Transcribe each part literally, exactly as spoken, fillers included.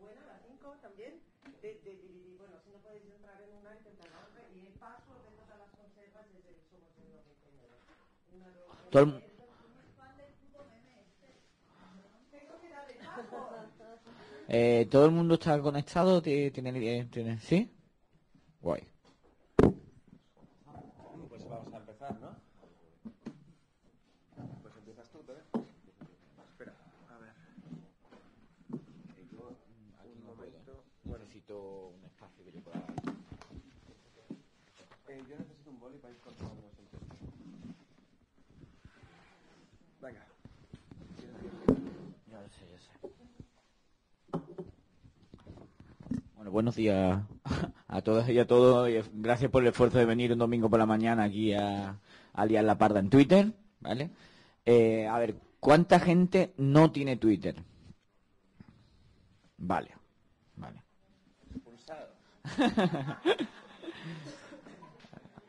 buena, la cinco también, de, de dividir. Bueno, si no podéis entrar en una, intentar la otra. Y el password de todas las conservas es el somos el noventa y nueve. Eh, ¿Todo el mundo está conectado? ¿Tiene, tiene, tiene, ¿Sí? Guay. Pues vamos a empezar, ¿no? Pues empiezas tú, ¿eh? Espera, a ver. Yo aquí un no momento. Puedo. Necesito un espacio que yo pueda... Eh, yo necesito un boli para ir controlando. Venga. Ya sé, ya sé. Bueno, buenos días a todas y a todos. Gracias por el esfuerzo de venir un domingo por la mañana aquí a, a liar la parda en Twitter, ¿vale? Eh, a ver, ¿cuánta gente no tiene Twitter? Vale, vale. Expulsado.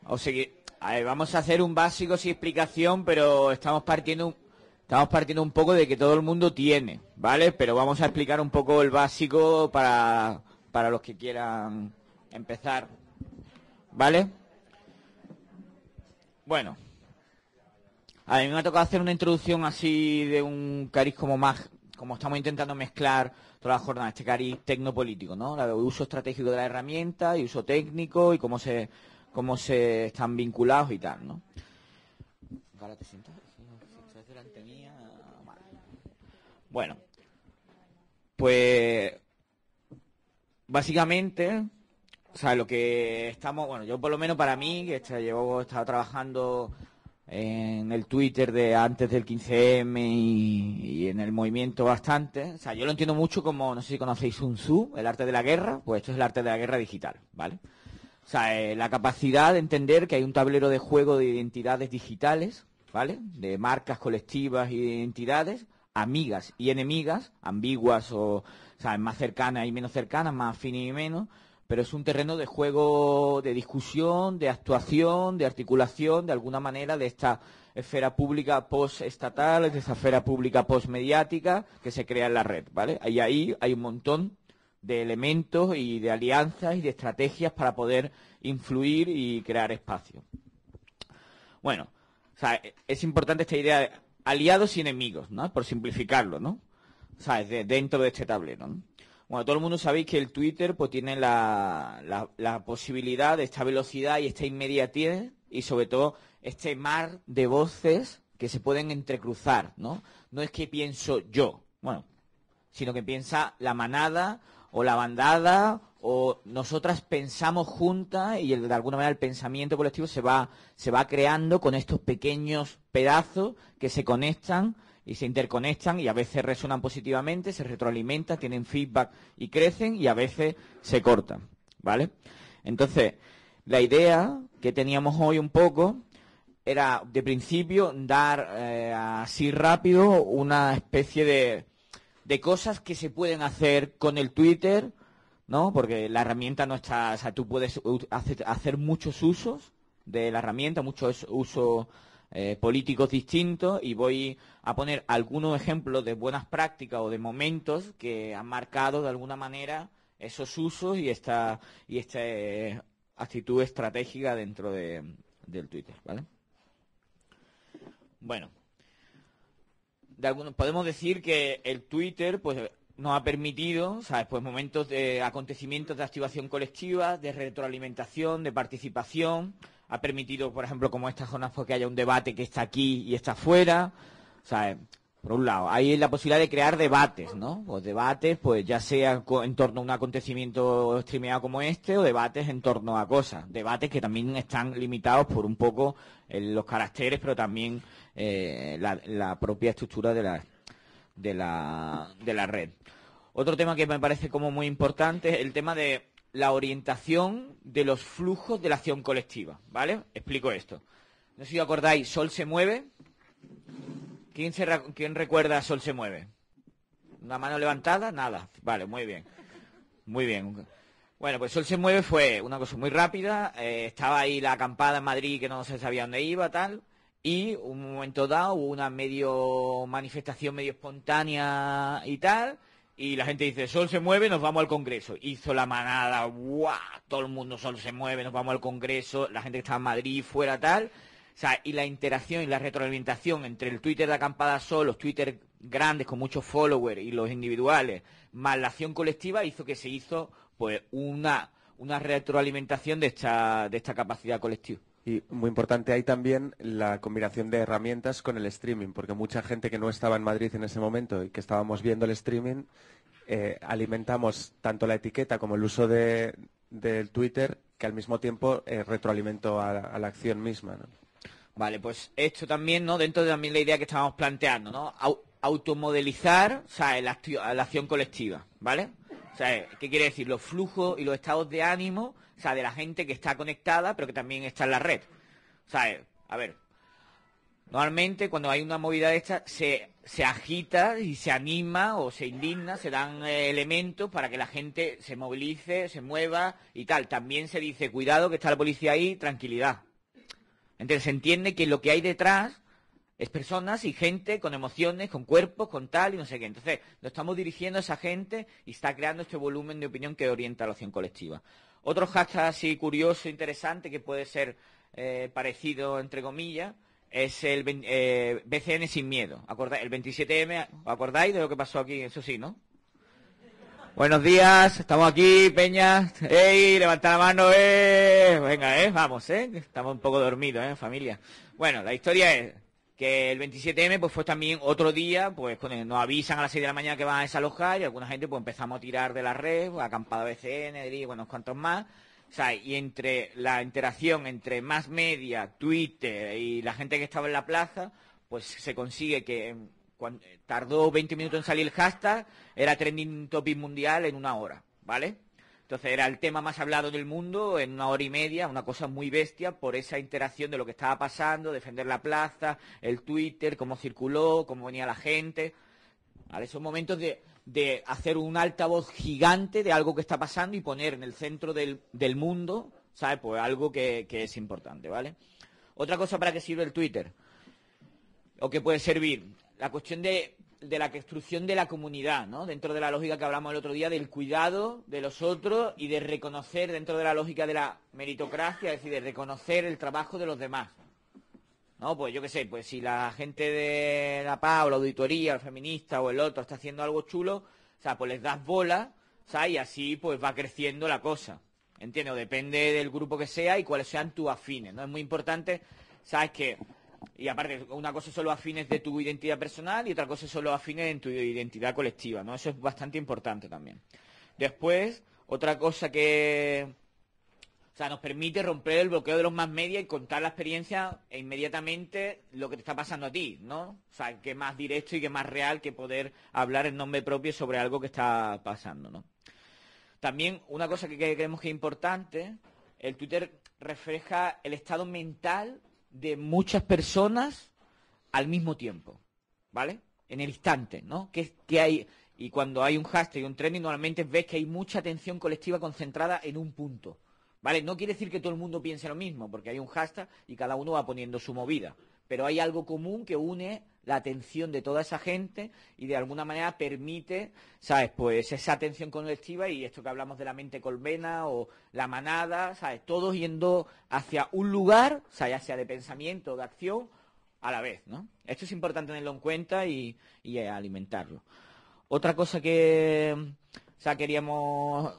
O sea que, a ver, vamos a hacer un básico sin explicación, pero estamos partiendo un... Estamos partiendo un poco de que todo el mundo tiene, ¿vale? Pero vamos a explicar un poco el básico para, para los que quieran empezar, ¿vale? Bueno, a mí me ha tocado hacer una introducción así de un cariz como más, como estamos intentando mezclar toda la jornada, este cariz tecnopolítico, ¿no? El uso estratégico de la herramienta y uso técnico y cómo se, cómo se están vinculados y tal, ¿no? Ahora te sientas. Delante mía. Bueno, pues básicamente, o sea, lo que estamos, bueno, yo por lo menos para mí, que este, llevo he estado trabajando en el Twitter de antes del quince eme y, y en el movimiento bastante, o sea, yo lo entiendo mucho como, no sé si conocéis Sun Tzu, el arte de la guerra, pues esto es el arte de la guerra digital, ¿vale? O sea, eh, la capacidad de entender que hay un tablero de juego de identidades digitales, ¿vale? De marcas colectivas y entidades, amigas y enemigas, ambiguas o, o sea, más cercanas y menos cercanas, más afines y menos, pero es un terreno de juego, de discusión, de actuación, de articulación, de alguna manera, de esta esfera pública post-estatal, de esta esfera pública post-mediática que se crea en la red, ¿vale? Y ahí hay un montón de elementos y de alianzas y de estrategias para poder influir y crear espacio. Bueno, o sea, es importante esta idea de aliados y enemigos, ¿no? Por simplificarlo, ¿no? O sea, de, dentro de este tablero, ¿no? Bueno, todo el mundo sabéis que el Twitter pues tiene la, la, la posibilidad de esta velocidad y esta inmediatez y sobre todo este mar de voces que se pueden entrecruzar, ¿no? No es que pienso yo, bueno, sino que piensa la manada o la bandada o nosotras pensamos juntas y el, de alguna manera el pensamiento colectivo se va se va creando con estos pequeños pedazos que se conectan y se interconectan y a veces resuenan positivamente, se retroalimentan, tienen feedback y crecen y a veces se cortan, ¿vale? Entonces, la idea que teníamos hoy un poco era, de principio, dar eh, así rápido una especie de, de cosas que se pueden hacer con el Twitter, ¿no? Porque la herramienta no está... O sea, tú puedes hacer muchos usos de la herramienta, muchos usos eh, políticos distintos y voy a poner algunos ejemplos de buenas prácticas o de momentos que han marcado de alguna manera esos usos y esta, y esta eh, actitud estratégica dentro de, del Twitter, ¿vale? Bueno, de algunos, podemos decir que el Twitter, pues... nos ha permitido, ¿sabes? Pues momentos de acontecimientos de activación colectiva, de retroalimentación, de participación. Ha permitido, por ejemplo, como estas jornadas, porque haya un debate que está aquí y está afuera, ¿sabes? Por un lado, hay la posibilidad de crear debates, ¿no? Pues debates, pues ya sea en torno a un acontecimiento streameado como este o debates en torno a cosas. Debates que también están limitados por un poco eh, los caracteres, pero también eh, la, la propia estructura de la... de la de la red. Otro tema que me parece como muy importante es el tema de la orientación de los flujos de la acción colectiva, ¿vale? Explico esto. No sé si os acordáis, Sol se mueve. ¿Quién, se, ¿Quién recuerda Sol se mueve? ¿Una mano levantada? Nada. Vale, muy bien. Muy bien. Bueno, pues Sol se mueve fue una cosa muy rápida. Eh, estaba ahí la acampada en Madrid que no se sabía dónde iba, tal... Y un momento dado hubo una medio manifestación medio espontánea y tal, Y la gente dice, Sol se mueve, nos vamos al Congreso. Hizo la manada, ¡guau! Todo el mundo, Sol se mueve, nos vamos al Congreso. La gente que estaba en Madrid, fuera, tal. O sea, y la interacción y la retroalimentación entre el Twitter de Acampada Sol, los Twitter grandes con muchos followers y los individuales, más la acción colectiva, hizo que se hizo pues una, una retroalimentación de esta, de esta capacidad colectiva. Y muy importante ahí también la combinación de herramientas con el streaming, porque mucha gente que no estaba en Madrid en ese momento y que estábamos viendo el streaming, eh, alimentamos tanto la etiqueta como el uso de, del Twitter, que al mismo tiempo eh, retroalimentó a, a la acción misma, ¿no? Vale, pues esto también, ¿no? Dentro de también la idea que estábamos planteando, ¿no? Automodelizar, o sea, la, la acción colectiva, ¿vale? O sea, ¿qué quiere decir? Los flujos y los estados de ánimo, o sea, de la gente que está conectada, pero que también está en la red. O sea, a ver, normalmente cuando hay una movida de esta, se, se agita y se anima o se indigna, se dan eh, elementos para que la gente se movilice, se mueva y tal. También se dice, cuidado que está la policía ahí, tranquilidad. Entonces se entiende que lo que hay detrás es personas y gente con emociones, con cuerpos, con tal y no sé qué. Entonces, lo estamos dirigiendo a esa gente y está creando este volumen de opinión que orienta a la acción colectiva. Otro hashtag así curioso, interesante, que puede ser eh, parecido, entre comillas, es el eh, B C N sin miedo. ¿Acordáis? El veintisiete M, ¿os acordáis de lo que pasó aquí? Eso sí, ¿no? Buenos días, estamos aquí, Peña. ¡Ey! Levanta la mano, ¡eh! Venga, ¿eh? Vamos, ¿eh? Estamos un poco dormidos, ¿eh? Familia. Bueno, la historia es que el veintisiete M pues fue también otro día, pues con el, nos avisan a las seis de la mañana que van a desalojar y alguna gente pues empezamos a tirar de la red, pues, acampada B C N, y bueno, unos cuantos más. O sea, y entre la interacción entre más media, Twitter y la gente que estaba en la plaza, pues se consigue que cuando, tardó veinte minutos en salir el hashtag, era trending topic mundial en una hora, ¿vale? Entonces era el tema más hablado del mundo en una hora y media, una cosa muy bestia por esa interacción de lo que estaba pasando, defender la plaza, el Twitter, cómo circuló, cómo venía la gente. ¿Vale? Son momentos de, de hacer un altavoz gigante de algo que está pasando y poner en el centro del, del mundo, ¿sabes? Pues algo que, que es importante, ¿vale? Otra cosa para que sirve el Twitter, o que puede servir, la cuestión de... de la construcción de la comunidad, ¿no? Dentro de la lógica que hablamos el otro día del cuidado de los otros y de reconocer dentro de la lógica de la meritocracia, es decir, de reconocer el trabajo de los demás. No, pues yo qué sé, pues si la gente de La Paz o la auditoría, el feminista o el otro está haciendo algo chulo, o sea, pues les das bola, ¿sabes? Y así pues va creciendo la cosa. ¿Entiendes? Depende del grupo que sea y cuáles sean tus afines, ¿no? Es muy importante, ¿sabes? Que y aparte, una cosa son los afines de tu identidad personal y otra cosa son los afines en tu identidad colectiva, ¿no? Eso es bastante importante también. Después, otra cosa que, o sea, nos permite romper el bloqueo de los más media y contar la experiencia e inmediatamente lo que te está pasando a ti, ¿no? O sea, que más directo y que más real que poder hablar en nombre propio sobre algo que está pasando, ¿no? También, una cosa que creemos que es importante, el Twitter refleja el estado mental de muchas personas al mismo tiempo, ¿vale? En el instante, ¿no? Que, que hay, y cuando hay un hashtag y un trending, normalmente ves que hay mucha atención colectiva concentrada en un punto, ¿vale? No quiere decir que todo el mundo piense lo mismo, porque hay un hashtag y cada uno va poniendo su movida, pero hay algo común que une la atención de toda esa gente y de alguna manera permite, ¿sabes? Pues esa atención colectiva y esto que hablamos de la mente colmena o la manada, ¿sabes? Todos yendo hacia un lugar, o sea, ya sea de pensamiento o de acción, a la vez, ¿no? Esto es importante tenerlo en cuenta y, y alimentarlo. Otra cosa que, o sea, queríamos...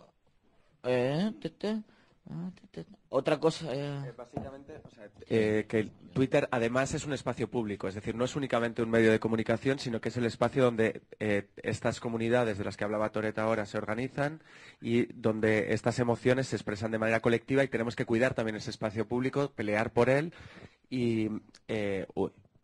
Eh, te, te, te, te, Otra cosa... Eh... Eh, básicamente, o sea, eh, que Twitter además es un espacio público, es decir, no es únicamente un medio de comunicación, sino que es el espacio donde eh, estas comunidades de las que hablaba Toret ahora se organizan y donde estas emociones se expresan de manera colectiva y tenemos que cuidar también ese espacio público, pelear por él y eh,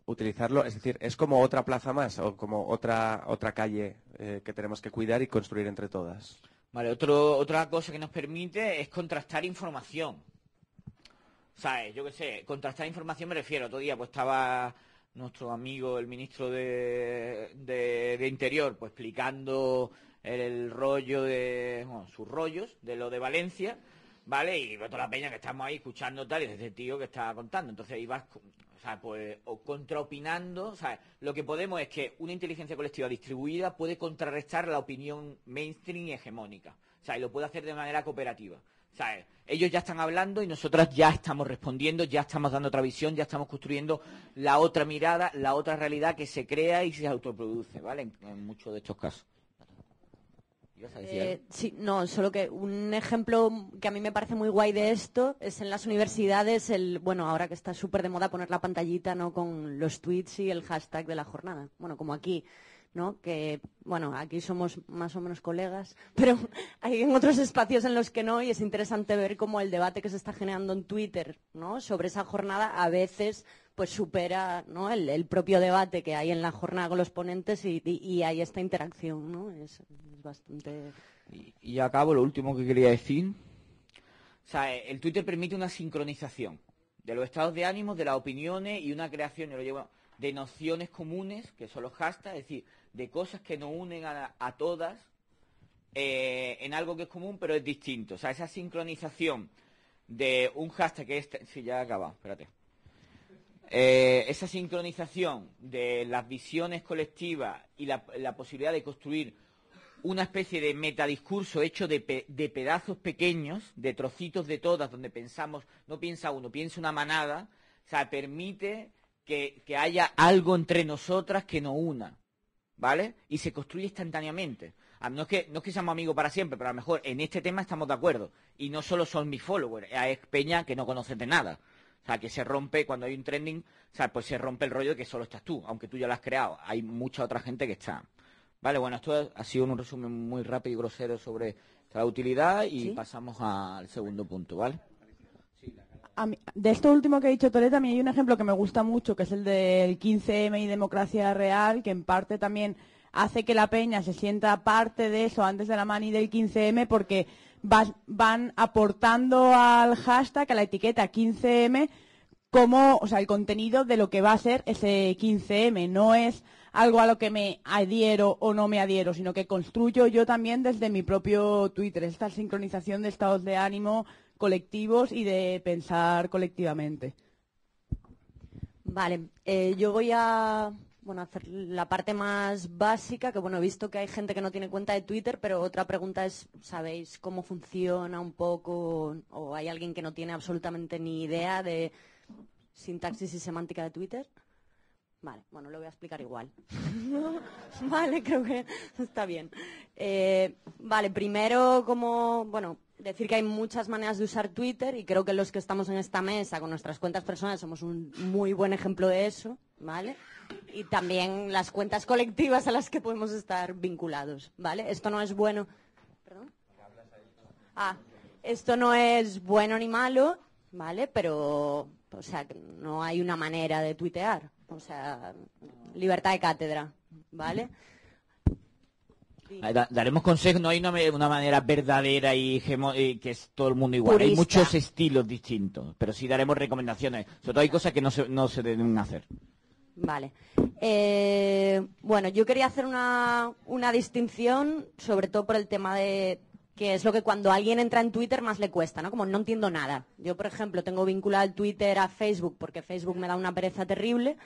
utilizarlo. Es decir, es como otra plaza más o como otra, otra calle eh, que tenemos que cuidar y construir entre todas. Vale, otro, otra cosa que nos permite es contrastar información. ¿Sabes? Yo qué sé, contrastar información me refiero. Otro día pues estaba nuestro amigo, el ministro de, de, de Interior, pues explicando el, el rollo de, bueno, sus rollos de lo de Valencia, ¿vale? Y toda la peña que estamos ahí escuchando tal, y este tío que está contando. Entonces ahí vas, o sea, pues, o contraopinando, o sea, lo que podemos es que una inteligencia colectiva distribuida puede contrarrestar la opinión mainstream y hegemónica, o sea, y lo puede hacer de manera cooperativa. ¿Sabes? Ellos ya están hablando y nosotras ya estamos respondiendo, ya estamos dando otra visión, ya estamos construyendo la otra mirada, la otra realidad que se crea y se autoproduce, ¿vale? En, en muchos de estos casos. Eh, sí, no, solo que un ejemplo que a mí me parece muy guay de esto es en las universidades, el bueno, ahora que está súper de moda poner la pantallita, ¿no?, con los tweets y el hashtag de la jornada. Bueno, como aquí, ¿no? Que, bueno, aquí somos más o menos colegas, pero hay en otros espacios en los que no, y es interesante ver cómo el debate que se está generando en Twitter, ¿no?, sobre esa jornada a veces pues supera, ¿no?, el, el propio debate que hay en la jornada con los ponentes, y, y, y hay esta interacción, ¿no? Es, es bastante... Y, y acabo, lo último que quería decir. O sea, el Twitter permite una sincronización de los estados de ánimo, de las opiniones y una creación, yo lo llevo... de nociones comunes, que son los hashtags, es decir, de cosas que nos unen a, a todas eh, en algo que es común pero es distinto. O sea, esa sincronización de un hashtag que es... Sí, ya he acabado, espérate. Eh, esa sincronización de las visiones colectivas y la, la posibilidad de construir una especie de metadiscurso hecho de, pe, de pedazos pequeños, de trocitos de todas, donde pensamos, no piensa uno, piensa una manada, o sea, permite... Que, que haya algo entre nosotras que nos una, ¿vale? Y se construye instantáneamente. No es que, no es que seamos amigos para siempre, pero a lo mejor en este tema estamos de acuerdo. Y no solo son mis followers, es peña que no conoces de nada. O sea, que se rompe, cuando hay un trending, o sea, pues se rompe el rollo de que solo estás tú, aunque tú ya lo has creado. Hay mucha otra gente que está. Vale, bueno, esto ha sido un resumen muy rápido y grosero sobre la utilidad y ¿sí? Pasamos al segundo punto, ¿vale? A mí, de esto último que ha dicho Toret, también hay un ejemplo que me gusta mucho, que es el del quince eme y Democracia Real, que en parte también hace que la peña se sienta parte de eso antes de la mani del quince eme, porque vas, van aportando al hashtag, a la etiqueta quince eme, como, o sea, el contenido de lo que va a ser ese quince eme. No es algo a lo que me adhiero o no me adhiero, sino que construyo yo también desde mi propio Twitter, esta sincronización de estados de ánimo colectivos y de pensar colectivamente. Vale, eh, yo voy a bueno, hacer la parte más básica, que bueno, he visto que hay gente que no tiene cuenta de Twitter, pero otra pregunta es, ¿sabéis cómo funciona un poco? ¿O hay alguien que no tiene absolutamente ni idea de sintaxis y semántica de Twitter? Vale, bueno, lo voy a explicar igual. Vale, creo que está bien. Eh, vale, primero, como, bueno, decir que hay muchas maneras de usar Twitter, y creo que los que estamos en esta mesa con nuestras cuentas personales somos un muy buen ejemplo de eso, ¿vale? Y también las cuentas colectivas a las que podemos estar vinculados, ¿vale? Esto no es bueno... ¿Perdón? Ah, esto no es bueno ni malo, ¿vale? Pero, o sea, no hay una manera de tuitear. O sea, libertad de cátedra, ¿vale? Sí. Daremos consejos, no hay una, una manera verdadera y que es todo el mundo igual. Purista. Hay muchos estilos distintos, pero sí daremos recomendaciones. Sobre todo hay cosas que no se, no se deben hacer. Vale. Eh, bueno, yo quería hacer una, una distinción, sobre todo por el tema de... que es lo que cuando alguien entra en Twitter más le cuesta, ¿no? Como no entiendo nada. Yo, por ejemplo, tengo vinculado el Twitter a Facebook porque Facebook me da una pereza terrible,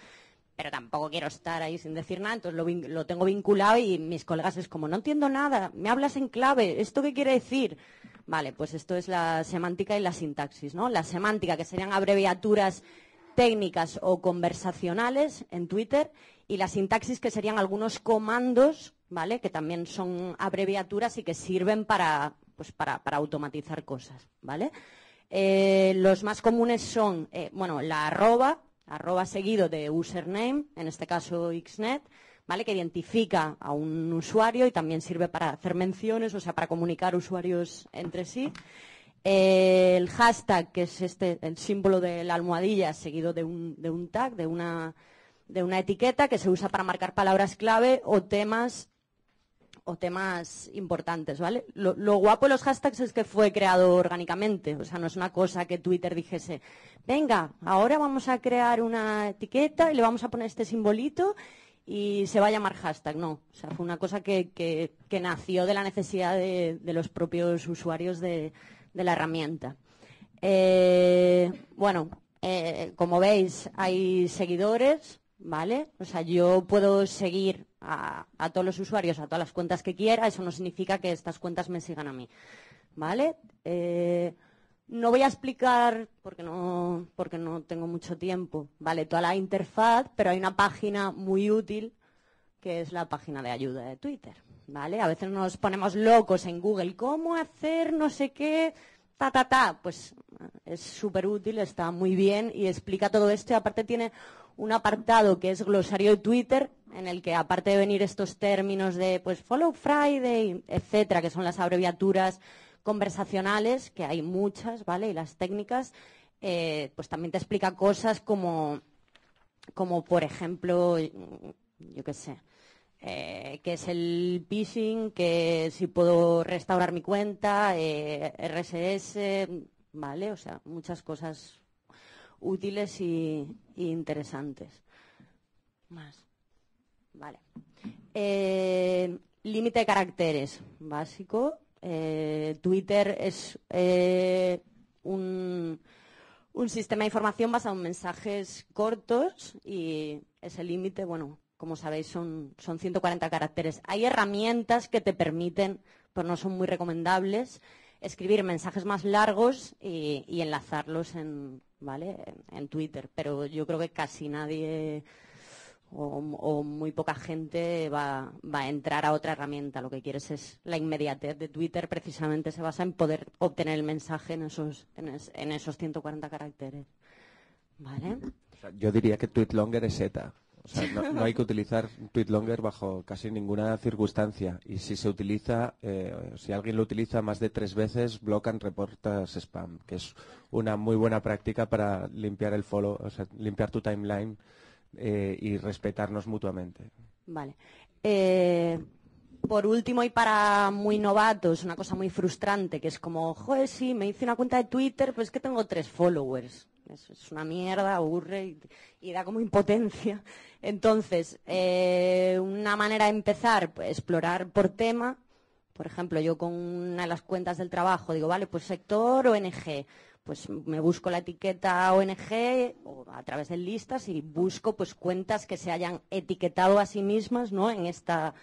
pero tampoco quiero estar ahí sin decir nada, entonces lo, lo tengo vinculado y mis colegas es como, no entiendo nada, me hablas en clave, ¿esto qué quiere decir? Vale, pues esto es la semántica y la sintaxis, ¿no? La semántica, que serían abreviaturas técnicas o conversacionales en Twitter, y la sintaxis, que serían algunos comandos, ¿vale?, que también son abreviaturas y que sirven para, pues para, para automatizar cosas, ¿vale? Eh, los más comunes son, eh, bueno, la arroba, arroba seguido de username, en este caso Xnet, ¿vale?, que identifica a un usuario y también sirve para hacer menciones, o sea, para comunicar usuarios entre sí. Eh, el hashtag, que es este, el símbolo de la almohadilla, seguido de un, de un tag, de una... de una etiqueta, que se usa para marcar palabras clave o temas o temas importantes, ¿vale? Lo, lo guapo de los hashtags es que fue creado orgánicamente, o sea, no es una cosa que Twitter dijese, venga, ahora vamos a crear una etiqueta y le vamos a poner este simbolito y se va a llamar hashtag, no. O sea, fue una cosa que, que, que nació de la necesidad de, de los propios usuarios de, de la herramienta. Eh, bueno, eh, como veis, hay seguidores, ¿vale? O sea, yo puedo seguir a, a todos los usuarios, a todas las cuentas que quiera. Eso no significa que estas cuentas me sigan a mí, ¿vale? Eh, no voy a explicar, porque no, porque no tengo mucho tiempo, ¿vale? Toda la interfaz, pero hay una página muy útil que es la página de ayuda de Twitter, ¿vale? A veces nos ponemos locos en Google, ¿cómo hacer no sé qué? Ta, ta, ta. Pues es súper útil, está muy bien y explica todo esto. Y aparte tiene un apartado que es glosario de Twitter, en el que aparte de venir estos términos de pues Follow Friday, etcétera, que son las abreviaturas conversacionales, que hay muchas, ¿vale? Y las técnicas, eh, pues también te explica cosas como, como por ejemplo, yo qué sé, eh, qué es el phishing, que si puedo restaurar mi cuenta, eh, R S S, ¿vale? O sea, muchas cosas útiles y, y interesantes. Más. Vale. Eh, límite de caracteres básico. Eh, Twitter es eh, un, un sistema de información basado en mensajes cortos y ese límite, bueno, como sabéis, son, son ciento cuarenta caracteres. Hay herramientas que te permiten, pero no son muy recomendables, escribir mensajes más largos y, y enlazarlos en, ¿vale? en, en Twitter. Pero yo creo que casi nadie o, o muy poca gente va, va a entrar a otra herramienta. Lo que quieres es la inmediatez de Twitter, precisamente se basa en poder obtener el mensaje en esos, en es, en esos ciento cuarenta caracteres. ¿Vale? O sea, yo diría que TweetLonger es Z. O sea, no, no hay que utilizar TweetLonger bajo casi ninguna circunstancia. Y si se utiliza, eh, si alguien lo utiliza más de tres veces, blocan reportas spam, que es una muy buena práctica para limpiar el follow, o sea, limpiar tu timeline eh, y respetarnos mutuamente. Vale. Eh, por último, y para muy novatos, una cosa muy frustrante, que es como, joder, sí, me hice una cuenta de Twitter, pues es que tengo tres followers. Es una mierda, aburre y, y da como impotencia. Entonces, eh, una manera de empezar, pues, explorar por tema. Por ejemplo, yo con una de las cuentas del trabajo digo, vale, pues sector O N G. Pues me busco la etiqueta O N G o a través de listas y busco pues cuentas que se hayan etiquetado a sí mismas, ¿no? En esta,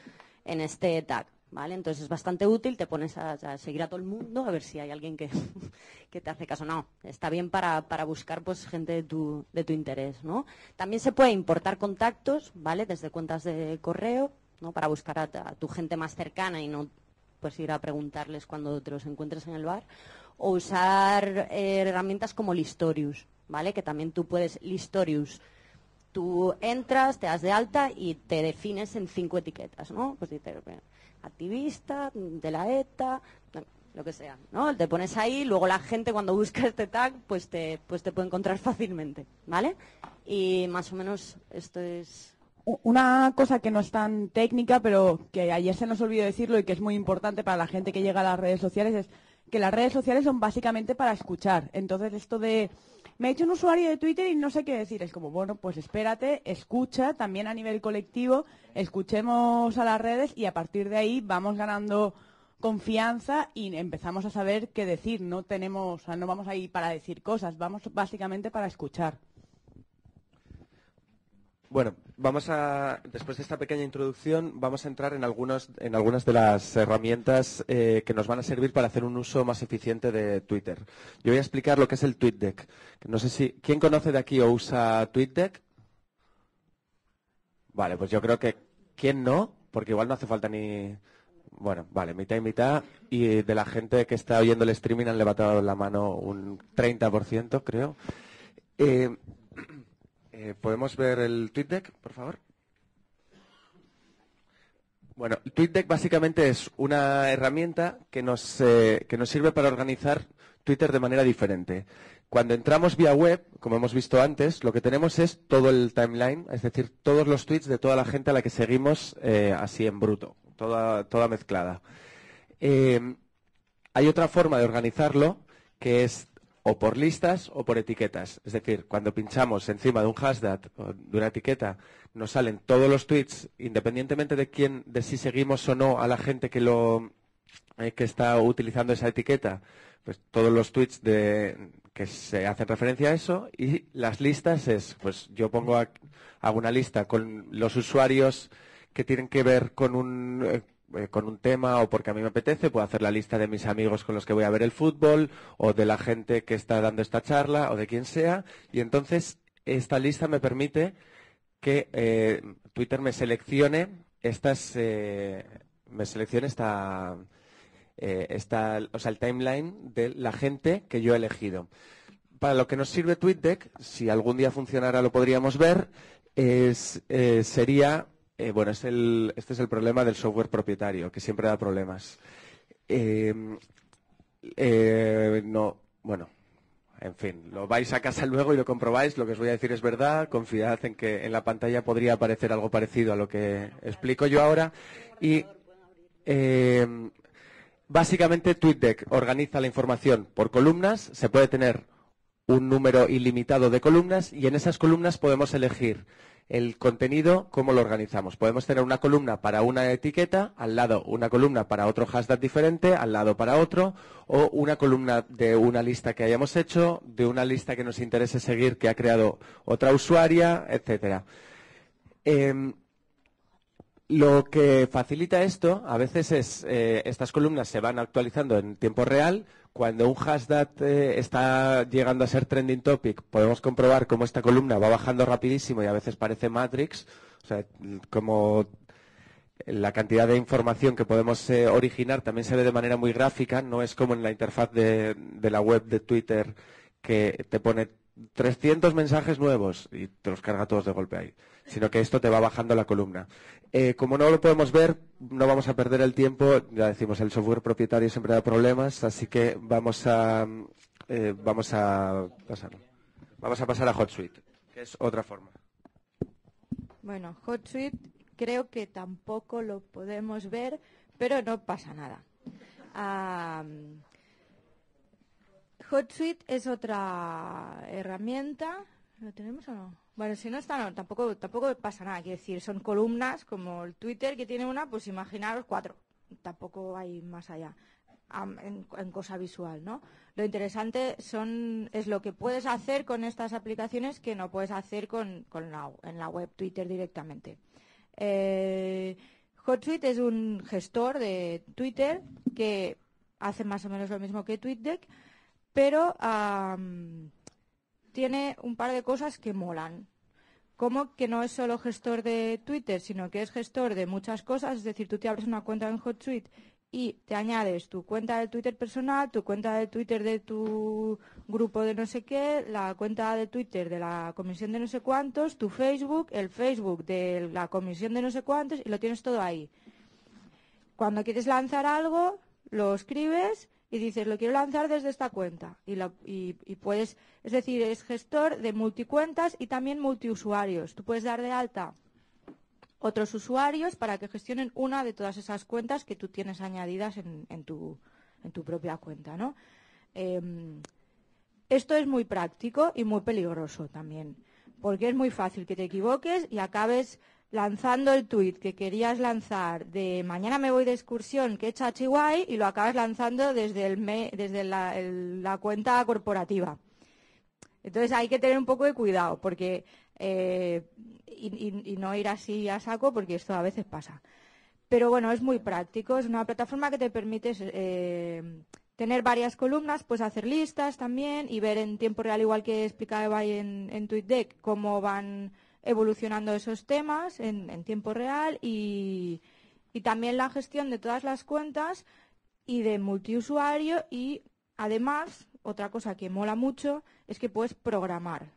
en este tag. ¿Vale? Entonces es bastante útil, te pones a, a seguir a todo el mundo a ver si hay alguien que, que te hace caso. No, está bien para, para buscar pues gente de tu, de tu interés, ¿no? También se puede importar contactos, ¿vale? Desde cuentas de correo, ¿no? Para buscar a, a tu gente más cercana y no pues ir a preguntarles cuando te los encuentres en el bar. O usar eh, herramientas como Listorius, ¿vale? Que también tú puedes, Listorius, tú entras, te das de alta y te defines en cinco etiquetas, ¿no? Pues dices, activista, de la ETA, lo que sea, ¿no? Te pones ahí, luego la gente cuando busca este tag, pues te, pues te puede encontrar fácilmente, ¿vale? Y más o menos esto es... Una cosa que no es tan técnica, pero que ayer se nos olvidó decirlo y que es muy importante para la gente que llega a las redes sociales, es que las redes sociales son básicamente para escuchar. Entonces esto de... me ha hecho un usuario de Twitter y no sé qué decir. Es como, bueno, pues espérate, escucha, también a nivel colectivo, escuchemos a las redes y a partir de ahí vamos ganando confianza y empezamos a saber qué decir. No tenemos, o sea, no vamos ahí para decir cosas, vamos básicamente para escuchar. Bueno, vamos a, después de esta pequeña introducción, vamos a entrar en algunos, en algunas de las herramientas eh, que nos van a servir para hacer un uso más eficiente de Twitter. Yo voy a explicar lo que es el TweetDeck. No sé si, ¿quién conoce de aquí o usa TweetDeck? Vale, pues yo creo que, ¿quién no? Porque igual no hace falta ni, bueno, vale, mitad y mitad. Y de la gente que está oyendo el streaming han levantado la mano un treinta por ciento, creo. Eh... Eh, ¿Podemos ver el TweetDeck, por favor? Bueno, el TweetDeck básicamente es una herramienta que nos, eh, que nos sirve para organizar Twitter de manera diferente. Cuando entramos vía web, como hemos visto antes, lo que tenemos es todo el timeline, es decir, todos los tweets de toda la gente a la que seguimos eh, así en bruto, toda, toda mezclada. Eh, hay otra forma de organizarlo que es o por listas o por etiquetas. Es decir, cuando pinchamos encima de un hashtag o de una etiqueta, nos salen todos los tweets, independientemente de quién, de si seguimos o no a la gente que lo, eh, que está utilizando esa etiqueta, pues todos los tweets de, que se hacen referencia a eso, y las listas es, pues yo pongo a, hago una lista con los usuarios que tienen que ver con un eh, con un tema o porque a mí me apetece, puedo hacer la lista de mis amigos con los que voy a ver el fútbol o de la gente que está dando esta charla o de quien sea, y entonces esta lista me permite que eh, Twitter me seleccione estas eh, me seleccione esta, eh, esta o sea el timeline de la gente que yo he elegido. Para lo que nos sirve TweetDeck, si algún día funcionara lo podríamos ver, es eh, sería Eh, bueno, es el, este es el problema del software propietario, que siempre da problemas. Eh, eh, no, bueno, en fin, lo vais a casa luego y lo comprobáis. Lo que os voy a decir es verdad. Confiad en que en la pantalla podría aparecer algo parecido a lo que explico yo ahora. Y eh, básicamente TweetDeck organiza la información por columnas. Se puede tener un número ilimitado de columnas y en esas columnas podemos elegir el contenido, ¿cómo lo organizamos? Podemos tener una columna para una etiqueta, al lado una columna para otro hashtag diferente, al lado para otro, o una columna de una lista que hayamos hecho, de una lista que nos interese seguir que ha creado otra usuaria, etcétera. Eh, lo que facilita esto, a veces es, eh, estas columnas se van actualizando en tiempo real. Cuando un hashtag eh, está llegando a ser trending topic, podemos comprobar cómo esta columna va bajando rapidísimo y a veces parece Matrix, o sea, como la cantidad de información que podemos eh, originar también se ve de manera muy gráfica, no es como en la interfaz de, de la web de Twitter que te pone trescientos mensajes nuevos y te los carga todos de golpe ahí, sino que esto te va bajando la columna. Eh, como no lo podemos ver, no vamos a perder el tiempo, ya decimos, el software propietario siempre da problemas, así que vamos a eh, vamos a pasar. Vamos a pasar a HootSuite, que es otra forma. Bueno, HootSuite creo que tampoco lo podemos ver, pero no pasa nada. Ah, HootSuite es otra herramienta. ¿Lo tenemos o no? Bueno, si no está, no, tampoco, tampoco pasa nada. Quiero decir, son columnas como el Twitter que tiene una, pues imaginaros cuatro. Tampoco hay más allá um, en, en cosa visual, ¿no? Lo interesante son es lo que puedes hacer con estas aplicaciones que no puedes hacer con, con la, en la web Twitter directamente. Eh, HootSuite es un gestor de Twitter que hace más o menos lo mismo que TweetDeck, pero um, tiene un par de cosas que molan. Como que no es solo gestor de Twitter, sino que es gestor de muchas cosas. Es decir, tú te abres una cuenta en HootSuite y te añades tu cuenta de Twitter personal, tu cuenta de Twitter de tu grupo de no sé qué, la cuenta de Twitter de la comisión de no sé cuántos, tu Facebook, el Facebook de la comisión de no sé cuántos, y lo tienes todo ahí. Cuando quieres lanzar algo, lo escribes y dices, lo quiero lanzar desde esta cuenta. Y, la, y, y puedes, es decir, es gestor de multicuentas y también multiusuarios. Tú puedes dar de alta otros usuarios para que gestionen una de todas esas cuentas que tú tienes añadidas en, en, tu, en tu propia cuenta, ¿no? Eh, esto es muy práctico y muy peligroso también, porque es muy fácil que te equivoques y acabes lanzando el tuit que querías lanzar de mañana me voy de excursión, que echa Chihuahua, y lo acabas lanzando desde, el me, desde la, el, la cuenta corporativa. Entonces hay que tener un poco de cuidado porque eh, y, y, y no ir así a saco, porque esto a veces pasa. Pero bueno, es muy práctico, es una plataforma que te permite eh, tener varias columnas, pues hacer listas también y ver en tiempo real, igual que explicaba en, en TweetDeck, cómo van evolucionando esos temas en, en tiempo real y, y también la gestión de todas las cuentas y de multiusuario. Y además, otra cosa que mola mucho es que puedes programar.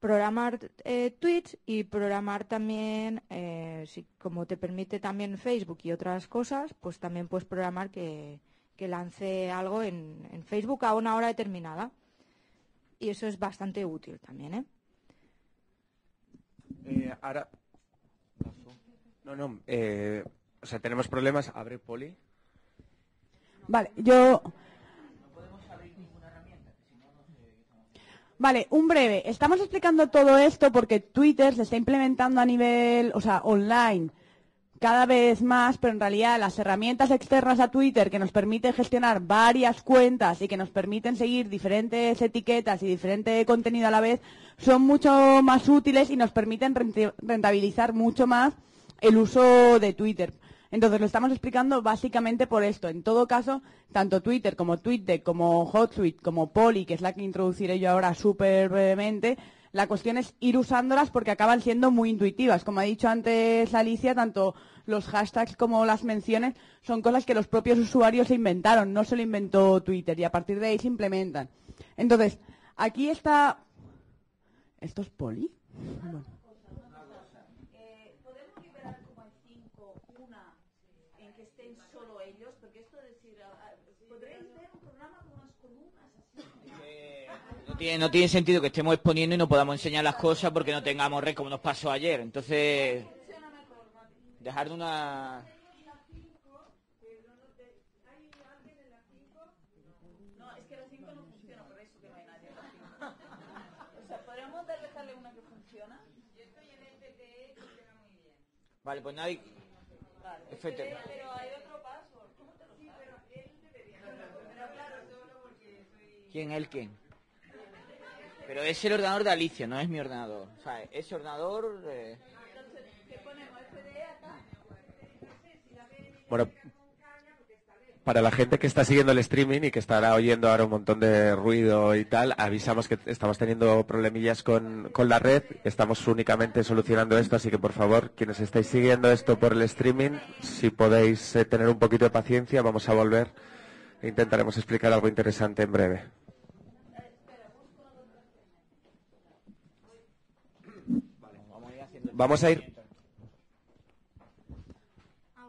Programar eh, tweets y programar también, eh, si, como te permite también Facebook y otras cosas, pues también puedes programar que, que lance algo en, en Facebook a una hora determinada. Y eso es bastante útil también, ¿eh? Eh, ahora, no, no, eh, o sea, tenemos problemas. Abre Poli. Vale, yo. No podemos abrir ninguna herramienta, si no, no se... Vale, un breve. Estamos explicando todo esto porque Twitter se está implementando a nivel, o sea, online. cada vez más, pero en realidad las herramientas externas a Twitter que nos permiten gestionar varias cuentas y que nos permiten seguir diferentes etiquetas y diferente contenido a la vez son mucho más útiles y nos permiten rentabilizar mucho más el uso de Twitter. Entonces, lo estamos explicando básicamente por esto. En todo caso, tanto Twitter como TweetDeck, como HootSuite, como Poli, que es la que introduciré yo ahora súper brevemente, la cuestión es ir usándolas porque acaban siendo muy intuitivas. Como ha dicho antes Alicia, tanto los hashtags como las menciones son cosas que los propios usuarios se inventaron, no se lo inventó Twitter, y a partir de ahí se implementan. Entonces, aquí está... ¿Esto es Poli? Bueno. No tiene, no tiene sentido que estemos exponiendo y no podamos enseñar las cosas porque no tengamos red, como nos pasó ayer. Entonces, dejar de una... No, es que la cinco no funciona, por eso que no hay nadie en la cinco. O sea, ¿podríamos dejarle una que funciona? Yo estoy en el T T E y funciona muy bien. Vale, pues nadie... Pero hay otro password. ¿Cómo te lo digo? Pero él debería. Pero claro, solo porque soy... ¿Quién? ¿El quién? Pero es el ordenador de Alicia, no es mi ordenador. O sea, ese ordenador... Eh... Bueno, para la gente que está siguiendo el streaming y que estará oyendo ahora un montón de ruido y tal, avisamos que estamos teniendo problemillas con, con la red. Estamos únicamente solucionando esto, así que por favor, quienes estáis siguiendo esto por el streaming, si podéis eh, tener un poquito de paciencia, vamos a volver. Intentaremos explicar algo interesante en breve. Vamos a ir.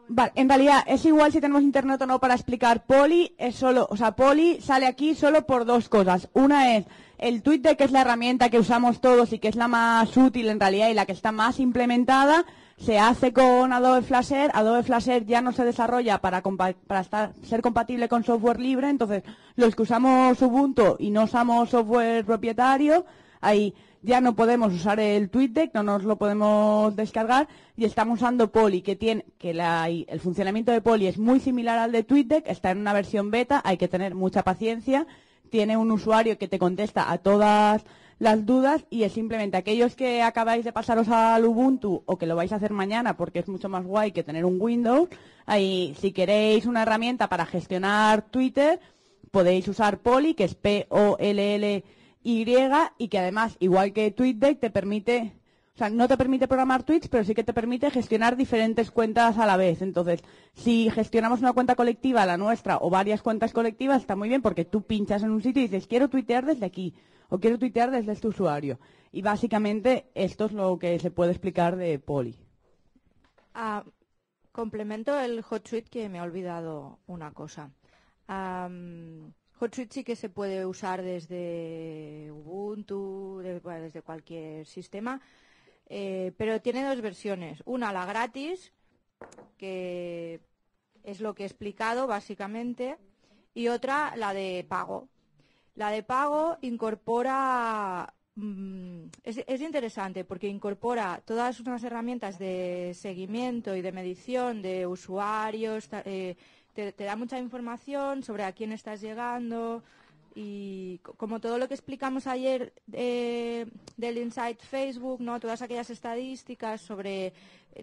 Vale, en realidad es igual si tenemos internet o no para explicar. Poli es solo, o sea, Poli sale aquí solo por dos cosas. Una es el TweetDeck, que es la herramienta que usamos todos y que es la más útil en realidad y la que está más implementada. Se hace con Adobe Flash Air. Adobe Flash Air ya no se desarrolla para, para estar, ser compatible con software libre. Entonces, los que usamos Ubuntu y no usamos software propietario, ahí ya no podemos usar el TweetDeck, no nos lo podemos descargar, y estamos usando Poli, que tiene que la, el funcionamiento de Poli es muy similar al de TweetDeck, está en una versión beta, hay que tener mucha paciencia, tiene un usuario que te contesta a todas las dudas, y es simplemente aquellos que acabáis de pasaros al Ubuntu o que lo vais a hacer mañana porque es mucho más guay que tener un Windows, ahí si queréis una herramienta para gestionar Twitter, podéis usar Poli, que es P O L L Y, y que además, igual que TweetDeck, te permite, o sea, no te permite programar tweets, pero sí que te permite gestionar diferentes cuentas a la vez. Entonces, si gestionamos una cuenta colectiva, la nuestra, o varias cuentas colectivas, está muy bien porque tú pinchas en un sitio y dices, quiero tuitear desde aquí, o quiero tuitear desde este usuario. Y básicamente, esto es lo que se puede explicar de Poli. Ah, complemento el HootSuite, que me he olvidado una cosa. Um... HootSuite sí que se puede usar desde Ubuntu, de, bueno, desde cualquier sistema, eh, pero tiene dos versiones. Una, la gratis, que es lo que he explicado básicamente, y otra, la de pago. La de pago incorpora, mmm, es, es interesante porque incorpora todas unas herramientas de seguimiento y de medición de usuarios, eh, Te, te da mucha información sobre a quién estás llegando y como todo lo que explicamos ayer de, del Insight Facebook, ¿no? Todas aquellas estadísticas sobre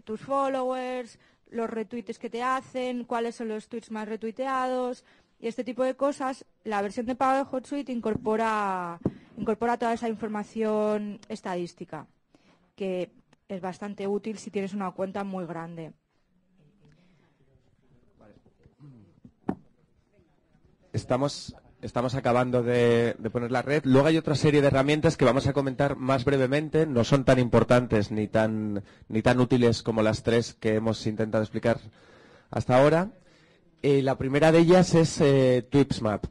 tus followers, los retweets que te hacen, cuáles son los tweets más retuiteados y este tipo de cosas. La versión de pago de HootSuite incorpora, incorpora toda esa información estadística, que es bastante útil si tienes una cuenta muy grande. Estamos, estamos acabando de, de poner la red. Luego hay otra serie de herramientas que vamos a comentar más brevemente. No son tan importantes ni tan, ni tan útiles como las tres que hemos intentado explicar hasta ahora. Eh, la primera de ellas es eh, TweepsMap.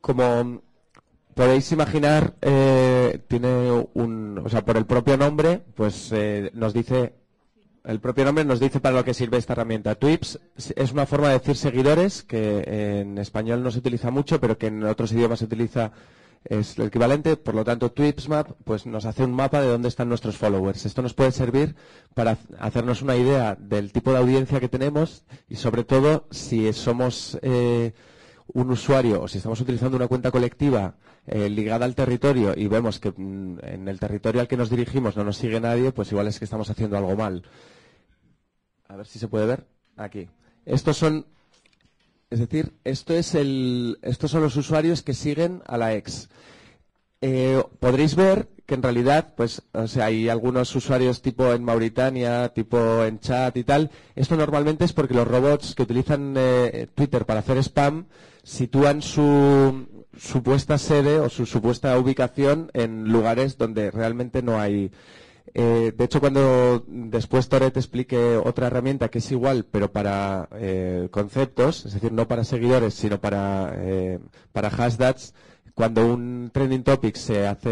Como podéis imaginar, eh, tiene un, o sea, por el propio nombre, pues eh, nos dice, el propio nombre nos dice para lo que sirve esta herramienta. Tweeps es una forma de decir seguidores, que en español no se utiliza mucho, pero que en otros idiomas se utiliza es el equivalente, por lo tanto TweepsMap pues nos hace un mapa de dónde están nuestros followers. Esto nos puede servir para hacernos una idea del tipo de audiencia que tenemos y sobre todo si somos eh, un usuario o si estamos utilizando una cuenta colectiva eh, ligada al territorio y vemos que mm, en el territorio al que nos dirigimos no nos sigue nadie, pues igual es que estamos haciendo algo mal. A ver si se puede ver aquí. Estos son... Es decir, esto es el, estos son los usuarios que siguen a la ex. Eh, podréis ver que en realidad, pues, o sea, hay algunos usuarios tipo en Mauritania, tipo en Chad y tal. Esto normalmente es porque los robots que utilizan eh, Twitter para hacer spam sitúan su supuesta sede o su supuesta ubicación en lugares donde realmente no hay... Eh, de hecho, cuando después Tore te explique otra herramienta que es igual, pero para eh, conceptos, es decir, no para seguidores, sino para, eh, para hashtags, cuando un trending topic se hace,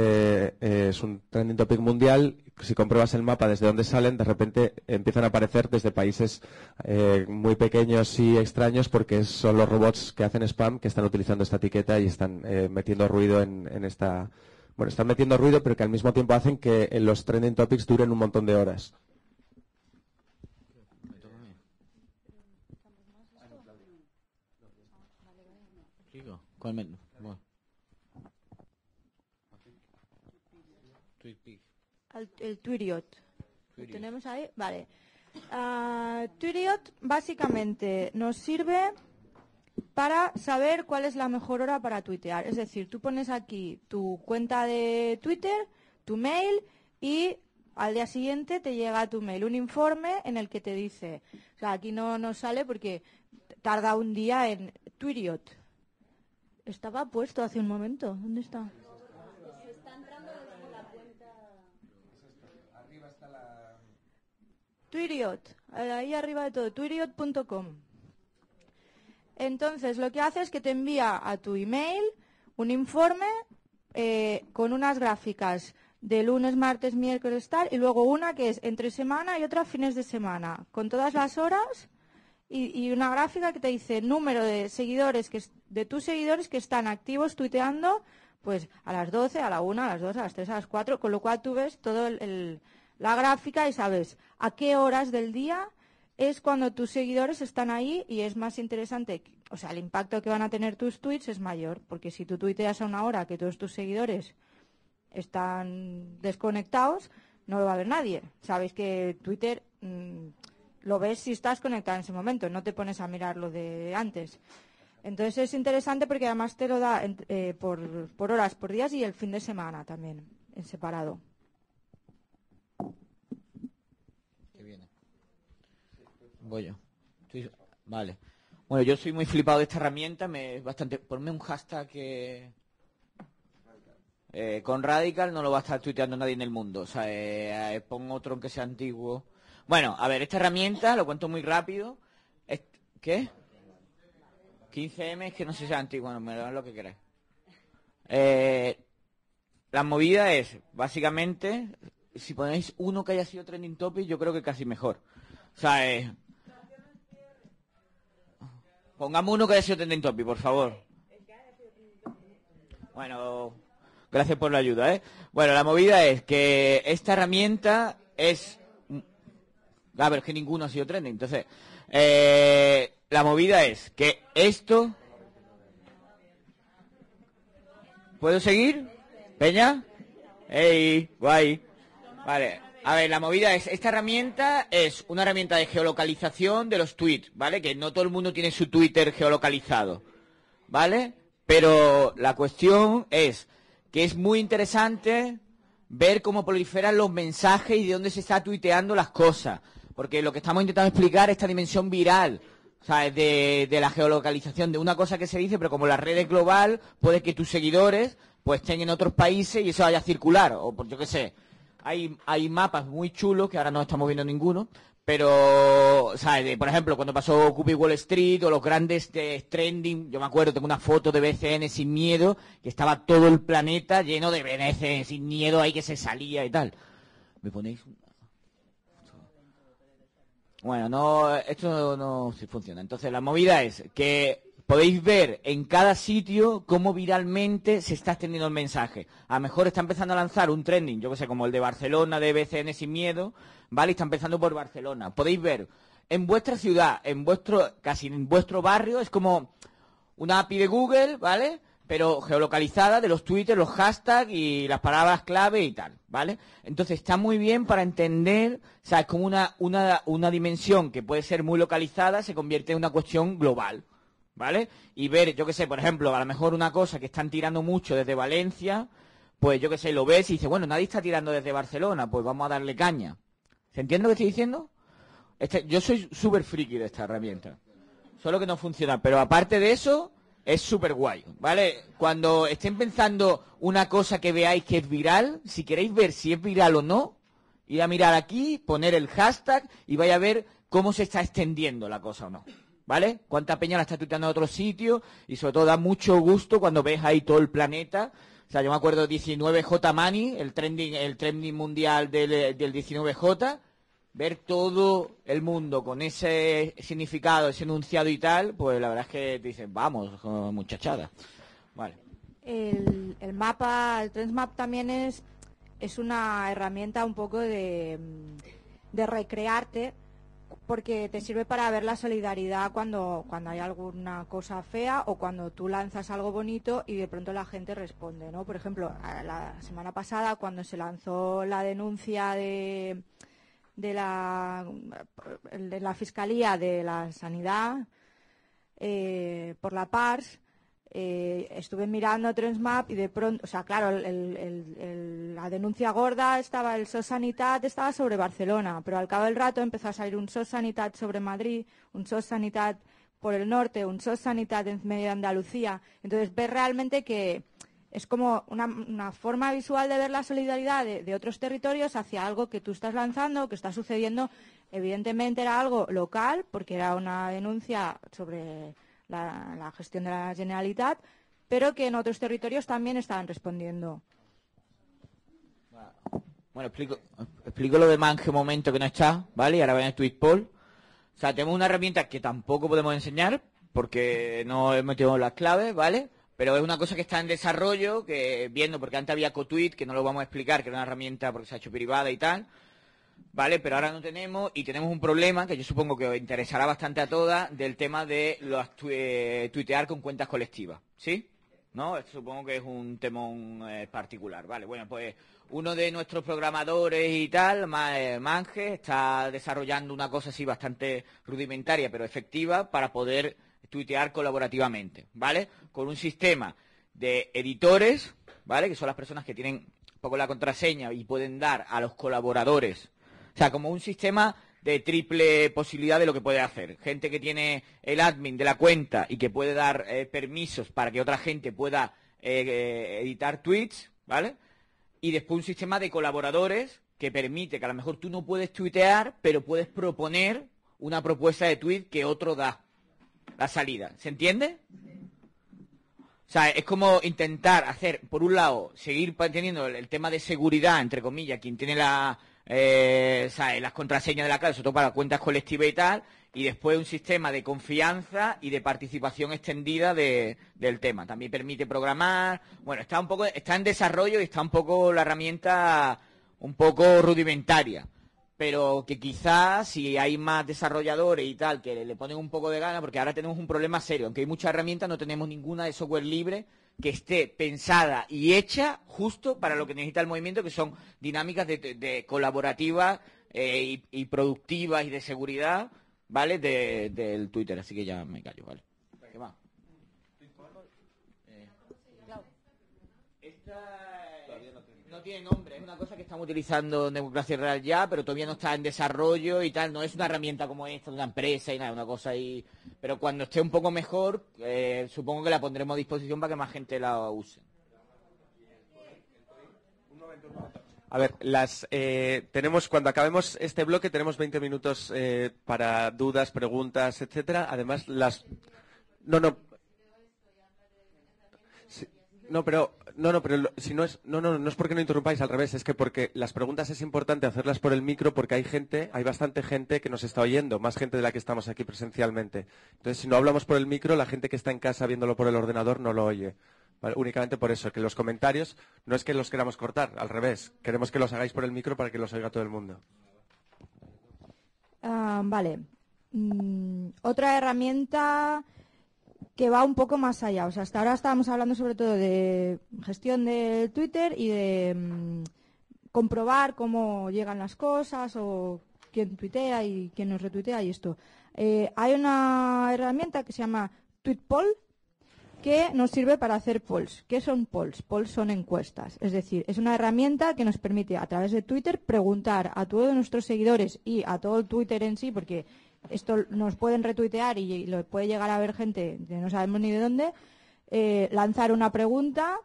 eh, es un trending topic mundial, si compruebas el mapa desde donde salen, de repente empiezan a aparecer desde países eh, muy pequeños y extraños, porque son los robots que hacen spam que están utilizando esta etiqueta y están eh, metiendo ruido en, en esta... Bueno, están metiendo ruido, pero que al mismo tiempo hacen que los trending topics duren un montón de horas. El, el Twitriot. ¿Lo tenemos ahí? Vale. Uh, Twitriot básicamente nos sirve... para saber cuál es la mejor hora para tuitear. Es decir, tú pones aquí tu cuenta de Twitter, tu mail, y al día siguiente te llega a tu mail un informe en el que te dice... O sea, aquí no nos sale porque tarda un día en... Twitriot. Estaba puesto hace un momento. ¿Dónde está? Está entrando desde la cuenta... Arriba está la... Twitriot. Ahí arriba de todo. Twitriot punto com. Entonces, lo que hace es que te envía a tu email un informe eh, con unas gráficas de lunes, martes, miércoles, tal, y luego una que es entre semana y otra fines de semana, con todas las horas y, y una gráfica que te dice número de seguidores, que de tus seguidores que están activos tuiteando pues a las doce, a la una, a las dos, a las tres, a las cuatro, con lo cual tú ves todo el, el, la gráfica y sabes a qué horas del día... es cuando tus seguidores están ahí y es más interesante, o sea, el impacto que van a tener tus tweets es mayor, porque si tú tuiteas a una hora que todos tus seguidores están desconectados, no lo va a ver nadie. Sabéis que Twitter mmm, lo ves si estás conectado en ese momento, no te pones a mirar lo de antes. Entonces es interesante porque además te lo da eh, por, por horas, por días y el fin de semana también, en separado. Voy yo. Estoy... Vale. Bueno, yo soy muy flipado de esta herramienta. Me bastante. Ponme un hashtag que... Eh, con Radical no lo va a estar tuiteando nadie en el mundo. O sea, eh, eh, pon otro aunque sea antiguo. Bueno, a ver, esta herramienta, lo cuento muy rápido. Est... ¿Qué? quince eme, es que no sé si es antiguo. Bueno, me lo dan lo que queráis. Eh, la movida es, básicamente, si ponéis uno que haya sido trending topic, yo creo que casi mejor. O sea, eh, pongamos uno que haya sido trending topic, por favor. Bueno, gracias por la ayuda, ¿eh? Bueno, la movida es que esta herramienta es... Ah, pero es que ninguno ha sido trending. Entonces, eh, la movida es que esto... ¿Puedo seguir? ¿Peña? ¡Ey! ¡Guay! Vale. A ver, la movida es, esta herramienta es una herramienta de geolocalización de los tweets, ¿vale? Que no todo el mundo tiene su Twitter geolocalizado, ¿vale? Pero la cuestión es que es muy interesante ver cómo proliferan los mensajes y de dónde se está tuiteando las cosas. Porque lo que estamos intentando explicar es esta dimensión viral, ¿sabes? De, de la geolocalización, de una cosa que se dice, pero como la red es global, puede que tus seguidores pues estén en otros países y eso vaya a circular, o por yo qué sé... Hay, hay mapas muy chulos, que ahora no estamos viendo ninguno, pero, o sea, de, por ejemplo, cuando pasó Occupy Wall Street o los grandes de, trending, yo me acuerdo, tengo una foto de B C N sin miedo, que estaba todo el planeta lleno de B C N sin miedo, ahí que se salía y tal. ¿Me ponéis? Bueno, no, esto no, no sí funciona. Entonces, la movida es que podéis ver en cada sitio cómo viralmente se está extendiendo el mensaje. A lo mejor está empezando a lanzar un trending, yo que sé, como el de Barcelona, de B C N sin miedo, ¿vale? Y está empezando por Barcelona. Podéis ver en vuestra ciudad, en vuestro, casi en vuestro barrio, es como una A P I de Google, ¿vale? Pero geolocalizada de los tweets, los hashtags y las palabras clave y tal, ¿vale? Entonces está muy bien para entender, o sea, es como una, una, una dimensión que puede ser muy localizada, se convierte en una cuestión global, ¿vale? Y ver, yo qué sé, por ejemplo, a lo mejor una cosa que están tirando mucho desde Valencia, pues yo qué sé, lo ves y dices, bueno, nadie está tirando desde Barcelona, pues vamos a darle caña. ¿Se entiende lo que estoy diciendo? Este, yo soy súper friki de esta herramienta, solo que no funciona, pero aparte de eso... Es súper guay, ¿vale? Cuando estén pensando una cosa que veáis que es viral, si queréis ver si es viral o no, ir a mirar aquí, poner el hashtag y vais a ver cómo se está extendiendo la cosa o no, ¿vale? Cuánta peña la está tuiteando en otro sitio y sobre todo da mucho gusto cuando ves ahí todo el planeta. O sea, yo me acuerdo diecinueve J Money, el trending, el trending mundial del, del diecinueve J, ver todo el mundo con ese significado, ese enunciado y tal, pues la verdad es que te dicen, vamos, muchachada. Vale. El, el mapa, el Trendsmap también es, es una herramienta un poco de, de recrearte, porque te sirve para ver la solidaridad cuando, cuando hay alguna cosa fea o cuando tú lanzas algo bonito y de pronto la gente responde, ¿no? Por ejemplo, la semana pasada cuando se lanzó la denuncia de... de la, de la Fiscalía de la Sanidad eh, por la P A R S, eh, estuve mirando Trendsmap y de pronto, o sea, claro, el, el, el, la denuncia gorda estaba, el S O S Sanitat estaba sobre Barcelona, pero al cabo del rato empezó a salir un S O S Sanitat sobre Madrid, un S O S Sanitat por el norte, un S O S Sanitat en medio de Andalucía. Entonces ves realmente que es como una, una forma visual de ver la solidaridad de, de otros territorios hacia algo que tú estás lanzando, que está sucediendo. Evidentemente era algo local, porque era una denuncia sobre la, la gestión de la Generalitat, pero que en otros territorios también estaban respondiendo. Bueno, explico, explico lo de Manje un momento que no está, ¿vale? Y ahora ven el TweetPoll. O sea, tenemos una herramienta que tampoco podemos enseñar, porque no metemos las claves, ¿vale? Pero es una cosa que está en desarrollo, que viendo, porque antes había CoTweet, que no lo vamos a explicar, que era una herramienta porque se ha hecho privada y tal, ¿vale? Pero ahora no tenemos, y tenemos un problema, que yo supongo que os interesará bastante a todas, del tema de los tu eh, tuitear con cuentas colectivas, ¿sí? ¿No? Esto supongo que es un temón eh, particular, ¿vale? Bueno, pues uno de nuestros programadores y tal, Manje, está desarrollando una cosa así bastante rudimentaria, pero efectiva, para poder tuitear colaborativamente, ¿vale? Con un sistema de editores, ¿vale? Que son las personas que tienen un poco la contraseña y pueden dar a los colaboradores. O sea, como un sistema de triple posibilidad de lo que puede hacer. Gente que tiene el admin de la cuenta y que puede dar eh, permisos para que otra gente pueda eh, editar tweets, ¿vale? Y después un sistema de colaboradores que permite que a lo mejor tú no puedes tuitear, pero puedes proponer una propuesta de tweet que otro da. La salida, ¿se entiende? O sea, es como intentar hacer, por un lado, seguir teniendo el tema de seguridad, entre comillas, quien tiene la, eh, ¿sabes? Las contraseñas de la clave, sobre todo para cuentas colectivas y tal, y después un sistema de confianza y de participación extendida de, del tema. También permite programar. Bueno, está un poco, está en desarrollo y está un poco la herramienta un poco rudimentaria. Pero que quizás si hay más desarrolladores y tal que le ponen un poco de gana, porque ahora tenemos un problema serio, aunque hay muchas herramientas, no tenemos ninguna de software libre que esté pensada y hecha justo para lo que necesita el movimiento, que son dinámicas de, de colaborativas eh, y, y productivas y de seguridad, ¿vale? De, del Twitter, así que ya me callo, ¿vale? ¿Qué más? Eh. Esta... No tiene nombre, es una cosa que estamos utilizando en Democracia Real Ya, pero todavía no está en desarrollo y tal. No es una herramienta como esta, de una empresa y nada, una cosa ahí. Pero cuando esté un poco mejor, eh, supongo que la pondremos a disposición para que más gente la use. A ver, las eh, tenemos cuando acabemos este bloque tenemos veinte minutos eh, para dudas, preguntas, etcétera. Además, las... No, no... No, pero No, no, pero si no es, no, no, no es porque no interrumpáis, al revés, es que porque las preguntas es importante hacerlas por el micro porque hay gente, hay bastante gente que nos está oyendo, más gente de la que estamos aquí presencialmente. Entonces, si no hablamos por el micro, la gente que está en casa viéndolo por el ordenador no lo oye. ¿Vale? Únicamente por eso, que los comentarios no es que los queramos cortar, al revés, queremos que los hagáis por el micro para que los oiga todo el mundo. Uh, vale. Mm, otra herramienta que va un poco más allá. O sea, hasta ahora estábamos hablando sobre todo de gestión de Twitter y de mmm, comprobar cómo llegan las cosas o quién tuitea y quién nos retuitea y esto. Eh, hay una herramienta que se llama TweetPoll que nos sirve para hacer polls. ¿Qué son polls? Polls son encuestas. Es decir, es una herramienta que nos permite a través de Twitter preguntar a todos nuestros seguidores y a todo el Twitter en sí, porque esto nos pueden retuitear y lo puede llegar a ver gente que no sabemos ni de dónde, eh, lanzar una pregunta,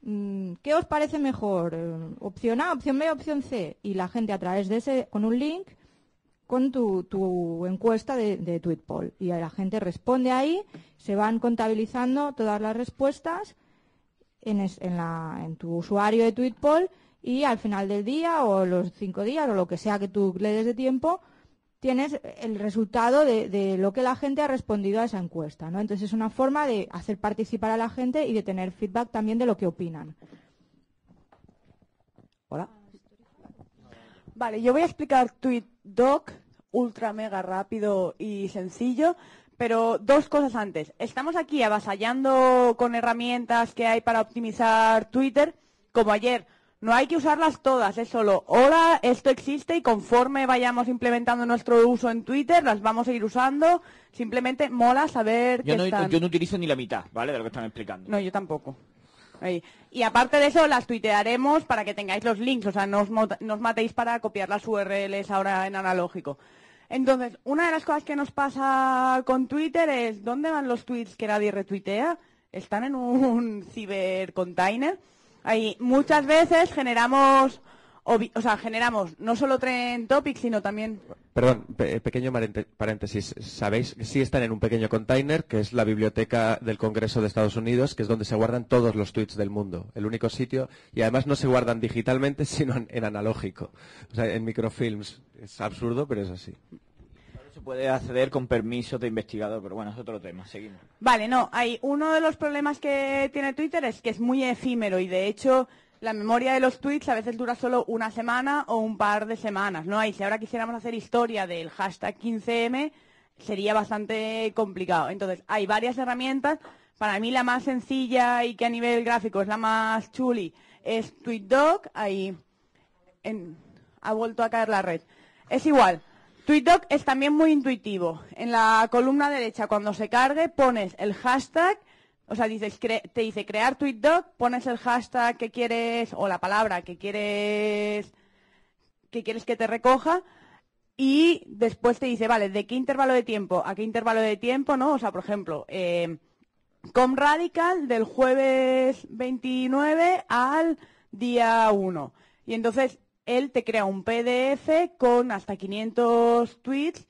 mmm, ¿qué os parece mejor? ¿Opción A, opción B, opción C? Y la gente a través de ese, con un link, con tu, tu encuesta de, de TweetPoll. Y la gente responde ahí, se van contabilizando todas las respuestas en, es, en, la, en tu usuario de TweetPoll y al final del día o los cinco días o lo que sea que tú le des de tiempo, tienes el resultado de, de lo que la gente ha respondido a esa encuesta, ¿no? Entonces es una forma de hacer participar a la gente y de tener feedback también de lo que opinan. Hola. Vale, yo voy a explicar TweetDoc, ultra mega rápido y sencillo, pero dos cosas antes. Estamos aquí avasallando con herramientas que hay para optimizar Twitter, como ayer. No hay que usarlas todas, es solo, ahora esto existe y conforme vayamos implementando nuestro uso en Twitter, las vamos a ir usando. Simplemente mola saber yo que no, están. Yo no utilizo ni la mitad, ¿vale?, de lo que están explicando. No, yo tampoco. Ahí. Y aparte de eso, las tuitearemos para que tengáis los links, o sea, no os, no os matéis para copiar las U R Ls ahora en analógico. Entonces, una de las cosas que nos pasa con Twitter es, ¿dónde van los tweets que nadie retuitea? Están en un cibercontainer. Ahí, muchas veces generamos, o sea, generamos no solo Trend Topics, sino también... Perdón, pe pequeño paréntesis. Sabéis que sí están en un pequeño container, que es la Biblioteca del Congreso de Estados Unidos, que es donde se guardan todos los tweets del mundo. El único sitio, y además no se guardan digitalmente, sino en, en analógico. O sea, en microfilms. Es absurdo, pero es así. Se puede acceder con permiso de investigador, pero bueno, es otro tema. Seguimos. Vale, no, hay uno de los problemas que tiene Twitter es que es muy efímero y de hecho la memoria de los tweets a veces dura solo una semana o un par de semanas, ¿no? Y si ahora quisiéramos hacer historia del hashtag quince eme sería bastante complicado. Entonces, hay varias herramientas. Para mí la más sencilla y que a nivel gráfico es la más chuli es TweetDoc. Ahí en, ha vuelto a caer la red. Es igual. TweetDoc es también muy intuitivo. En la columna derecha, cuando se cargue, pones el hashtag, o sea, dices, te dice crear TweetDoc, pones el hashtag que quieres, o la palabra que quieres que quieres que te recoja, y después te dice, vale, ¿de qué intervalo de tiempo? ¿A qué intervalo de tiempo? ¿No? O sea, por ejemplo, eh, comradical del jueves veintinueve al día uno. Y entonces... él te crea un P D F con hasta quinientos tweets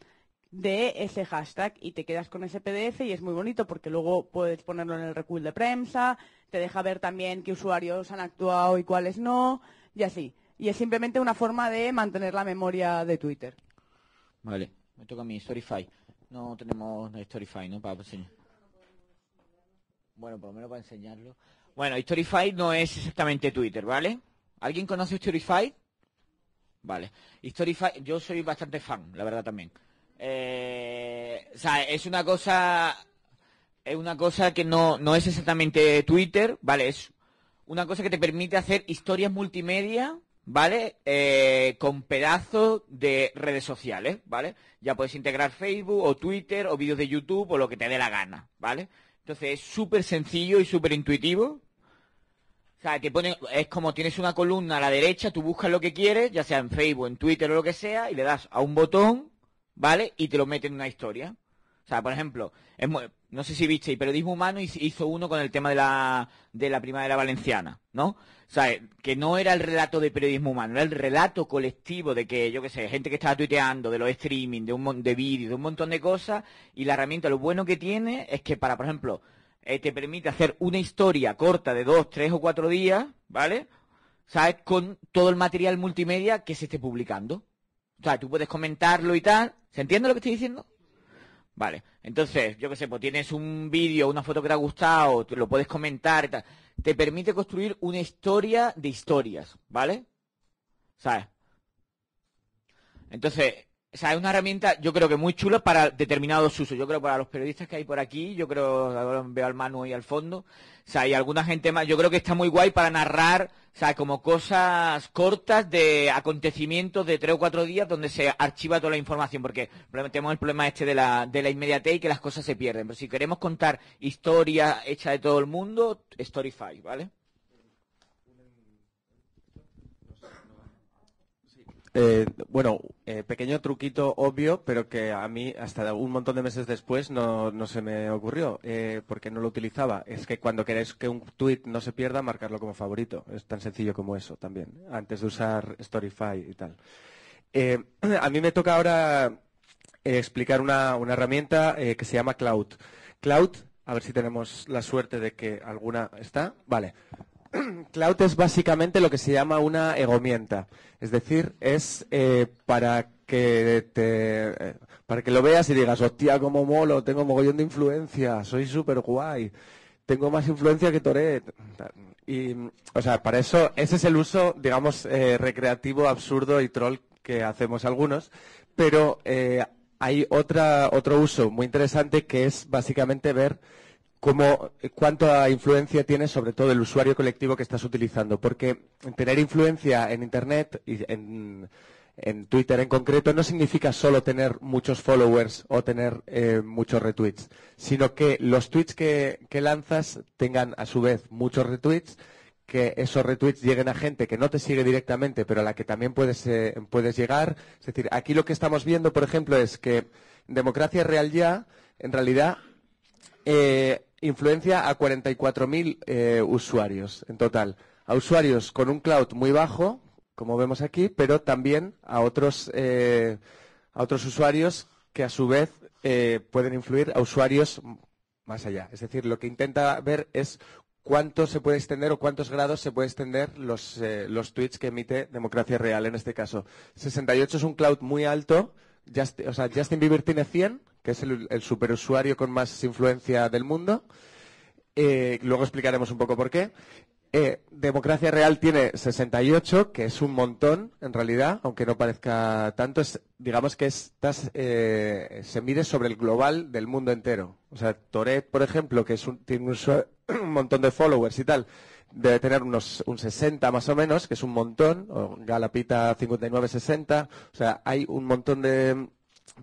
de ese hashtag y te quedas con ese P D F y es muy bonito porque luego puedes ponerlo en el recull de prensa, te deja ver también qué usuarios han actuado y cuáles no, y así. Y es simplemente una forma de mantener la memoria de Twitter. Vale, me toca a mí, Storify. No tenemos Storify, ¿no? Para enseñar. Bueno, por lo menos para enseñarlo. Bueno, Storify no es exactamente Twitter, ¿vale? ¿Alguien conoce Storify? Vale. Storify, yo soy bastante fan, la verdad también. Eh, o sea, es una cosa, es una cosa que no, no es exactamente Twitter, ¿vale? Es una cosa que te permite hacer historias multimedia, ¿vale? Eh, con pedazos de redes sociales, ¿vale? Ya puedes integrar Facebook o Twitter o vídeos de YouTube o lo que te dé la gana, ¿vale? Entonces es súper sencillo y súper intuitivo. O sea, te ponen, es como tienes una columna a la derecha, tú buscas lo que quieres, ya sea en Facebook, en Twitter o lo que sea, y le das a un botón, ¿vale? Y te lo meten en una historia. O sea, por ejemplo, es muy, no sé si viste, Periodismo Humano hizo uno con el tema de la, de la Primavera Valenciana, ¿no? O sea, que no era el relato de Periodismo Humano, era el relato colectivo de que, yo qué sé, gente que estaba tuiteando, de los streaming, de un mon de vídeos, de un montón de cosas, y la herramienta, lo bueno que tiene es que para, por ejemplo... eh, te permite hacer una historia corta de dos, tres o cuatro días, ¿vale? ¿Sabes? Con todo el material multimedia que se esté publicando. O sea, tú puedes comentarlo y tal. ¿Se entiende lo que estoy diciendo? Vale. Entonces, yo qué sé, pues tienes un vídeo, una foto que te ha gustado, lo puedes comentar y tal. Te permite construir una historia de historias, ¿vale? ¿Sabes? Entonces, o sea, es una herramienta, yo creo que muy chula para determinados usos. Yo creo para los periodistas que hay por aquí, yo creo, ahora veo al Manu ahí al fondo. O sea, hay alguna gente más, yo creo que está muy guay para narrar, o sea, como cosas cortas de acontecimientos de tres o cuatro días donde se archiva toda la información. Porque tenemos el problema este de la, de la inmediatez y que las cosas se pierden. Pero si queremos contar historias hechas de todo el mundo, Storify, ¿vale? Eh, bueno, eh, pequeño truquito obvio, pero que a mí hasta un montón de meses después no, no se me ocurrió, eh, porque no lo utilizaba. Es que cuando queréis que un tweet no se pierda, marcarlo como favorito. Es tan sencillo como eso también, antes de usar Storify y tal. Eh, a mí me toca ahora eh, explicar una, una herramienta eh, que se llama Klout. Klout, a ver si tenemos la suerte de que alguna está. Vale. Klout es básicamente lo que se llama una egomienta, es decir, es eh, para que te, eh, para que lo veas y digas, hostia, cómo molo, tengo mogollón de influencia, soy súper guay, tengo más influencia que Toret. Y, o sea, para eso, ese es el uso, digamos, eh, recreativo, absurdo y troll que hacemos algunos, pero eh, hay otra, otro uso muy interesante que es básicamente ver Como, cuánta influencia tienes sobre todo el usuario colectivo que estás utilizando. Porque tener influencia en Internet, y en, en Twitter en concreto, no significa solo tener muchos followers o tener eh, muchos retweets, sino que los tweets que, que lanzas tengan a su vez muchos retweets, que esos retweets lleguen a gente que no te sigue directamente, pero a la que también puedes, eh, puedes llegar. Es decir, aquí lo que estamos viendo, por ejemplo, es que Democracia Real Ya, en realidad, eh, influencia a cuarenta y cuatro mil eh, usuarios en total. A usuarios con un cloud muy bajo, como vemos aquí, pero también a otros, eh, a otros usuarios que a su vez eh, pueden influir a usuarios más allá. Es decir, lo que intenta ver es cuánto se puede extender o cuántos grados se puede extender los, eh, los tweets que emite Democracia Real en este caso. sesenta y ocho es un cloud muy alto. Just, o sea, Justin Bieber tiene cien, que es el, el superusuario con más influencia del mundo. Eh, luego explicaremos un poco por qué. Eh, Democracia Real tiene sesenta y ocho, que es un montón, en realidad, aunque no parezca tanto. Es, digamos que estas, eh, se mide sobre el global del mundo entero. O sea, Toret, por ejemplo, que es un, tiene un, un montón de followers y tal, debe tener unos un sesenta más o menos, que es un montón. O Galapita cincuenta y nueve sesenta. O sea, hay un montón de...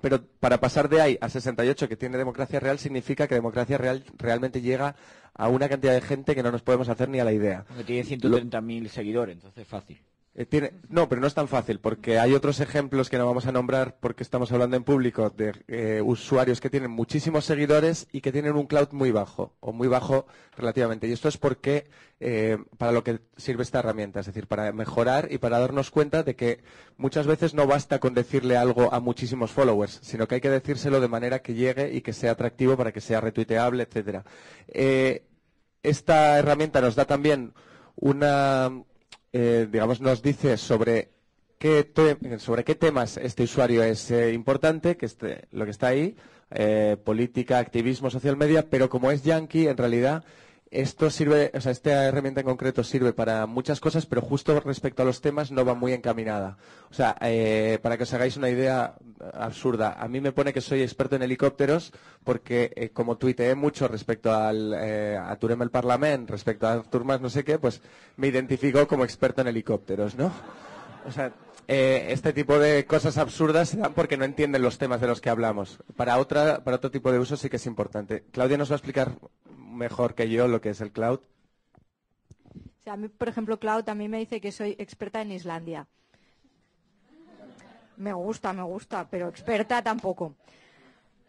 Pero para pasar de ahí a sesenta y ocho que tiene Democracia Real significa que Democracia Real realmente llega a una cantidad de gente que no nos podemos hacer ni a la idea. Porque tiene ciento treinta mil seguidores, entonces es fácil. Eh, tiene, no, pero no es tan fácil, porque hay otros ejemplos que no vamos a nombrar porque estamos hablando en público de eh, usuarios que tienen muchísimos seguidores y que tienen un cloud muy bajo, o muy bajo relativamente. Y esto es porque eh, para lo que sirve esta herramienta, es decir, para mejorar y para darnos cuenta de que muchas veces no basta con decirle algo a muchísimos followers, sino que hay que decírselo de manera que llegue y que sea atractivo para que sea retuiteable, etcétera. Eh, esta herramienta nos da también una... Eh, digamos, nos dice sobre qué, te sobre qué temas este usuario es eh, importante, que este, lo que está ahí, eh, política, activismo, social media, pero como es yankee, en realidad, esto sirve, o sea, esta herramienta en concreto sirve para muchas cosas, pero justo respecto a los temas no va muy encaminada. O sea, eh, para que os hagáis una idea absurda, a mí me pone que soy experto en helicópteros porque eh, como tuiteé mucho respecto al, eh, a Turem el Parlament, respecto a Turmas no sé qué, pues me identificó como experto en helicópteros, ¿no? O sea, eh, este tipo de cosas absurdas se dan porque no entienden los temas de los que hablamos. Para, otra, para otro tipo de uso sí que es importante. Claudia nos va a explicar mejor que yo lo que es el cloud. O sea, a mí, por ejemplo, cloud a mí me dice que soy experta en Islandia. Me gusta, me gusta, pero experta tampoco.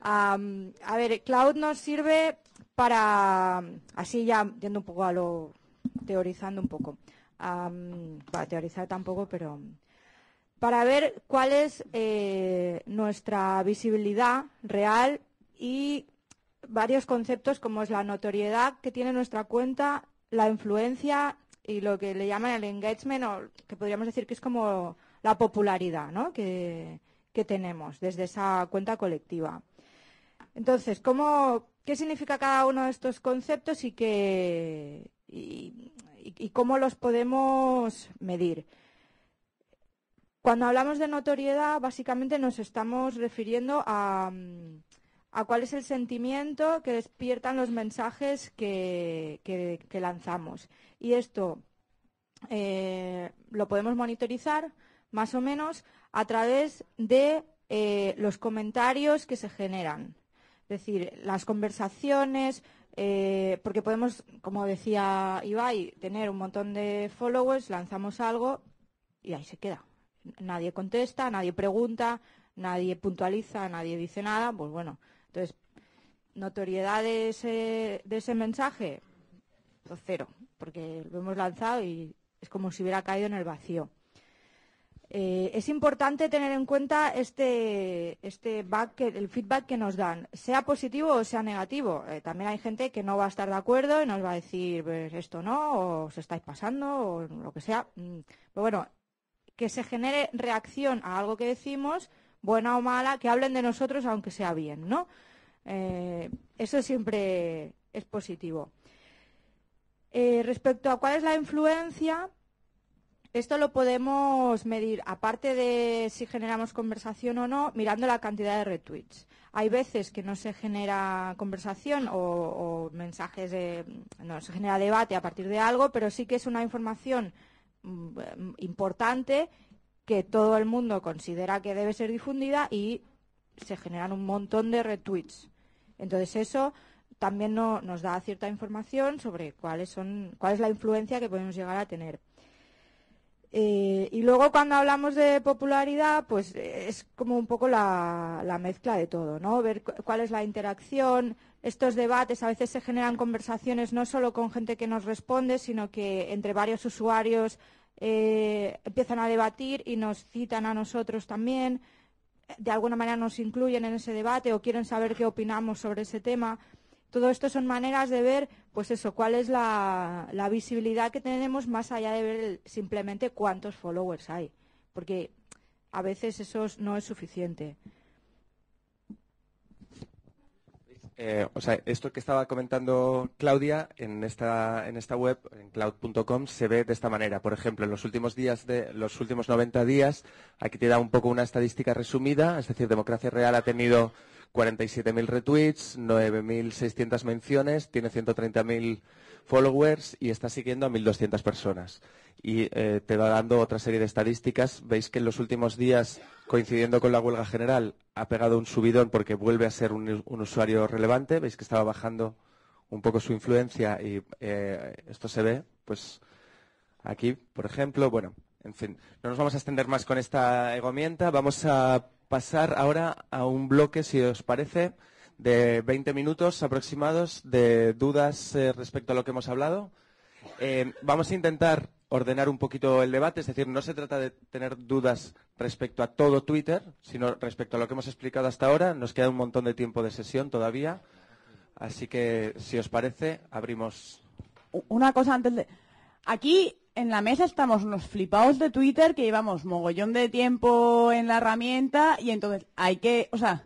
Um, a ver, cloud nos sirve para, así ya yendo un poco a lo, teorizando un poco. Um, para teorizar tampoco, pero para ver cuál es eh, nuestra visibilidad real y varios conceptos como es la notoriedad que tiene nuestra cuenta, la influencia y lo que le llaman el engagement, o que podríamos decir que es como la popularidad, ¿no?, que, que tenemos desde esa cuenta colectiva. Entonces, ¿cómo, ¿qué significa cada uno de estos conceptos y, qué, y, y cómo los podemos medir? Cuando hablamos de notoriedad, básicamente nos estamos refiriendo a, a cuál es el sentimiento que despiertan los mensajes que, que, que lanzamos. Y esto eh, lo podemos monitorizar más o menos a través de eh, los comentarios que se generan. Es decir, las conversaciones, eh, porque podemos, como decía Ibai, tener un montón de followers, lanzamos algo y ahí se queda. Nadie contesta, nadie pregunta, nadie puntualiza, nadie dice nada. Pues bueno, entonces, notoriedad de ese, de ese mensaje, cero, porque lo hemos lanzado y es como si hubiera caído en el vacío. Eh, es importante tener en cuenta este, este back, el feedback que nos dan, sea positivo o sea negativo. Eh, también hay gente que no va a estar de acuerdo y nos va a decir, pues esto no, o se estáis pasando, o lo que sea. Pero bueno, que se genere reacción a algo que decimos, buena o mala, que hablen de nosotros aunque sea bien, ¿no? Eh, eso siempre es positivo. Eh, respecto a cuál es la influencia, esto lo podemos medir, aparte de si generamos conversación o no, mirando la cantidad de retweets. Hay veces que no se genera conversación o, o mensajes, de, no se genera debate a partir de algo, pero sí que es una información importante que todo el mundo considera que debe ser difundida y se generan un montón de retweets. Entonces eso también no, nos da cierta información sobre cuáles son, cuál es la influencia que podemos llegar a tener. Eh, y luego cuando hablamos de popularidad, pues es como un poco la, la mezcla de todo, ¿no? Ver cu cuál es la interacción, estos debates, a veces se generan conversaciones no solo con gente que nos responde, sino que entre varios usuarios eh, empiezan a debatir y nos citan a nosotros también, de alguna manera nos incluyen en ese debate o quieren saber qué opinamos sobre ese tema. Todo esto son maneras de ver, pues eso, cuál es la, la visibilidad que tenemos más allá de ver el, simplemente cuántos followers hay. Porque a veces eso no es suficiente. Eh, o sea, esto que estaba comentando Claudia en esta, en esta web, en klout punto com, se ve de esta manera. Por ejemplo, en los últimos días de los últimos noventa días, aquí te da un poco una estadística resumida, es decir, Democracia Real ha tenido cuarenta y siete mil retweets, nueve mil seiscientas menciones, tiene ciento treinta mil followers y está siguiendo a mil doscientas personas. Y eh, te va dando otra serie de estadísticas. Veis que en los últimos días, coincidiendo con la huelga general, ha pegado un subidón porque vuelve a ser un, un usuario relevante. Veis que estaba bajando un poco su influencia y eh, esto se ve, pues aquí, por ejemplo. Bueno, en fin, no nos vamos a extender más con esta herramienta. Vamos a pasar ahora a un bloque, si os parece, de veinte minutos aproximados de dudas eh, respecto a lo que hemos hablado. Eh, vamos a intentar ordenar un poquito el debate, es decir, no se trata de tener dudas respecto a todo Twitter, sino respecto a lo que hemos explicado hasta ahora. Nos queda un montón de tiempo de sesión todavía, así que, si os parece, abrimos. Una cosa antes de... Aquí en la mesa estamos unos flipados de Twitter que llevamos mogollón de tiempo en la herramienta y entonces hay que, o sea,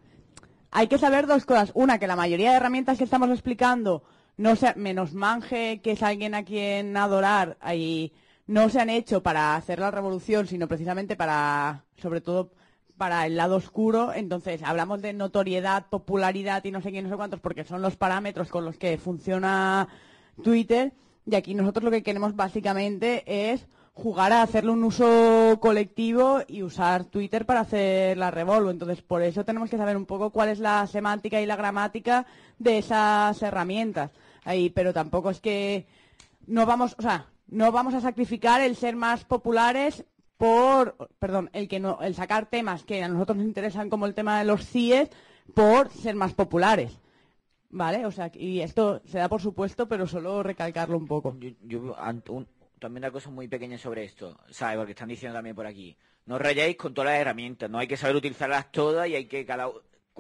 hay que saber dos cosas. Una, que la mayoría de herramientas que estamos explicando, no se, menos Manje, que es alguien a quien adorar, ahí, no se han hecho para hacer la revolución, sino precisamente para, sobre todo, para el lado oscuro. Entonces hablamos de notoriedad, popularidad y no sé qué, no sé cuántos, porque son los parámetros con los que funciona Twitter. Y aquí nosotros lo que queremos básicamente es jugar a hacerle un uso colectivo y usar Twitter para hacer la revolvo. Entonces, por eso tenemos que saber un poco cuál es la semántica y la gramática de esas herramientas. Ahí, pero tampoco es que no vamos, o sea, no vamos a sacrificar el ser más populares por, perdón, el que no, el sacar temas que a nosotros nos interesan como el tema de los C I Es por ser más populares. Vale, o sea, y esto se da por supuesto, pero solo recalcarlo un poco. Yo, yo un, también una cosa muy pequeña sobre esto, ¿sabes? Porque están diciendo también por aquí, no os rayéis con todas las herramientas, no hay que saber utilizarlas todas y hay que cada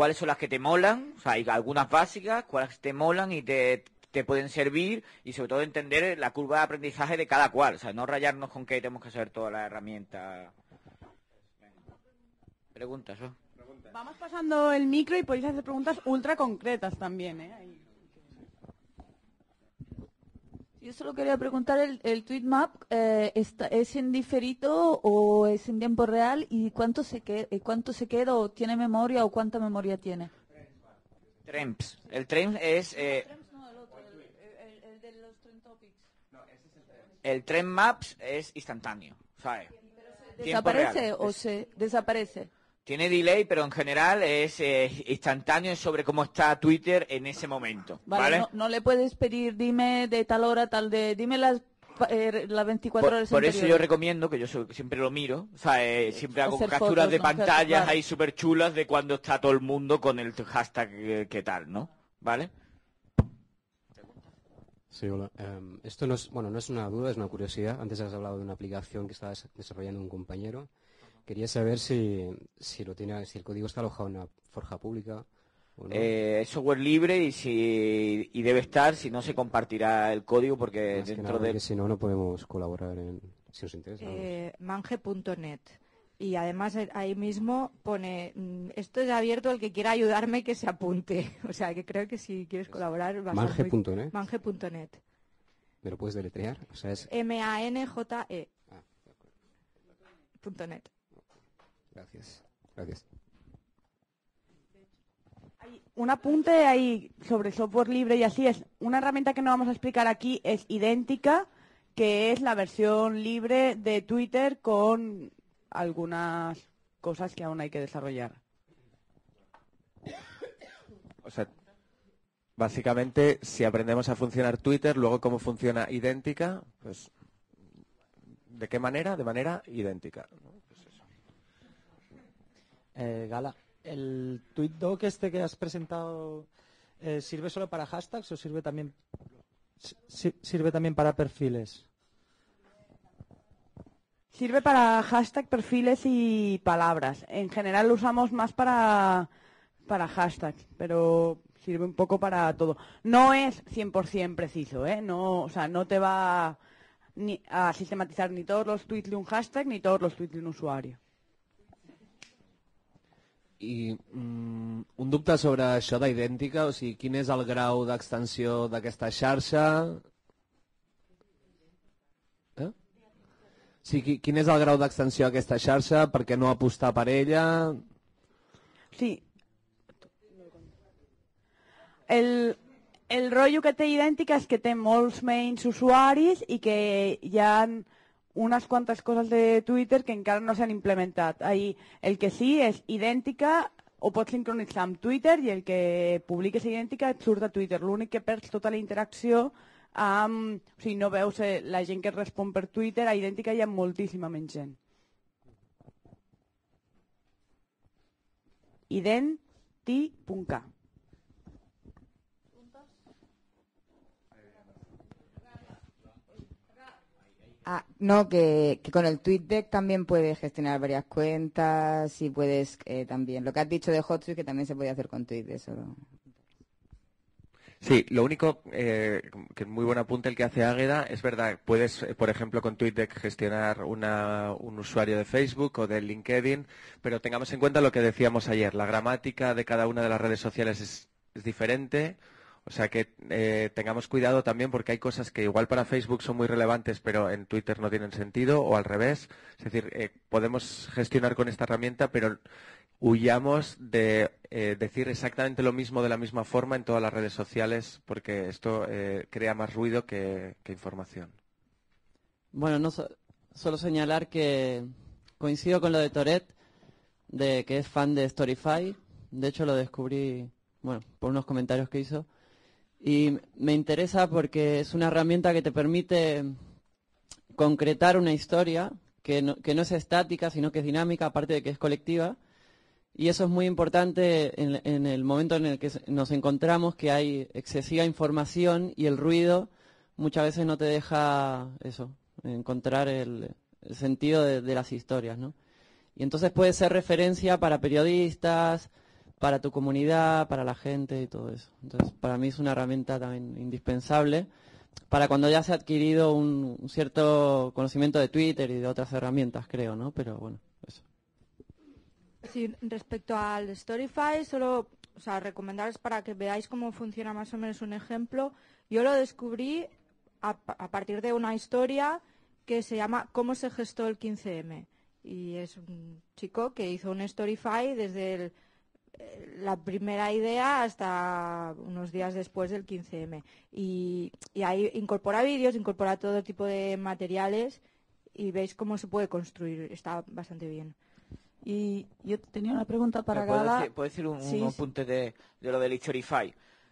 cuáles son las que te molan, o sea, hay algunas básicas, cuáles te molan y te, te pueden servir, y sobre todo entender la curva de aprendizaje de cada cual, o sea, no rayarnos con que tenemos que saber todas las herramientas. Preguntas, ¿no? Preguntas. Vamos pasando el micro y podéis hacer preguntas ultra concretas también, ¿eh? Ahí. Yo solo quería preguntar, ¿el, el TweetMap eh, está, es en diferido o es en tiempo real? ¿Y cuánto se, que, cuánto se queda o tiene memoria o cuánta memoria tiene? Tremps. El Tremps es... Eh, no, el, otro, el, el, el de los Trend Topics. No, ese es el Trend. El Trend Maps es instantáneo, ¿sabes? ¿Pero desaparece o se desaparece? Tiene delay, pero en general es eh, instantáneo sobre cómo está Twitter en ese momento. Vale, ¿vale? No, no le puedes pedir, dime de tal hora, tal de... Dime las, eh, las veinticuatro por, horas Por anteriores. Eso yo recomiendo, que yo siempre lo miro, o sea, eh, siempre hago capturas fotos, de ¿no? pantallas vale. ahí súper chulas de cuando está todo el mundo con el hashtag eh, que tal, ¿no? ¿Vale? Sí, hola. Um, esto no es, bueno, no es una duda, es una curiosidad. Antes has hablado de una aplicación que estaba desarrollando un compañero. Quería saber si, si, lo tiene, si el código está alojado en una forja pública o no. Eh, es software libre y, si, y debe estar, si no se compartirá el código porque Más dentro que nada, de... Que si no, no podemos colaborar en, si os interesa. Eh, manje punto net. Y además ahí mismo pone, esto es abierto, el que quiera ayudarme que se apunte. O sea, que creo que si quieres colaborar... Manje punto net. Manje punto net. ¿Me lo puedes deletrear? O sea, es... M A N J E. Ah, de acuerdo. .net. Gracias. Gracias. Hay un apunte ahí sobre software libre y así es. Una herramienta que no vamos a explicar aquí es Idéntica, que es la versión libre de Twitter con algunas cosas que aún hay que desarrollar. O sea, básicamente, si aprendemos a funcionar Twitter, luego cómo funciona Idéntica, pues, ¿de qué manera? De manera idéntica, ¿no? Eh, Gala, ¿el TweetDoc este que has presentado eh, sirve solo para hashtags o sirve también si, sirve también para perfiles? Sirve para hashtag, perfiles y palabras. En general lo usamos más para, para hashtags, pero sirve un poco para todo. No es cien por cien preciso, ¿eh? No, o sea, no te va ni a sistematizar ni todos los tweets de un hashtag ni todos los tweets de un usuario. I mm, un dubte sobre això d'idèntica, o sigui, quin és el grau d'extensió d'aquesta xarxa? Eh? Sí, qui, quin és el grau d'extensió d'aquesta xarxa? Per què no apostar per ella? Sí. El, el rotllo que té idèntica és que té molts menys usuaris i que hi ha... unas cuantas cosas de Twitter que encara no se han implementado. Ahí el que sí es idèntica o pot sincronitzar amb Twitter i el que publiques idèntica et surt a Twitter. L'únic que perds tota la interacció amb... O sigui, no veus la gent que respon per Twitter, a idèntica hi ha moltíssima menys gent. identi punt ca. Ah, no, que, que con el TweetDeck también puedes gestionar varias cuentas y puedes eh, también, lo que has dicho de HootSuite, que también se puede hacer con Twitter. Eso. Sí, lo único, eh, que es muy buen apunte el que hace Águeda, es verdad, puedes, por ejemplo, con TweetDeck gestionar una, un usuario de Facebook o de LinkedIn, pero tengamos en cuenta lo que decíamos ayer, la gramática de cada una de las redes sociales es, es diferente. O sea que eh, tengamos cuidado también porque hay cosas que igual para Facebook son muy relevantes pero en Twitter no tienen sentido o al revés. Es decir, eh, podemos gestionar con esta herramienta pero huyamos de eh, decir exactamente lo mismo de la misma forma en todas las redes sociales porque esto eh, crea más ruido que, que información. Bueno, no so- solo señalar que coincido con lo de Toret, de que es fan de Storify. De hecho lo descubrí, bueno, por unos comentarios que hizo. Y me interesa porque es una herramienta que te permite concretar una historia que no, que no es estática, sino que es dinámica, aparte de que es colectiva. Y eso es muy importante en, en el momento en el que nos encontramos, que hay excesiva información y el ruido muchas veces no te deja eso, encontrar el, el sentido de, de las historias, ¿no? Y entonces puede ser referencia para periodistas, para tu comunidad, para la gente y todo eso. Entonces, para mí es una herramienta también indispensable para cuando ya se ha adquirido un, un cierto conocimiento de Twitter y de otras herramientas, creo, ¿no? Pero bueno, eso. Sí, respecto al Storify, solo, o sea, recomendaros para que veáis cómo funciona más o menos un ejemplo. Yo lo descubrí a, a partir de una historia que se llama ¿Cómo se gestó el quince eme? Y es un chico que hizo un Storify desde el, la primera idea hasta unos días después del quince eme. Y, y ahí incorpora vídeos, incorpora todo tipo de materiales y veis cómo se puede construir. Está bastante bien. Y yo tenía una pregunta para Gala. ¿Puedo decir un, sí, un apunte de, de lo del Storify?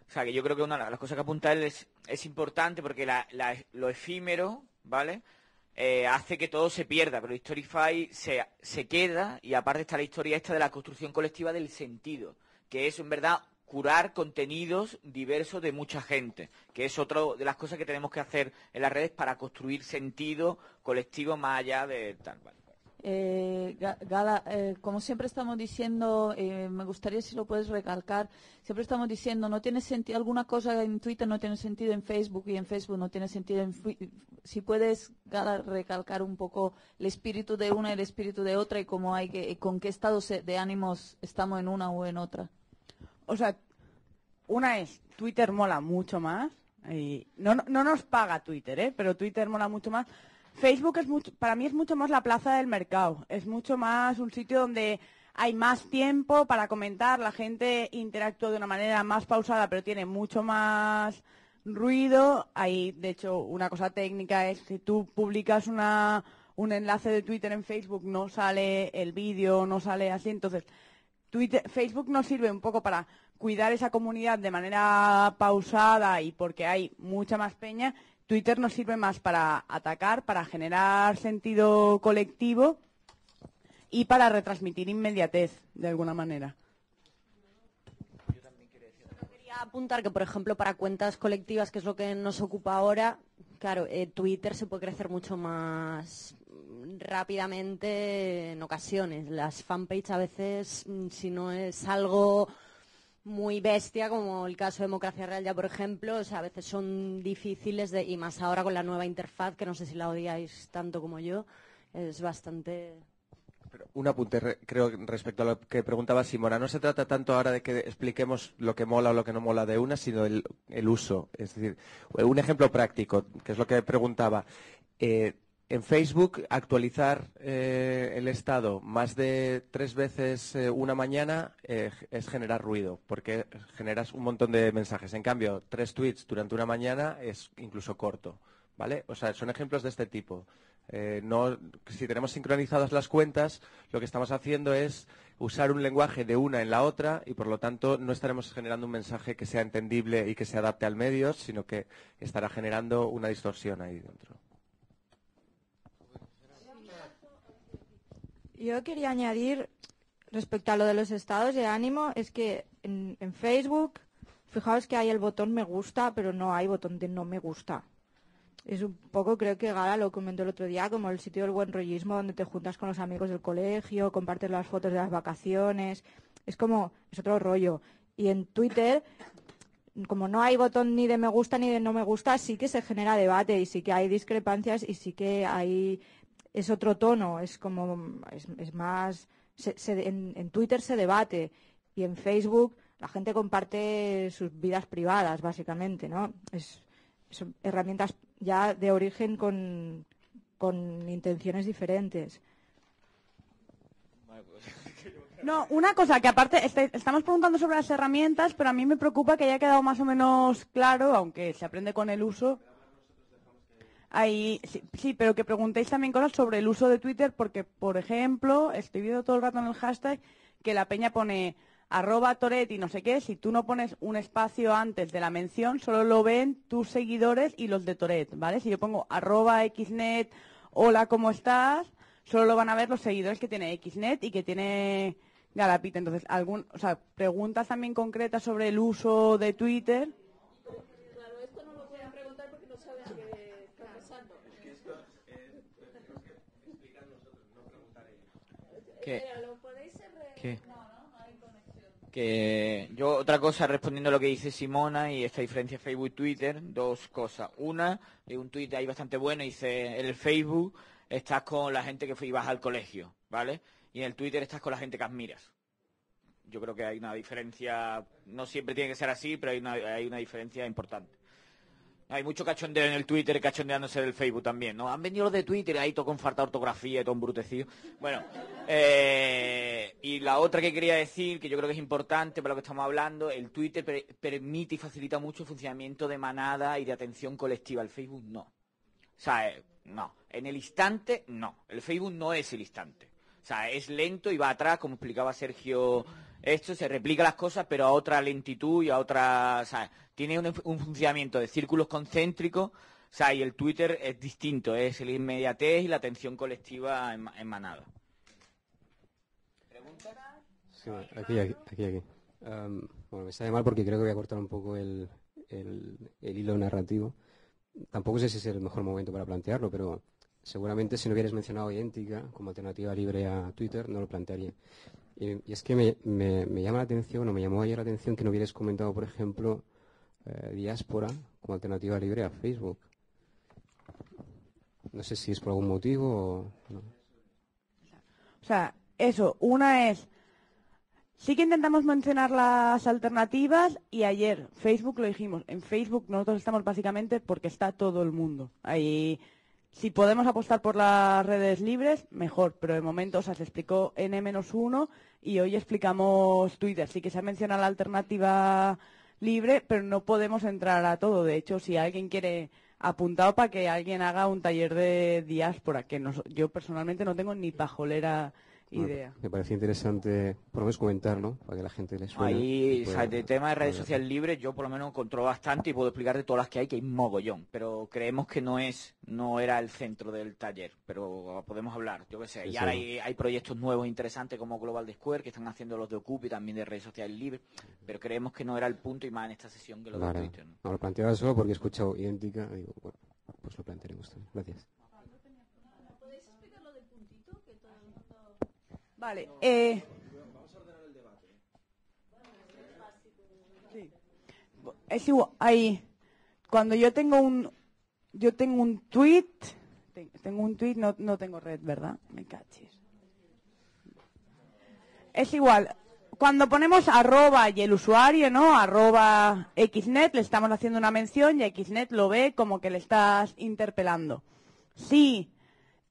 O sea, que yo creo que una de las cosas que apunta él es, es importante porque la, la, lo efímero, ¿vale?, Eh, hace que todo se pierda, pero Storify se, se queda, y aparte está la historia esta de la construcción colectiva del sentido, que es, en verdad, curar contenidos diversos de mucha gente, que es otra de las cosas que tenemos que hacer en las redes para construir sentido colectivo más allá de tal cual. Eh, Gala, eh, como siempre estamos diciendo, eh, me gustaría si lo puedes recalcar, siempre estamos diciendo no tiene sentido, alguna cosa en Twitter no tiene sentido en Facebook y en Facebook no tiene sentido en, si puedes, Gala, recalcar un poco el espíritu de una y el espíritu de otra y cómo hay que, con qué estado de ánimos estamos en una o en otra. O sea, una es Twitter mola mucho más, y no, no, no nos paga Twitter, ¿eh? Pero Twitter mola mucho más. Facebook es mucho, para mí es mucho más la plaza del mercado, es mucho más un sitio donde hay más tiempo para comentar, la gente interactúa de una manera más pausada, pero tiene mucho más ruido. Hay, de hecho, una cosa técnica es que si tú publicas una, un enlace de Twitter en Facebook, no sale el vídeo, no sale así, entonces Twitter, Facebook nos sirve un poco para cuidar esa comunidad de manera pausada y porque hay mucha más peña. Twitter nos sirve más para atacar, para generar sentido colectivo y para retransmitir inmediatez, de alguna manera. Yo también quería decir... Yo quería apuntar que, por ejemplo, para cuentas colectivas, que es lo que nos ocupa ahora, claro, eh, Twitter se puede crecer mucho más rápidamente en ocasiones. Las fanpage a veces, si no es algo... muy bestia, como el caso de Democracia Real Ya, por ejemplo, o sea, a veces son difíciles de, y más ahora con la nueva interfaz, que no sé si la odiáis tanto como yo, es bastante... Pero un apunte, re, creo, respecto a lo que preguntaba Simona, no se trata tanto ahora de que expliquemos lo que mola o lo que no mola de una, sino el, el uso, es decir, un ejemplo práctico, que es lo que preguntaba. Eh, En Facebook, actualizar eh, el estado más de tres veces eh, una mañana eh, es generar ruido, porque generas un montón de mensajes. En cambio, tres tweets durante una mañana es incluso corto, ¿vale? O sea, son ejemplos de este tipo. Eh, no, si tenemos sincronizadas las cuentas, lo que estamos haciendo es usar un lenguaje de una en la otra y, por lo tanto, no estaremos generando un mensaje que sea entendible y que se adapte al medio, sino que estará generando una distorsión ahí dentro. Yo quería añadir, respecto a lo de los estados de ánimo, es que en, en Facebook, fijaos que hay el botón me gusta, pero no hay botón de no me gusta. Es un poco, creo que Gala lo comentó el otro día, como el sitio del buen rollismo, donde te juntas con los amigos del colegio, compartes las fotos de las vacaciones, es como, es otro rollo. Y en Twitter, como no hay botón ni de me gusta ni de no me gusta, sí que se genera debate y sí que hay discrepancias y sí que hay... es otro tono, es como, es, es más, se, se, en, en Twitter se debate y en Facebook la gente comparte sus vidas privadas, básicamente, ¿no? Es, son herramientas ya de origen con, con intenciones diferentes. No, una cosa que aparte, este, estamos preguntando sobre las herramientas, pero a mí me preocupa que haya quedado más o menos claro, aunque se aprende con el uso... Ahí, sí, sí, pero que preguntéis también cosas sobre el uso de Twitter, porque, por ejemplo, estoy viendo todo el rato en el hashtag que la peña pone arroba Toret y no sé qué. Si tú no pones un espacio antes de la mención, solo lo ven tus seguidores y los de Toret, ¿vale? Si yo pongo arroba Xnet, hola, ¿cómo estás?, solo lo van a ver los seguidores que tiene Xnet y que tiene Galapita. Entonces, algún, o sea, preguntas también concretas sobre el uso de Twitter... Que, Que yo, otra cosa, respondiendo a lo que dice Simona y esta diferencia Facebook-Twitter, dos cosas. Una, hay un tuit ahí bastante bueno, dice, en el Facebook estás con la gente que ibas al colegio, ¿vale? Y en el Twitter estás con la gente que admiras. Yo creo que hay una diferencia, no siempre tiene que ser así, pero hay una, hay una diferencia importante. Hay mucho cachondeo en el Twitter, cachondeándose del Facebook también, ¿no? Han venido los de Twitter ahí todo con falta de ortografía y todo embrutecido. Bueno, eh, y la otra que quería decir, que yo creo que es importante para lo que estamos hablando, el Twitter per permite y facilita mucho el funcionamiento de manada y de atención colectiva. El Facebook no. O sea, eh, no. En el instante, no. El Facebook no es el instante. O sea, es lento y va atrás, como explicaba Sergio. Esto se replica las cosas, pero a otra lentitud y a otra... O sea, tiene un, un funcionamiento de círculos concéntricos, o sea, y el Twitter es distinto, es el inmediatez y la atención colectiva en, en manada. ¿Preguntas? Sí, aquí, aquí, aquí. aquí. Um, bueno, me sale mal porque creo que voy a cortar un poco el, el, el hilo narrativo. Tampoco sé si es el mejor momento para plantearlo, pero seguramente si no hubieras mencionado Idéntica como alternativa libre a Twitter, no lo plantearía. Y es que me, me, me llama la atención, o me llamó ayer la atención, que no hubieras comentado, por ejemplo, eh, Diáspora como alternativa libre a Facebook. No sé si es por algún motivo o no. O sea, eso, una es... Sí que intentamos mencionar las alternativas y ayer Facebook lo dijimos. En Facebook nosotros estamos básicamente porque está todo el mundo. Ahí... Si podemos apostar por las redes libres, mejor, pero de momento, o sea, se explicó ene menos uno y hoy explicamos Twitter. Sí que se ha mencionado la alternativa libre, pero no podemos entrar a todo. De hecho, si alguien quiere, apuntado para que alguien haga un taller de diáspora, que no, yo personalmente no tengo ni pajolera idea. Bueno, me parece interesante, por lo menos, comentarlo, ¿no? Para que la gente le suene. Ahí, pueda, o sea, de tema de redes sociales libres, yo por lo menos controlo bastante y puedo explicar de todas las que hay, que hay mogollón. Pero creemos que no es, no era el centro del taller, pero podemos hablar, yo qué sé. Sí, y ahora sí. hay, hay proyectos nuevos interesantes como Global Square, que están haciendo los de Ocupi, también de redes sociales libres, pero creemos que no era el punto y más en esta sesión que lo vale. de Twitter. No, no lo planteaba solo porque he escuchado Idéntica, digo, bueno, pues lo plantearemos también. Gracias. Vale, eh, sí. Es igual, ahí, cuando yo tengo un, yo tengo un tweet, tengo un tweet, no, no tengo red, ¿verdad? Me cachis. Es igual, cuando ponemos arroba y el usuario, ¿no? Arroba Xnet, le estamos haciendo una mención y Xnet lo ve como que le estás interpelando. Sí.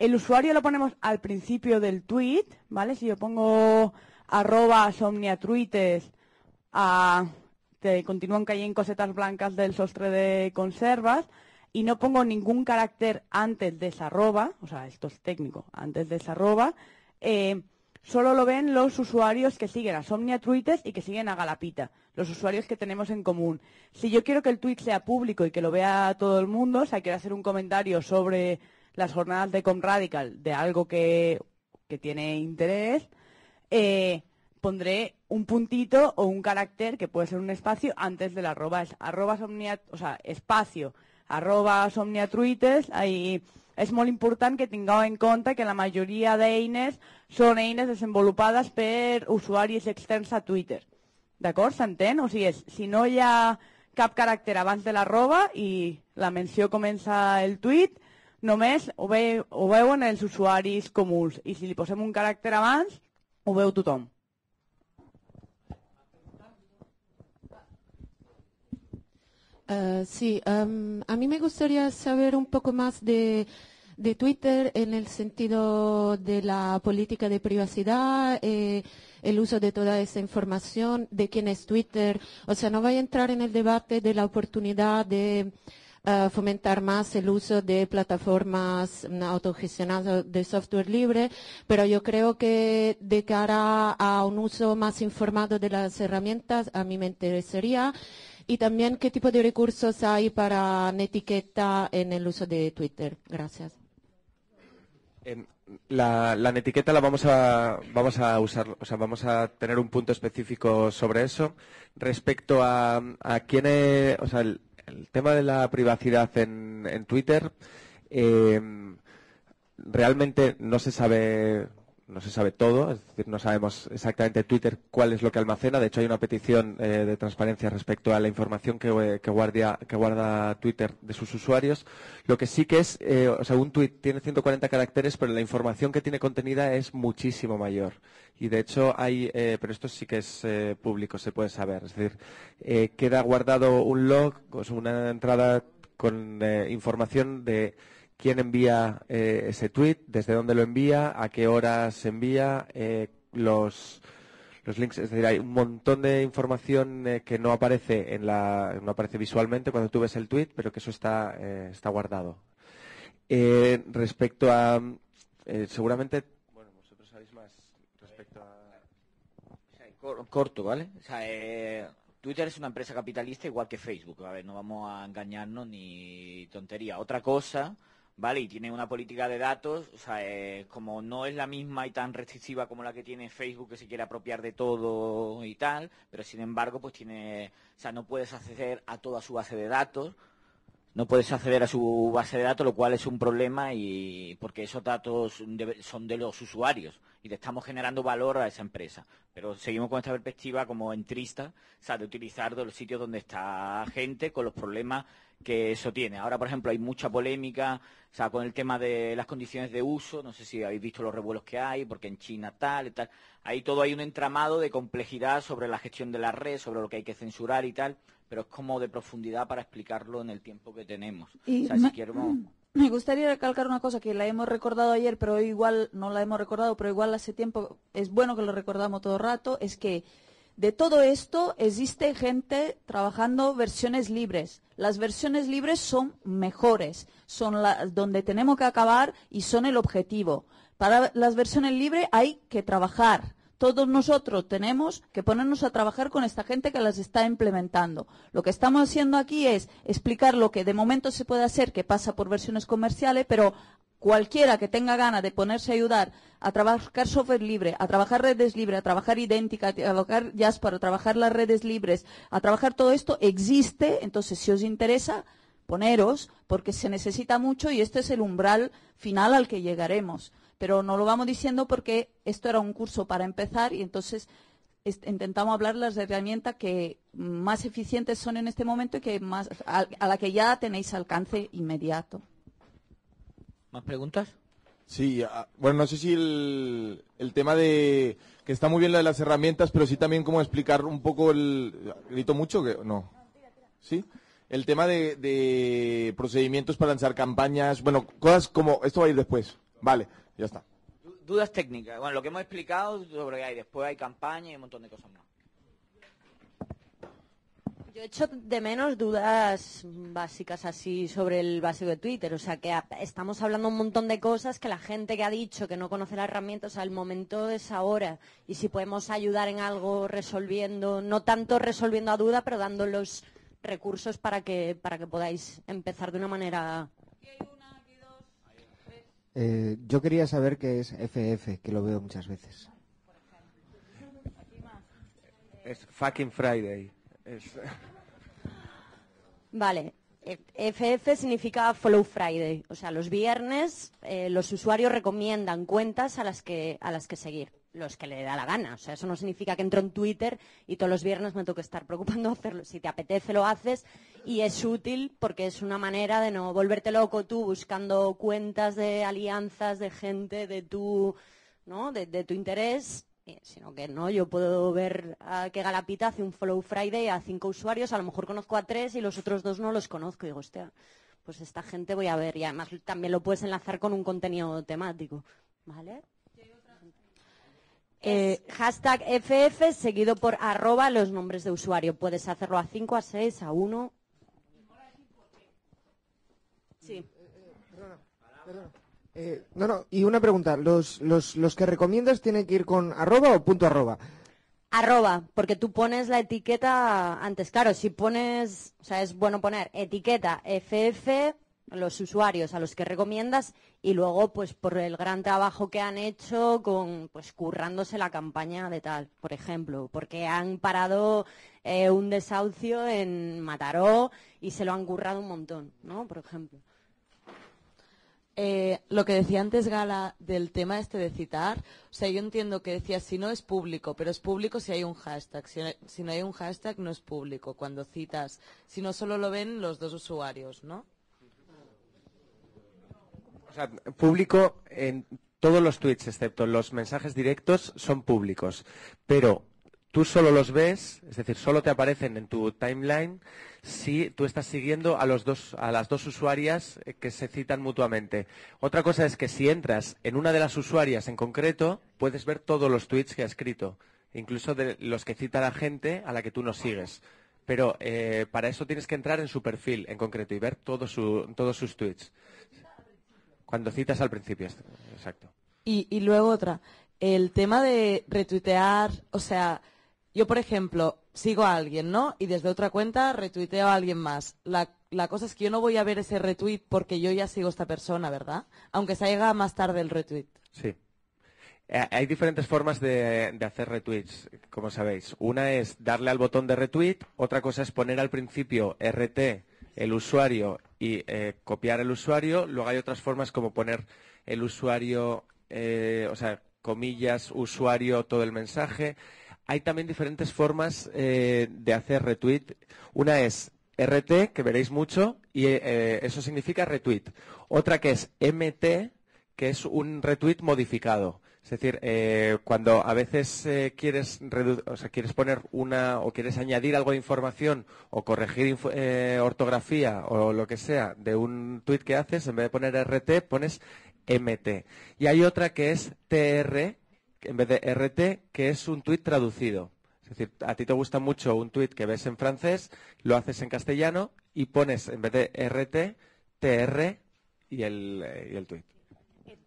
El usuario lo ponemos al principio del tweet, ¿vale? Si yo pongo arroba somniatruites, a, te continúan cayendo cosetas blancas del sostre de conservas, y no pongo ningún carácter antes de esa arroba, o sea, esto es técnico, antes de esa arroba, eh, solo lo ven los usuarios que siguen a somniatruites y que siguen a Galapita, los usuarios que tenemos en común. Si yo quiero que el tweet sea público y que lo vea todo el mundo, o sea, quiero hacer un comentario sobre... las jornadas de Comradical, de algo que, que tiene interés, eh, pondré un puntito o un carácter, que puede ser un espacio, antes del arroba. Es arroba somnia, o sea, espacio, arroba somniatruites. Ahí es muy importante que tingueu en compte que la majoria d'eines són eines desenvolupades per usuaris externs a Twitter. D'acord? S'entén? O sigui, és, si no hi ha cap caràcter abans de l'arroba i la menció comença el tuit, només ho, ve, ho veuen els usuaris comuns i si li posem un caràcter abans ho veu tothom. Uh, sí, um, a mí me gustaría saber un poco más de, de Twitter en el sentido de la política de privacidad, eh, el uso de toda esa información, de quién es Twitter. O sea, no voy a entrar en el debate de la oportunidad de... Uh, fomentar más el uso de plataformas autogestionadas de software libre, pero yo creo que de cara a un uso más informado de las herramientas, a mí me interesaría. Y también, ¿qué tipo de recursos hay para netiqueta en el uso de Twitter? Gracias. Eh, la, la netiqueta la vamos a, vamos a usar, o sea, vamos a tener un punto específico sobre eso. Respecto a, a quién es, o sea, el, El tema de la privacidad en, en Twitter, eh, realmente no se sabe no se sabe todo, es decir, no sabemos exactamente Twitter cuál es lo que almacena. De hecho, hay una petición eh, de transparencia respecto a la información que, que, guardia, que guarda Twitter de sus usuarios. Lo que sí que es, eh, o sea, un tuit tiene ciento cuarenta caracteres, pero la información que tiene contenida es muchísimo mayor. Y de hecho hay, eh, pero esto sí que es eh, público, se puede saber. Es decir, eh, queda guardado un log, o sea, una entrada con eh, información de quién envía eh, ese tweet, desde dónde lo envía, a qué horas se envía, eh, los, los links. Es decir, hay un montón de información eh, que no aparece en la, no aparece visualmente cuando tú ves el tweet, pero que eso está, eh, está guardado. Eh, respecto a, eh, seguramente, bueno, vosotros sabéis más respecto a. O sea, corto, ¿vale? O sea, eh... Twitter es una empresa capitalista igual que Facebook, a ver, no vamos a engañarnos ni tontería. Otra cosa, ¿vale? Y tiene una política de datos, o sea, eh, como no es la misma y tan restrictiva como la que tiene Facebook, que se quiere apropiar de todo y tal, pero sin embargo, pues tiene, o sea, no puedes acceder a toda su base de datos, no puedes acceder a su base de datos, lo cual es un problema y porque esos datos son de los usuarios y le estamos generando valor a esa empresa. Pero seguimos con esta perspectiva como entrista, o sea, de utilizar de los sitios donde está gente con los problemas que eso tiene. Ahora, por ejemplo, hay mucha polémica, o sea, con el tema de las condiciones de uso, no sé si habéis visto los revuelos que hay, porque en China tal y tal. Ahí todo hay un entramado de complejidad sobre la gestión de la red, sobre lo que hay que censurar y tal, pero es como de profundidad para explicarlo en el tiempo que tenemos. Y o sea, si queremos... Me gustaría recalcar una cosa que la hemos recordado ayer, pero igual no la hemos recordado, pero igual hace tiempo, es bueno que lo recordamos todo el rato, es que de todo esto existe gente trabajando versiones libres. Las versiones libres son mejores, son las donde tenemos que acabar y son el objetivo. Para las versiones libres hay que trabajar. Todos nosotros tenemos que ponernos a trabajar con esta gente que las está implementando. Lo que estamos haciendo aquí es explicar lo que de momento se puede hacer, que pasa por versiones comerciales, pero cualquiera que tenga ganas de ponerse a ayudar a trabajar software libre, a trabajar redes libres, a trabajar Idéntica, a trabajar Diáspora, a trabajar las redes libres, a trabajar todo esto, existe. Entonces, si os interesa, poneros, porque se necesita mucho y este es el umbral final al que llegaremos. Pero no lo vamos diciendo porque esto era un curso para empezar y entonces intentamos hablar las herramientas que más eficientes son en este momento y que más, a, a la que ya tenéis alcance inmediato. ¿Más preguntas? Sí, bueno, no sé si el, el tema de que está muy bien la de las herramientas, pero sí también cómo explicar un poco el... ¿Grito mucho? Que, no. ¿Sí? El tema de, de procedimientos para lanzar campañas, bueno, cosas como... Esto va a ir después. Vale. Ya está. Dudas técnicas. Bueno, lo que hemos explicado sobre que hay. Después hay campaña y un montón de cosas más. Yo echo de menos dudas básicas así sobre el básico de Twitter. O sea, que estamos hablando un montón de cosas que la gente que ha dicho que no conoce la herramienta, o sea, el momento es ahora. Y si podemos ayudar en algo resolviendo, no tanto resolviendo a duda, pero dando los recursos para que, para que podáis empezar de una manera... Eh, yo quería saber qué es F F, que lo veo muchas veces. Es fucking Friday. Es... Vale. F F significa Follow Friday. O sea, los viernes eh, los usuarios recomiendan cuentas a las que a las que seguir. Los que le da la gana. O sea, eso no significa que entro en Twitter y todos los viernes me toque estar preocupando hacerlo. Si te apetece, lo haces y es útil porque es una manera de no volverte loco tú buscando cuentas de alianzas, de gente, de tu, ¿no? de, de tu interés, eh, sino que no, yo puedo ver a que Galapita hace un Follow Friday a cinco usuarios, a lo mejor conozco a tres y los otros dos no los conozco. Y digo, hostia, pues esta gente voy a ver. Y además también lo puedes enlazar con un contenido temático, ¿vale? Eh, hashtag F F seguido por arroba los nombres de usuario. Puedes hacerlo a cinco, a seis, a uno. Sí. Eh, eh, perdona, perdona. Eh, no, no, y una pregunta. ¿Los, los, ¿Los que recomiendas tienen que ir con arroba o punto arroba? Arroba, porque tú pones la etiqueta antes. Claro, si pones, o sea, es bueno poner etiqueta F F, los usuarios a los que recomiendas y luego pues por el gran trabajo que han hecho con pues currándose la campaña de tal, por ejemplo, porque han parado eh, un desahucio en Mataró y se lo han currado un montón, ¿no? Por ejemplo. Eh, lo que decía antes Gala del tema este de citar, o sea, yo entiendo que decía si no es público, pero es público si hay un hashtag, si, si no hay un hashtag no es público cuando citas, si no solo lo ven los dos usuarios, ¿no? O sea, público en todos los tweets, excepto los mensajes directos, son públicos, pero tú solo los ves, es decir, solo te aparecen en tu timeline si tú estás siguiendo a los dos, a las dos usuarias que se citan mutuamente. Otra cosa es que si entras en una de las usuarias en concreto, puedes ver todos los tweets que ha escrito, incluso de los que cita la gente a la que tú no sigues. Pero eh, para eso tienes que entrar en su perfil en concreto y ver todo su, todos sus tweets. Cuando citas al principio, exacto. Y, y luego otra, el tema de retuitear, o sea... Yo, por ejemplo, sigo a alguien, ¿no? Y desde otra cuenta retuiteo a alguien más. La, la cosa es que yo no voy a ver ese retweet porque yo ya sigo a esta persona, ¿verdad? Aunque salga más tarde el retweet. Sí. Eh, hay diferentes formas de, de hacer retweets, como sabéis. Una es darle al botón de retweet. Otra cosa es poner al principio R T el usuario y eh, copiar el usuario. Luego hay otras formas como poner el usuario, eh, o sea, comillas, usuario, todo el mensaje... Hay también diferentes formas eh, de hacer retweet. Una es R T, que veréis mucho, y eh, eso significa retweet. Otra que es M T, que es un retweet modificado. Es decir, eh, cuando a veces eh, quieres, o sea, quieres poner una o quieres añadir algo de información o corregir inf eh, ortografía o lo que sea de un tweet que haces, en vez de poner R T pones M T. Y hay otra que es T R, en vez de R T, que es un tuit traducido. Es decir, a ti te gusta mucho un tuit que ves en francés, lo haces en castellano y pones, en vez de R T, T R y el, y el tuit.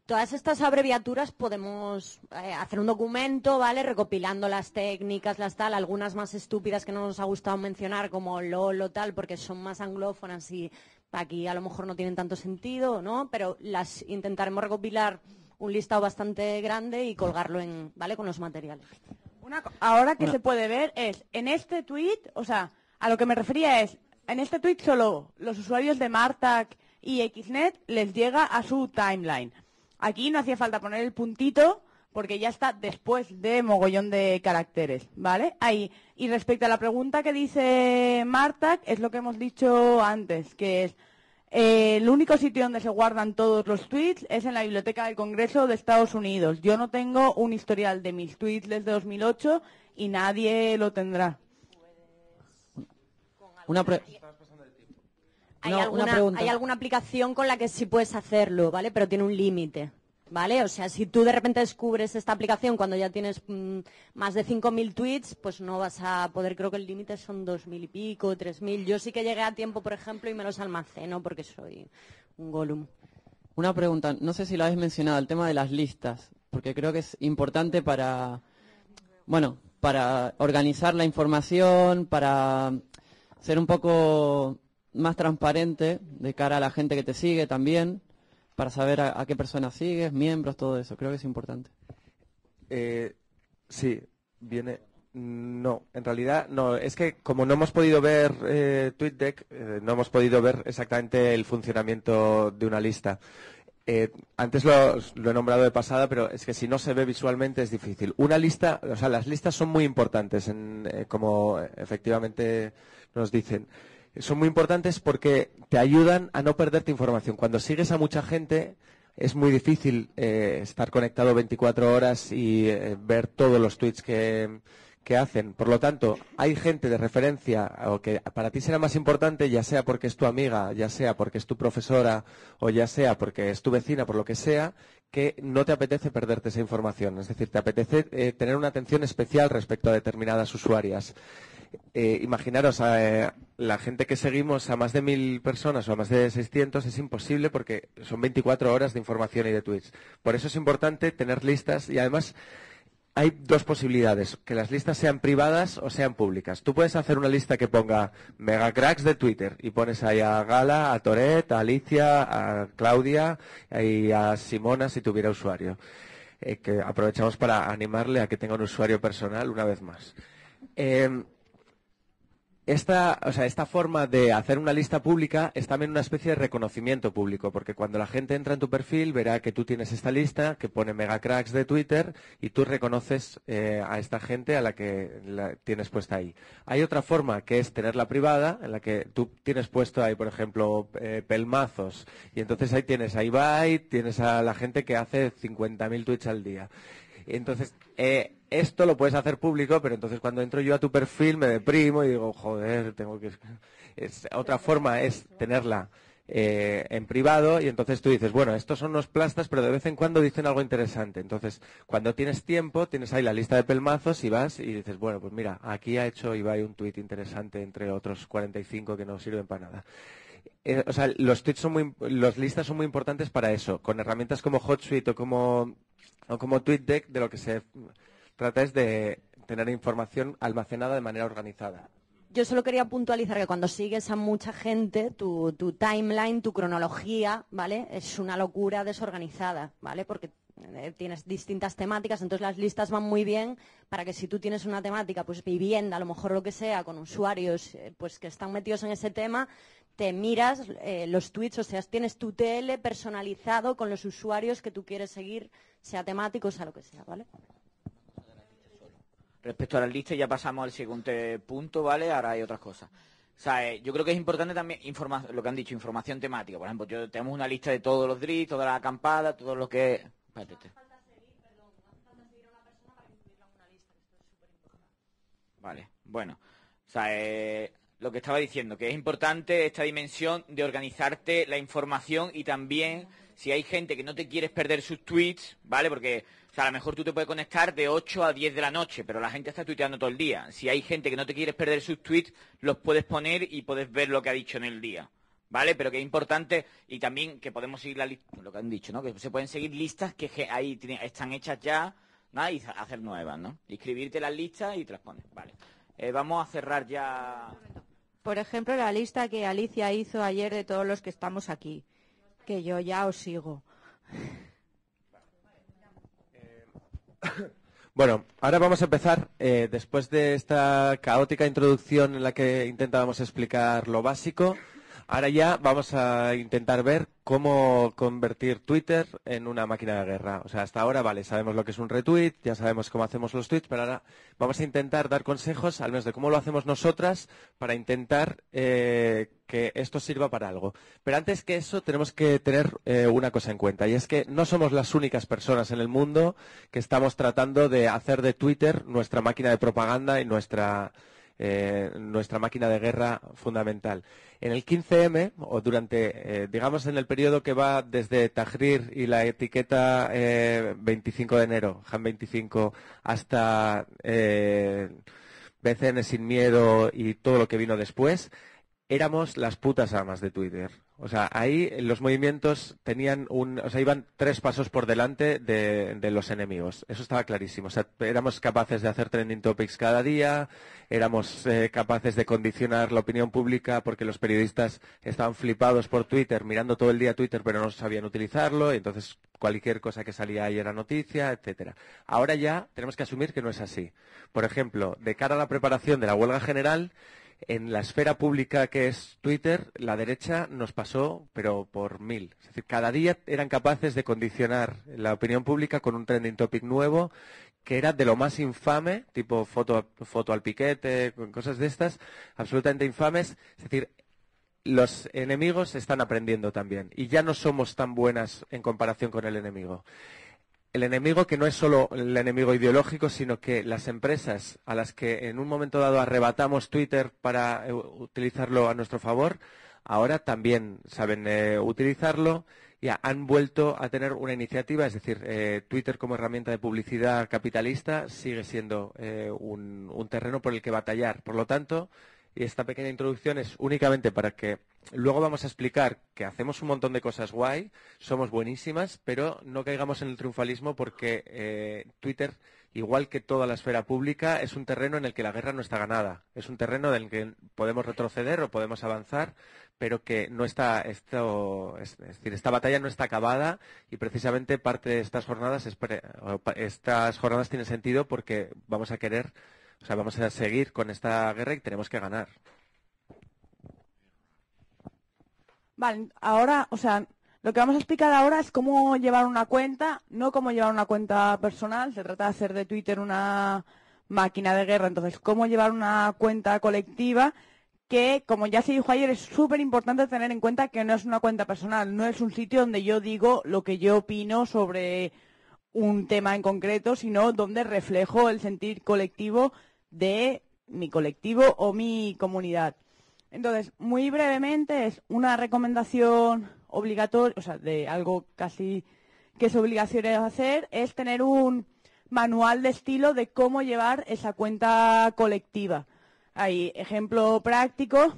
Todas estas abreviaturas podemos eh, hacer un documento, ¿vale? Recopilando las técnicas, las tal, algunas más estúpidas que no nos ha gustado mencionar, como LOL o tal, porque son más anglófonas y aquí a lo mejor no tienen tanto sentido, ¿no? Pero las intentaremos recopilar... un listado bastante grande y colgarlo en, ¿vale? Con los materiales. Una, ahora que Una. se puede ver es, en este tweet, o sea, a lo que me refería es, en este tweet solo los usuarios de Martac y Xnet les llega a su timeline. Aquí no hacía falta poner el puntito porque ya está después de mogollón de caracteres, ¿vale? Ahí. Y respecto a la pregunta que dice Martac, es lo que hemos dicho antes, que es... Eh, el único sitio donde se guardan todos los tweets es en la Biblioteca del Congreso de Estados Unidos. Yo no tengo un historial de mis tweets desde dos mil ocho y nadie lo tendrá. Una pre ¿Hay, no, alguna, una pregunta. Hay alguna aplicación con la que sí puedes hacerlo, ¿vale? Pero tiene un límite, ¿vale? O sea, si tú de repente descubres esta aplicación cuando ya tienes mmm, más de cinco mil tweets, pues no vas a poder, creo que el límite son dos mil y pico, tres mil. Yo sí que llegué a tiempo, por ejemplo, y me los almaceno porque soy un Gollum. Una pregunta, no sé si lo habéis mencionado, el tema de las listas, porque creo que es importante para, bueno, para organizar la información, para ser un poco más transparente de cara a la gente que te sigue también. Para saber a, a qué personas sigues, miembros, todo eso. Creo que es importante. Eh, sí, viene... No, en realidad no. Es que como no hemos podido ver eh, TweetDeck, eh, no hemos podido ver exactamente el funcionamiento de una lista. Eh, antes lo, lo he nombrado de pasada, pero es que si no se ve visualmente es difícil. Una lista, o sea, las listas son muy importantes, en, eh, como efectivamente nos dicen. Son muy importantes porque te ayudan a no perderte información. Cuando sigues a mucha gente es muy difícil eh, estar conectado veinticuatro horas y eh, ver todos los tweets que, que hacen. Por lo tanto, hay gente de referencia o que para ti será más importante, ya sea porque es tu amiga, ya sea porque es tu profesora o ya sea porque es tu vecina, por lo que sea, que no te apetece perderte esa información. Es decir, te apetece eh, tener una atención especial respecto a determinadas usuarias. Eh, imaginaros a eh, la gente que seguimos a más de mil personas o a más de seiscientos, es imposible porque son veinticuatro horas de información y de tweets. Por eso es importante tener listas y además hay dos posibilidades, que las listas sean privadas o sean públicas. Tú puedes hacer una lista que ponga megacracks de Twitter y pones ahí a Gala, a Toret, a Alicia, a Claudia y a Simona si tuviera usuario. Eh, que aprovechamos para animarle a que tenga un usuario personal una vez más. Eh, Esta, o sea, esta forma de hacer una lista pública es también una especie de reconocimiento público, porque cuando la gente entra en tu perfil verá que tú tienes esta lista que pone megacracks de Twitter y tú reconoces eh, a esta gente a la que la tienes puesta ahí. Hay otra forma que es tenerla privada, en la que tú tienes puesto ahí, por ejemplo, eh, pelmazos, y entonces ahí tienes a Ibai, tienes a la gente que hace cincuenta mil tweets al día. Entonces, eh, esto lo puedes hacer público, pero entonces cuando entro yo a tu perfil me deprimo y digo, joder, tengo que... Es, otra forma es tenerla eh, en privado y entonces tú dices, bueno, estos son unos plastas, pero de vez en cuando dicen algo interesante. Entonces, cuando tienes tiempo, tienes ahí la lista de pelmazos y vas y dices, bueno, pues mira, aquí ha hecho Ibai un tuit interesante entre otros cuarenta y cinco que no sirven para nada. Eh, o sea, los tweets son muy, los listas son muy importantes para eso. Con herramientas como HootSuite o como... o como TweetDeck, de lo que se trata es de tener información almacenada de manera organizada. Yo solo quería puntualizar que cuando sigues a mucha gente, tu, tu timeline, tu cronología, ¿vale? Es una locura desorganizada, ¿vale? Porque tienes distintas temáticas, entonces las listas van muy bien para que si tú tienes una temática, pues vivienda, a lo mejor lo que sea, con usuarios pues que están metidos en ese tema, te miras eh, los tweets, o sea, tienes tu T L personalizado con los usuarios que tú quieres seguir, sea temático, sea lo que sea, ¿vale? Respecto a las listas, ya pasamos al siguiente punto, ¿vale? Ahora hay otras cosas. O sea, eh, yo creo que es importante también informa lo que han dicho, información temática. Por ejemplo, yo, tenemos una lista de todos los drips, todas las acampadas, todo lo que... Espérate. Vale, bueno, o sea, eh, lo que estaba diciendo, que es importante esta dimensión de organizarte la información y también si hay gente que no te quieres perder sus tweets, ¿vale? Porque o sea, a lo mejor tú te puedes conectar de ocho a diez de la noche, pero la gente está tuiteando todo el día. Si hay gente que no te quieres perder sus tweets, los puedes poner y puedes ver lo que ha dicho en el día. ¿Vale? Pero que es importante y también que podemos seguir la lista, lo que han dicho, ¿no? Que se pueden seguir listas que ahí están hechas ya, ¿no? Y hacer nuevas, ¿no? Inscribirte las listas y te las pones, ¿vale? Eh, vamos a cerrar ya... Por ejemplo, la lista que Alicia hizo ayer de todos los que estamos aquí, que yo ya os sigo. Eh... Bueno, ahora vamos a empezar, eh, después de esta caótica introducción en la que intentábamos explicar lo básico... Ahora ya vamos a intentar ver cómo convertir Twitter en una máquina de guerra. O sea, hasta ahora, vale, sabemos lo que es un retweet, ya sabemos cómo hacemos los tweets, pero ahora vamos a intentar dar consejos, al menos de cómo lo hacemos nosotras, para intentar eh, que esto sirva para algo. Pero antes que eso, tenemos que tener eh, una cosa en cuenta, y es que no somos las únicas personas en el mundo que estamos tratando de hacer de Twitter nuestra máquina de propaganda y nuestra... Eh, nuestra máquina de guerra fundamental. En el quince eme, o durante, eh, digamos, en el periodo que va desde Tahrir y la etiqueta eh, veinticinco de enero, Jan veinticinco, hasta eh, B C N sin miedo y todo lo que vino después, éramos las putas amas de Twitter. O sea, ahí los movimientos tenían un, o sea, iban tres pasos por delante de, de los enemigos. Eso estaba clarísimo. O sea, éramos capaces de hacer trending topics cada día, éramos eh, capaces de condicionar la opinión pública porque los periodistas estaban flipados por Twitter, mirando todo el día Twitter, pero no sabían utilizarlo, y entonces cualquier cosa que salía ahí era noticia, etcétera. Ahora ya tenemos que asumir que no es así. Por ejemplo, de cara a la preparación de la huelga general, en la esfera pública que es Twitter, la derecha nos pasó, pero por mil. Es decir, cada día eran capaces de condicionar la opinión pública con un trending topic nuevo que era de lo más infame, tipo foto, foto al piquete, cosas de estas, absolutamente infames. Es decir, los enemigos están aprendiendo también y ya no somos tan buenas en comparación con el enemigo. El enemigo que no es solo el enemigo ideológico, sino que las empresas a las que en un momento dado arrebatamos Twitter para utilizarlo a nuestro favor, ahora también saben eh, utilizarlo y han vuelto a tener una iniciativa. Es decir, eh, Twitter como herramienta de publicidad capitalista sigue siendo eh, un, un terreno por el que batallar. Por lo tanto, esta pequeña introducción es únicamente para que luego vamos a explicar que hacemos un montón de cosas guay, somos buenísimas, pero no caigamos en el triunfalismo porque eh, Twitter, igual que toda la esfera pública, es un terreno en el que la guerra no está ganada. Es un terreno en el que podemos retroceder o podemos avanzar, pero que no está, esto, es decir, esta batalla no está acabada y precisamente parte de estas jornadas, estas jornadas tienen sentido porque vamos a querer O sea, vamos a seguir con esta guerra y tenemos que ganar. Vale, ahora, o sea, lo que vamos a explicar ahora es cómo llevar una cuenta, no cómo llevar una cuenta personal. Se trata de hacer de Twitter una máquina de guerra. Entonces, cómo llevar una cuenta colectiva, que, como ya se dijo ayer, es súper importante tener en cuenta que no es una cuenta personal. No es un sitio donde yo digo lo que yo opino sobre un tema en concreto, sino donde reflejo el sentir colectivo de mi colectivo o mi comunidad. Entonces, muy brevemente, es una recomendación obligatoria, o sea, de algo casi que es obligatorio hacer, es tener un manual de estilo de cómo llevar esa cuenta colectiva. Hay ejemplo práctico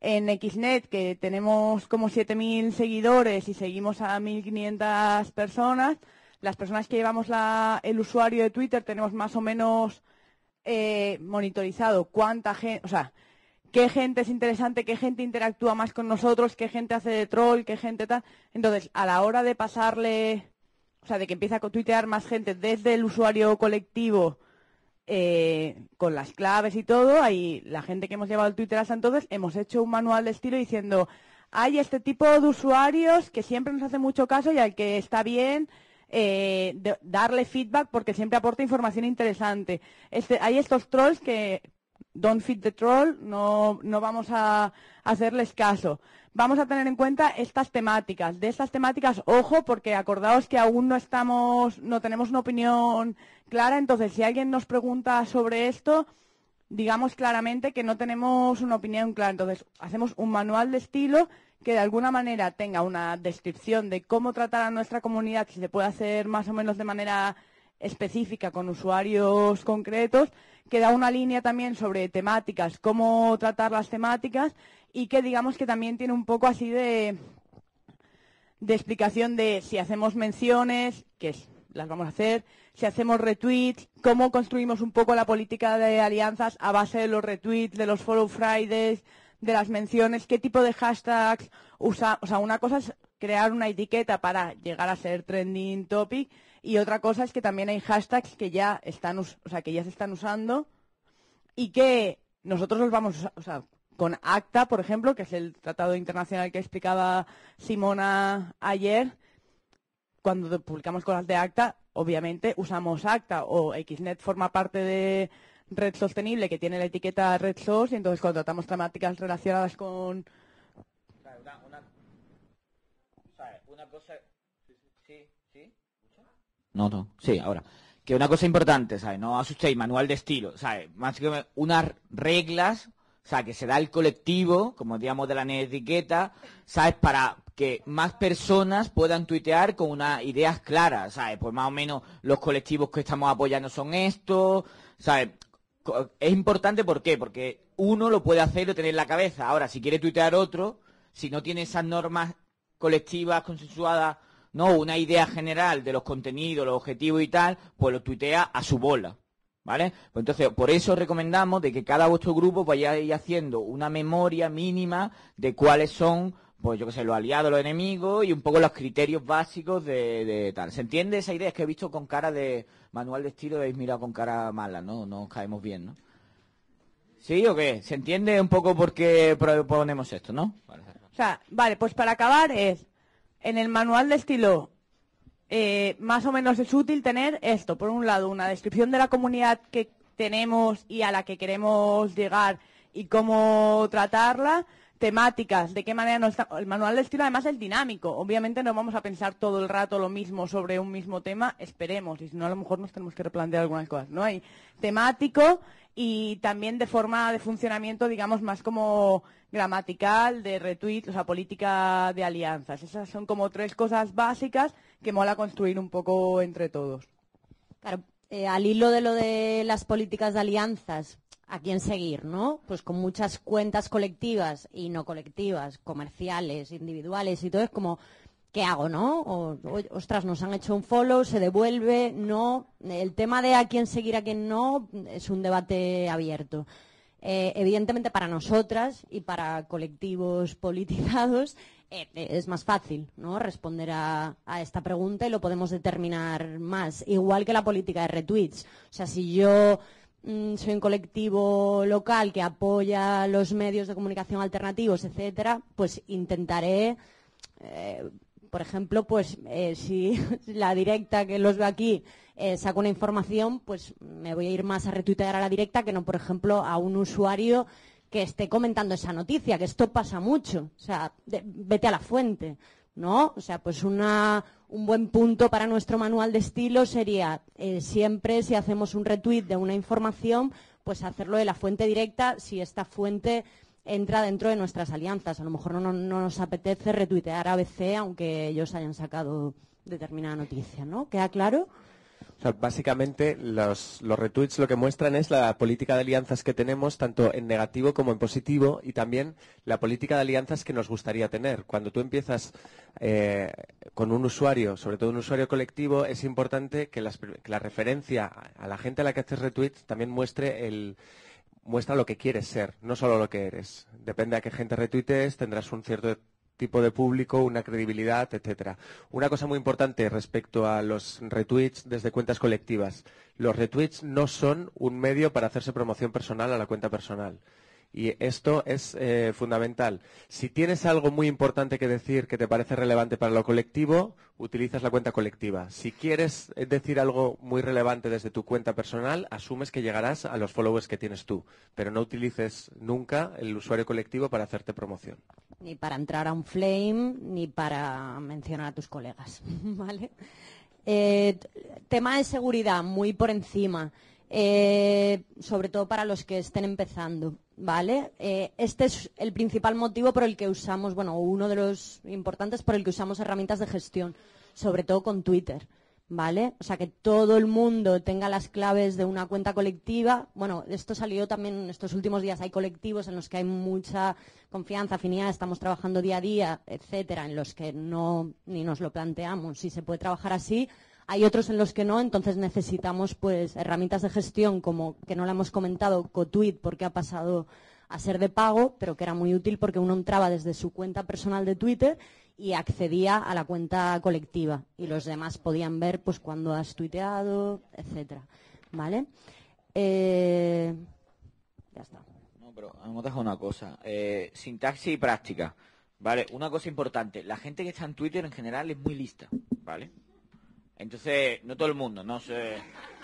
en Xnet, que tenemos como siete mil seguidores y seguimos a mil quinientas personas. Las personas que llevamos la, el usuario de Twitter tenemos más o menos eh, monitorizado cuánta gente, o sea, qué gente es interesante, qué gente interactúa más con nosotros, qué gente hace de troll, qué gente tal. Entonces, a la hora de pasarle, o sea, de que empieza a tuitear más gente desde el usuario colectivo, eh, con las claves y todo, ahí la gente que hemos llevado el Twitter hasta entonces, hemos hecho un manual de estilo diciendo, hay este tipo de usuarios que siempre nos hace mucho caso y al que está bien... Eh, de, darle feedback porque siempre aporta información interesante. Este, hay estos trolls que don't feed the troll, no, no vamos a hacerles caso. Vamos a tener en cuenta estas temáticas. De estas temáticas, ojo, porque acordaos que aún no estamos, no tenemos una opinión clara, entonces si alguien nos pregunta sobre esto, digamos claramente que no tenemos una opinión clara. Entonces hacemos un manual de estilo que de alguna manera tenga una descripción de cómo tratar a nuestra comunidad, que se puede hacer más o menos de manera específica con usuarios concretos, que da una línea también sobre temáticas, cómo tratar las temáticas y que digamos que también tiene un poco así de, de explicación de si hacemos menciones, que es, las vamos a hacer, si hacemos retweets, cómo construimos un poco la política de alianzas a base de los retweets, de los Follow Fridays, de las menciones, qué tipo de hashtags usa. O sea, una cosa es crear una etiqueta para llegar a ser trending topic y otra cosa es que también hay hashtags que ya están, o sea, que ya se están usando y que nosotros los vamos a usar, o sea, con ACTA, por ejemplo, que es el tratado internacional que explicaba Simona ayer, cuando publicamos cosas de ACTA, obviamente usamos ACTA o Xnet forma parte de Red Sostenible, que tiene la etiqueta Red Sos, y entonces cuando tratamos temáticas relacionadas con... Una, una, una cosa... ¿Sí? ¿Sí? No, no, sí, ahora. Que una cosa importante, ¿sabes? No asustéis, manual de estilo, ¿sabes? Más que unas reglas, o sea, que se da el colectivo, como digamos de la etiqueta, ¿sabes? Para que más personas puedan tuitear con unas ideas claras, ¿sabes? Pues más o menos los colectivos que estamos apoyando son estos, ¿sabes? Es importante, ¿por qué? Porque uno lo puede hacer o tener en la cabeza. Ahora, si quiere tuitear otro, si no tiene esas normas colectivas, consensuadas, no, una idea general de los contenidos, los objetivos y tal, pues lo tuitea a su bola, ¿vale? Pues entonces, por eso recomendamos de que cada vuestro grupo vayáis haciendo una memoria mínima de cuáles son, pues yo qué sé, los aliados, los enemigos y un poco los criterios básicos de, de tal. ¿Se entiende esa idea? Es que he visto con cara de manual de estilo, habéis mirado con cara mala, ¿no? No os caemos bien, ¿no? ¿Sí o qué? ¿Se entiende un poco por qué proponemos esto, no? Vale. O sea, vale, pues para acabar es, en el manual de estilo, eh, más o menos es útil tener esto. Por un lado, una descripción de la comunidad que tenemos y a la que queremos llegar y cómo tratarla. Temáticas, de qué manera no está... El manual de estilo además es dinámico. Obviamente no vamos a pensar todo el rato lo mismo sobre un mismo tema, esperemos, y si no a lo mejor nos tenemos que replantear algunas cosas, ¿no? Hay temático y también de forma de funcionamiento, digamos, más como gramatical, de retweet, o sea, política de alianzas. Esas son como tres cosas básicas que mola construir un poco entre todos. Claro, eh, al hilo de lo de las políticas de alianzas, ¿a quién seguir, no? Pues con muchas cuentas colectivas y no colectivas, comerciales, individuales y todo, es como, ¿qué hago, no? O, ostras, nos han hecho un follow, se devuelve, no. El tema de a quién seguir, a quién no, es un debate abierto. Eh, evidentemente para nosotras y para colectivos politizados eh, es más fácil, ¿no? Responder a, a esta pregunta y lo podemos determinar más. Igual que la política de retweets. O sea, si yo... soy un colectivo local que apoya los medios de comunicación alternativos, etcétera, pues intentaré, eh, por ejemplo, pues eh, si la directa que los veo aquí eh, saca una información, pues me voy a ir más a retuitear a la directa que no, por ejemplo, a un usuario que esté comentando esa noticia, que esto pasa mucho. O sea, de, vete a la fuente, ¿no? O sea, pues una... Un buen punto para nuestro manual de estilo sería eh, siempre si hacemos un retweet de una información, pues hacerlo de la fuente directa si esta fuente entra dentro de nuestras alianzas. A lo mejor no, no nos apetece retuitear A B C aunque ellos hayan sacado determinada noticia, ¿no? ¿Queda claro? O sea, básicamente los, los retweets lo que muestran es la política de alianzas que tenemos tanto en negativo como en positivo y también la política de alianzas que nos gustaría tener. Cuando tú empiezas eh, con un usuario, sobre todo un usuario colectivo, es importante que, las, que la referencia a la gente a la que haces retweets también muestre el... muestra lo que quieres ser, no solo lo que eres. Depende a qué gente retuitees, tendrás un cierto tipo de público, una credibilidad, etcétera. Una cosa muy importante respecto a los retweets desde cuentas colectivas. Los retweets no son un medio para hacerse promoción personal a la cuenta personal. Y esto es eh, fundamental. Si tienes algo muy importante que decir que te parece relevante para lo colectivo, utilizas la cuenta colectiva. Si quieres decir algo muy relevante desde tu cuenta personal, asumes que llegarás a los followers que tienes tú. Pero no utilices nunca el usuario colectivo para hacerte promoción. Ni para entrar a un flame, ni para mencionar a tus colegas. ¿Vale? Eh, tema de seguridad, muy por encima. Eh, sobre todo para los que estén empezando, ¿vale? Eh, este es el principal motivo por el que usamos, bueno, uno de los importantes por el que usamos herramientas de gestión, sobre todo con Twitter, ¿vale? O sea, que todo el mundo tenga las claves de una cuenta colectiva. Bueno, esto salió también en estos últimos días. Hay colectivos en los que hay mucha confianza, afinidad, estamos trabajando día a día, etcétera, en los que no ni nos lo planteamos si se puede trabajar así. Hay otros en los que no, entonces necesitamos pues herramientas de gestión como, que no la hemos comentado, CoTweet, porque ha pasado a ser de pago, pero que era muy útil porque uno entraba desde su cuenta personal de Twitter y accedía a la cuenta colectiva. Y los demás podían ver pues cuándo has tuiteado, etcétera. ¿Vale? Eh, ya está. No, pero hemos dejado una cosa. Eh, sintaxis y práctica. Vale, una cosa importante. La gente que está en Twitter en general es muy lista, ¿vale? Entonces, no todo el mundo, no sé,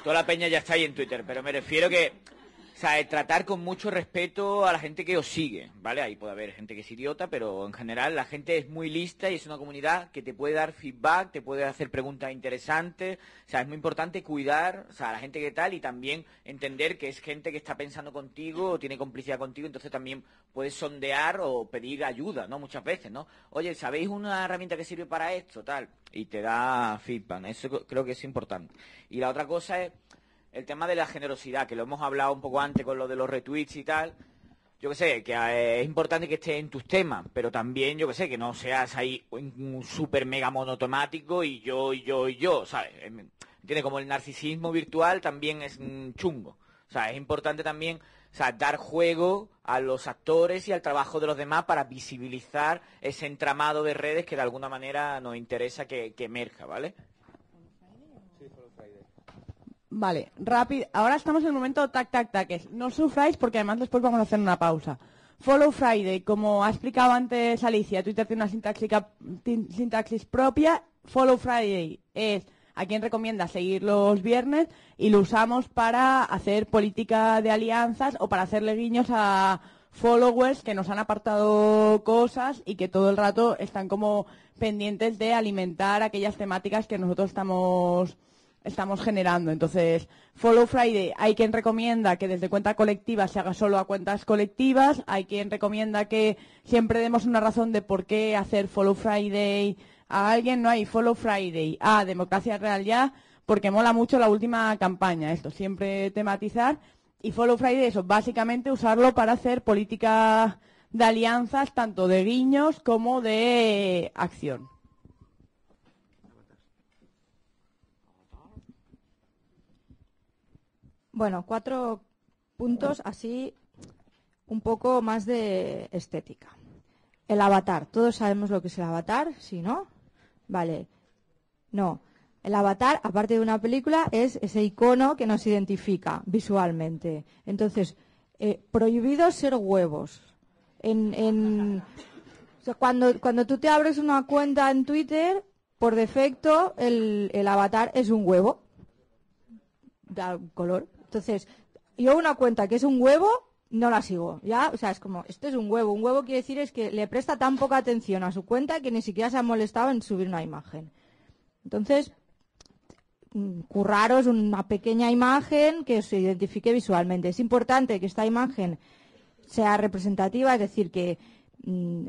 toda la peña ya está ahí en Twitter, pero me refiero que, o sea, tratar con mucho respeto a la gente que os sigue, ¿vale? Ahí puede haber gente que es idiota, pero en general la gente es muy lista y es una comunidad que te puede dar feedback, te puede hacer preguntas interesantes, o sea, es muy importante cuidar, o sea, a la gente que tal y también entender que es gente que está pensando contigo o tiene complicidad contigo, entonces también puedes sondear o pedir ayuda, ¿no? Muchas veces, ¿no? Oye, ¿sabéis una herramienta que sirve para esto? Tal, y te da feedback, eso creo que es importante. Y la otra cosa es el tema de la generosidad, que lo hemos hablado un poco antes con lo de los retweets y tal. Yo que sé, que es importante que estés en tus temas, pero también, yo que sé, que no seas ahí un súper mega monotemático y yo, y yo, y yo, ¿sabes? Entiende, como el narcisismo virtual también es chungo. O sea, es importante también, o sea, dar juego a los actores y al trabajo de los demás para visibilizar ese entramado de redes que de alguna manera nos interesa que, que emerja, ¿vale? Vale, rápido. Ahora estamos en el momento tac, tac, tac. No sufráis porque además después vamos a hacer una pausa. Follow Friday, como ha explicado antes Alicia, Twitter tiene una sintaxis propia. Follow Friday es a quien recomienda seguir los viernes y lo usamos para hacer política de alianzas o para hacerle guiños a followers que nos han apartado cosas y que todo el rato están como pendientes de alimentar aquellas temáticas que nosotros estamos... estamos generando. Entonces, Follow Friday, hay quien recomienda que desde cuenta colectiva se haga solo a cuentas colectivas, hay quien recomienda que siempre demos una razón de por qué hacer Follow Friday a alguien, no hay Follow Friday a Democracia Real Ya, porque mola mucho la última campaña, esto, siempre tematizar, y Follow Friday, eso, básicamente usarlo para hacer política de alianzas, tanto de guiños como de acción. Bueno, cuatro puntos así un poco más de estética. El avatar. Todos sabemos lo que es el avatar, ¿sí, no? Vale. No. El avatar, aparte de una película, es ese icono que nos identifica visualmente. Entonces, eh, prohibido ser huevos. En, en, o sea, cuando, cuando tú te abres una cuenta en Twitter, por defecto, el, el avatar es un huevo. Da color. Entonces, yo una cuenta que es un huevo, no la sigo. Ya, o sea, es como, este es un huevo. Un huevo quiere decir es que le presta tan poca atención a su cuenta que ni siquiera se ha molestado en subir una imagen. Entonces, curraros una pequeña imagen que se identifique visualmente. Es importante que esta imagen sea representativa, es decir, que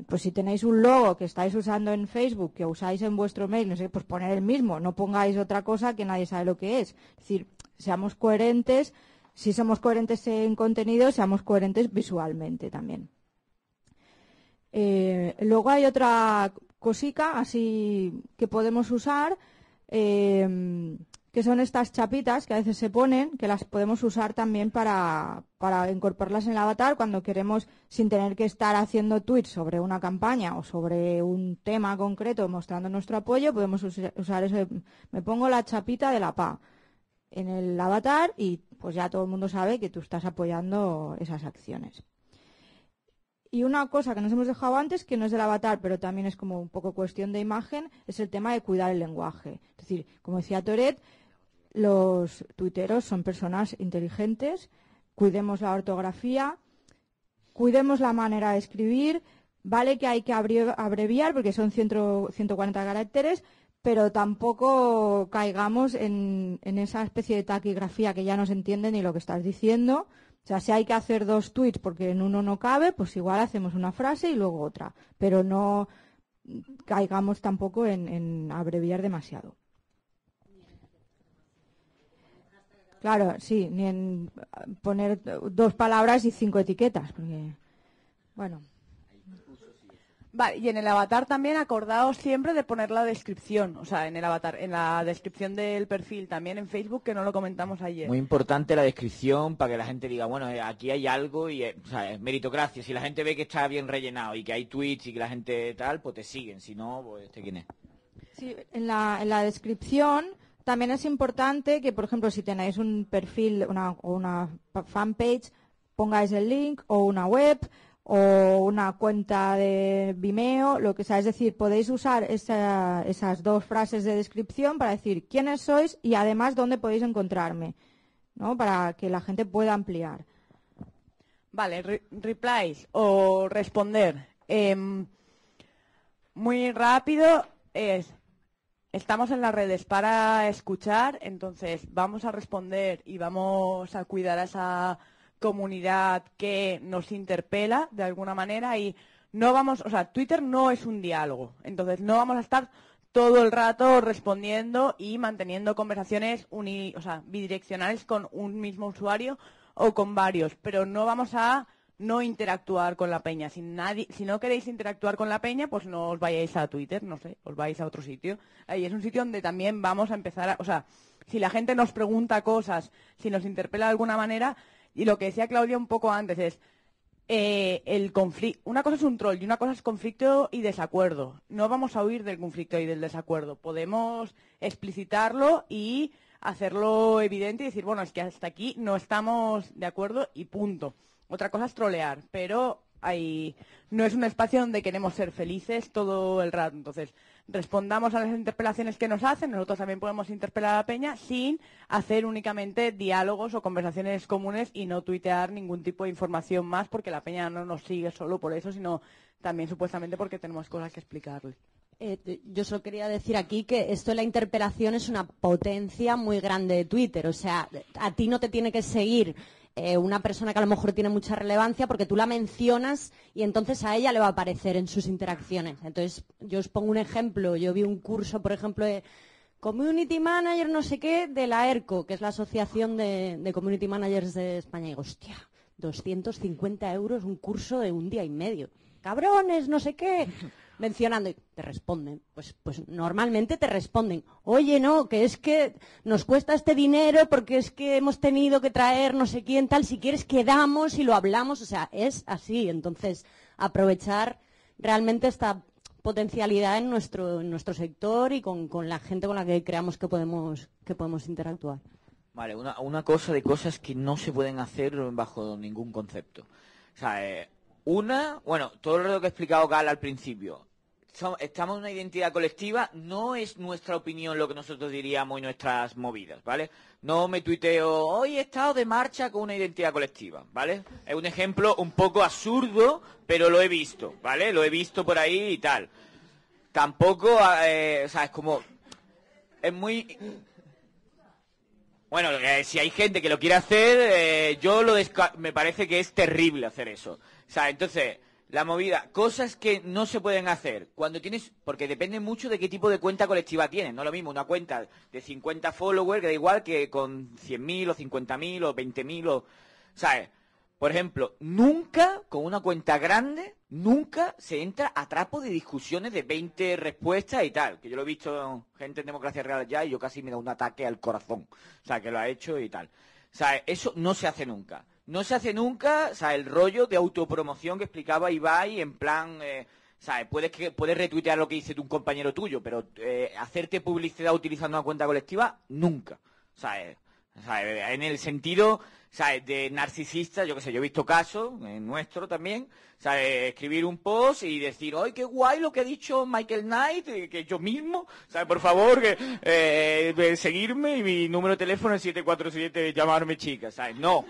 pues si tenéis un logo que estáis usando en Facebook, que usáis en vuestro mail, no sé, pues poner el mismo, no pongáis otra cosa que nadie sabe lo que es. Es decir, seamos coherentes, si somos coherentes en contenido, seamos coherentes visualmente también. Eh, luego hay otra cosica así que podemos usar, eh, que son estas chapitas que a veces se ponen, que las podemos usar también para, para incorporarlas en el avatar cuando queremos, sin tener que estar haciendo tweets sobre una campaña o sobre un tema concreto mostrando nuestro apoyo, podemos usar eso de, me pongo la chapita de la P A en el avatar y pues ya todo el mundo sabe que tú estás apoyando esas acciones. Y una cosa que nos hemos dejado antes, que no es del avatar, pero también es como un poco cuestión de imagen, es el tema de cuidar el lenguaje. Es decir, como decía Toret, los tuiteros son personas inteligentes, cuidemos la ortografía, cuidemos la manera de escribir, vale que hay que abreviar porque son ciento cuarenta caracteres, pero tampoco caigamos en, en esa especie de taquigrafía que ya no se entiende ni lo que estás diciendo. O sea, si hay que hacer dos tweets porque en uno no cabe, pues igual hacemos una frase y luego otra. Pero no caigamos tampoco en, en abreviar demasiado. Claro, sí, ni en poner dos palabras y cinco etiquetas. Porque, bueno. Vale, y en el avatar también acordaos siempre de poner la descripción, o sea, en el avatar, en la descripción del perfil, también en Facebook, que no lo comentamos ayer. Muy importante la descripción para que la gente diga, bueno, aquí hay algo y, o sea, es meritocracia. Si la gente ve que está bien rellenado y que hay tweets y que la gente tal, pues te siguen, si no, pues este quién es. Sí, en la, en la descripción también es importante que, por ejemplo, si tenéis un perfil o una, una fanpage, pongáis el link o una web o una cuenta de Vimeo, lo que sea. Es decir, podéis usar esa, esas dos frases de descripción para decir quiénes sois y además dónde podéis encontrarme, ¿no? Para que la gente pueda ampliar. Vale, re replies o responder. Eh, muy rápido es, estamos en las redes para escuchar, entonces vamos a responder y vamos a cuidar a esa comunidad que nos interpela de alguna manera y no vamos, o sea, Twitter no es un diálogo, entonces no vamos a estar todo el rato respondiendo y manteniendo conversaciones uni, o sea, bidireccionales con un mismo usuario o con varios, pero no vamos a no interactuar con la peña. Si nadie, si no queréis interactuar con la peña, pues no os vayáis a Twitter, no sé, os vais a otro sitio. Ahí es un sitio donde también vamos a empezar a, o sea, si la gente nos pregunta cosas, si nos interpela de alguna manera. Y lo que decía Claudia un poco antes es, eh, el conflicto, una cosa es un troll y una cosa es conflicto y desacuerdo. No vamos a huir del conflicto y del desacuerdo. Podemos explicitarlo y hacerlo evidente y decir, bueno, es que hasta aquí no estamos de acuerdo y punto. Otra cosa es trolear, pero hay, no es un espacio donde queremos ser felices todo el rato. Entonces, respondamos a las interpelaciones que nos hacen. Nosotros también podemos interpelar a la peña sin hacer únicamente diálogos o conversaciones comunes y no tuitear ningún tipo de información más, porque la peña no nos sigue solo por eso, sino también supuestamente porque tenemos cosas que explicarle. Eh, yo solo quería decir aquí que esto de la interpelación es una potencia muy grande de Twitter. O sea, a ti no te tiene que seguir Eh, una persona que a lo mejor tiene mucha relevancia porque tú la mencionas y entonces a ella le va a aparecer en sus interacciones. Entonces, yo os pongo un ejemplo. Yo vi un curso, por ejemplo, de Community Manager no sé qué de la ERCO, que es la Asociación de, de Community Managers de España. Y digo, hostia, doscientos cincuenta euros un curso de un día y medio. Cabrones, no sé qué, mencionando y te responden, pues, pues normalmente te responden, oye, no, que es que nos cuesta este dinero porque es que hemos tenido que traer no sé quién tal, si quieres quedamos y lo hablamos, o sea, es así. Entonces, aprovechar realmente esta potencialidad en nuestro, en nuestro sector y con, con la gente con la que creamos que podemos, que podemos interactuar. Vale, una, una cosa de cosas que no se pueden hacer bajo ningún concepto. O sea, eh, una, bueno, todo lo que he explicado Gal al principio. Estamos en una identidad colectiva, no es nuestra opinión lo que nosotros diríamos y nuestras movidas, ¿vale? No me tuiteo, hoy he estado de marcha con una identidad colectiva, ¿vale? Es un ejemplo un poco absurdo, pero lo he visto, ¿vale? Lo he visto por ahí y tal. Tampoco, eh, o sea, es como... Es muy... Bueno, eh, si hay gente que lo quiere hacer, eh, yo lo desca- me parece que es terrible hacer eso. O sea, entonces... La movida, cosas que no se pueden hacer. Cuando tienes, porque depende mucho de qué tipo de cuenta colectiva tienes. No es lo mismo una cuenta de cincuenta followers, que da igual que con cien mil o cincuenta mil o veinte mil o... ¿Sabes? Por ejemplo, nunca, con una cuenta grande, nunca se entra a trapo de discusiones de veinte respuestas y tal. Que yo lo he visto gente en Democracia Real Ya y yo casi me da un ataque al corazón. O sea, que lo ha hecho y tal. ¿Sabes? Eso no se hace nunca. No se hace nunca, o sea, el rollo de autopromoción que explicaba Ibai, en plan, eh, ¿sabes? Puedes, que, puedes retuitear lo que dice un compañero tuyo, pero eh, hacerte publicidad utilizando una cuenta colectiva, nunca, ¿sabes? ¿Sabes? En el sentido, ¿sabes? De narcisista, yo qué sé, yo he visto casos, eh, nuestro también, ¿sabes? Escribir un post y decir, ¡ay, qué guay lo que ha dicho Michael Knight, que yo mismo, ¿sabes? Por favor, que, eh, seguirme y mi número de teléfono es siete cuatro siete, llamarme chica, ¿sabes? No.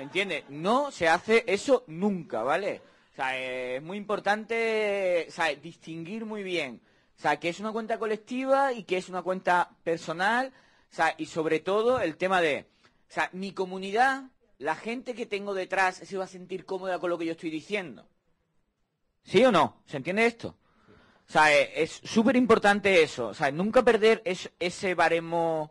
¿Entiendes? No se hace eso nunca, ¿vale? O sea, es muy importante, o sea, distinguir muy bien, o sea, qué es una cuenta colectiva y qué es una cuenta personal, o sea, y sobre todo el tema de, o sea, mi comunidad, la gente que tengo detrás se va a sentir cómoda con lo que yo estoy diciendo. ¿Sí o no? ¿Se entiende esto? O sea, es súper importante eso, o sea, nunca perder es, ese baremo...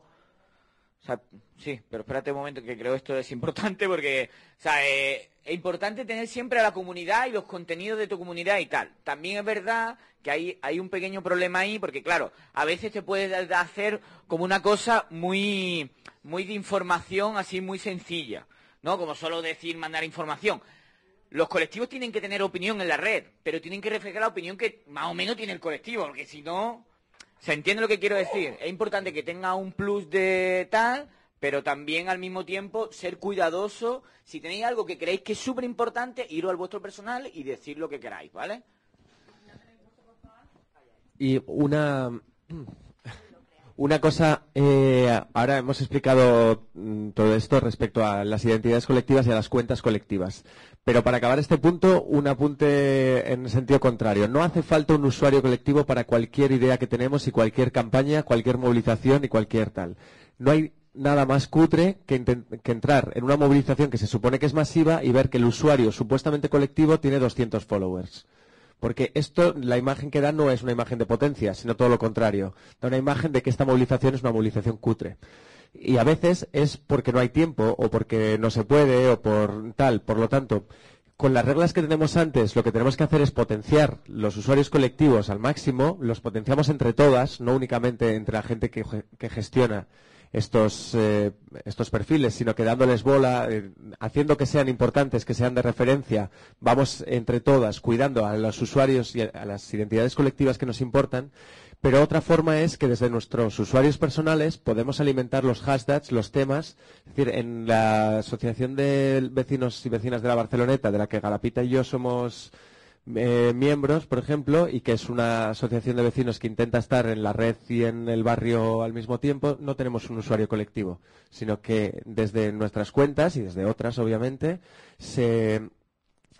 O sea, sí, pero espérate un momento que creo esto es importante porque, o sea, eh, es importante tener siempre a la comunidad y los contenidos de tu comunidad y tal. También es verdad que hay, hay un pequeño problema ahí porque, claro, a veces te puedes hacer como una cosa muy, muy de información, así muy sencilla, ¿no? Como solo decir, mandar información. Los colectivos tienen que tener opinión en la red, pero tienen que reflejar la opinión que más o menos tiene el colectivo, porque si no... ¿Se entiende lo que quiero decir? Es importante que tenga un plus de tal, pero también al mismo tiempo ser cuidadoso. Si tenéis algo que creéis que es súper importante, iros al vuestro personal y decir lo que queráis, ¿vale? Y una, una cosa, eh, ahora hemos explicado todo esto respecto a las identidades colectivas y a las cuentas colectivas. Pero para acabar este punto, un apunte en sentido contrario. No hace falta un usuario colectivo para cualquier idea que tenemos y cualquier campaña, cualquier movilización y cualquier tal. No hay nada más cutre que, que entrar en una movilización que se supone que es masiva y ver que el usuario supuestamente colectivo tiene doscientos followers. Porque esto, la imagen que da no es una imagen de potencia, sino todo lo contrario. Da una imagen de que esta movilización es una movilización cutre. Y a veces es porque no hay tiempo o porque no se puede o por tal. Por lo tanto, con las reglas que tenemos antes, lo que tenemos que hacer es potenciar los usuarios colectivos al máximo. Los potenciamos entre todas, no únicamente entre la gente que, que gestiona estos, eh, estos perfiles, sino que dándoles bola, eh, haciendo que sean importantes, que sean de referencia. Vamos entre todas cuidando a los usuarios y a las identidades colectivas que nos importan. Pero otra forma es que desde nuestros usuarios personales podemos alimentar los hashtags, los temas. Es decir, en la Asociación de Vecinos y Vecinas de la Barceloneta, de la que Galapita y yo somos eh, miembros, por ejemplo, y que es una asociación de vecinos que intenta estar en la red y en el barrio al mismo tiempo, no tenemos un usuario colectivo, sino que desde nuestras cuentas y desde otras, obviamente, se...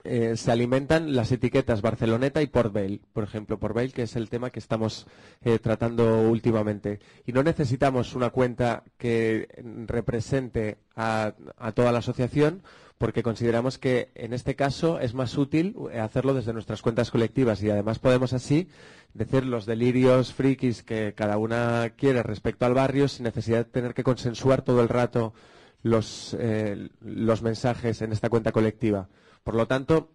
Eh, se alimentan las etiquetas Barceloneta y Port Vale, por ejemplo, Port Vale, que es el tema que estamos eh, tratando últimamente. Y no necesitamos una cuenta que represente a, a toda la asociación, porque consideramos que en este caso es más útil hacerlo desde nuestras cuentas colectivas y además podemos así decir los delirios frikis que cada una quiere respecto al barrio sin necesidad de tener que consensuar todo el rato los, eh, los mensajes en esta cuenta colectiva. Por lo tanto,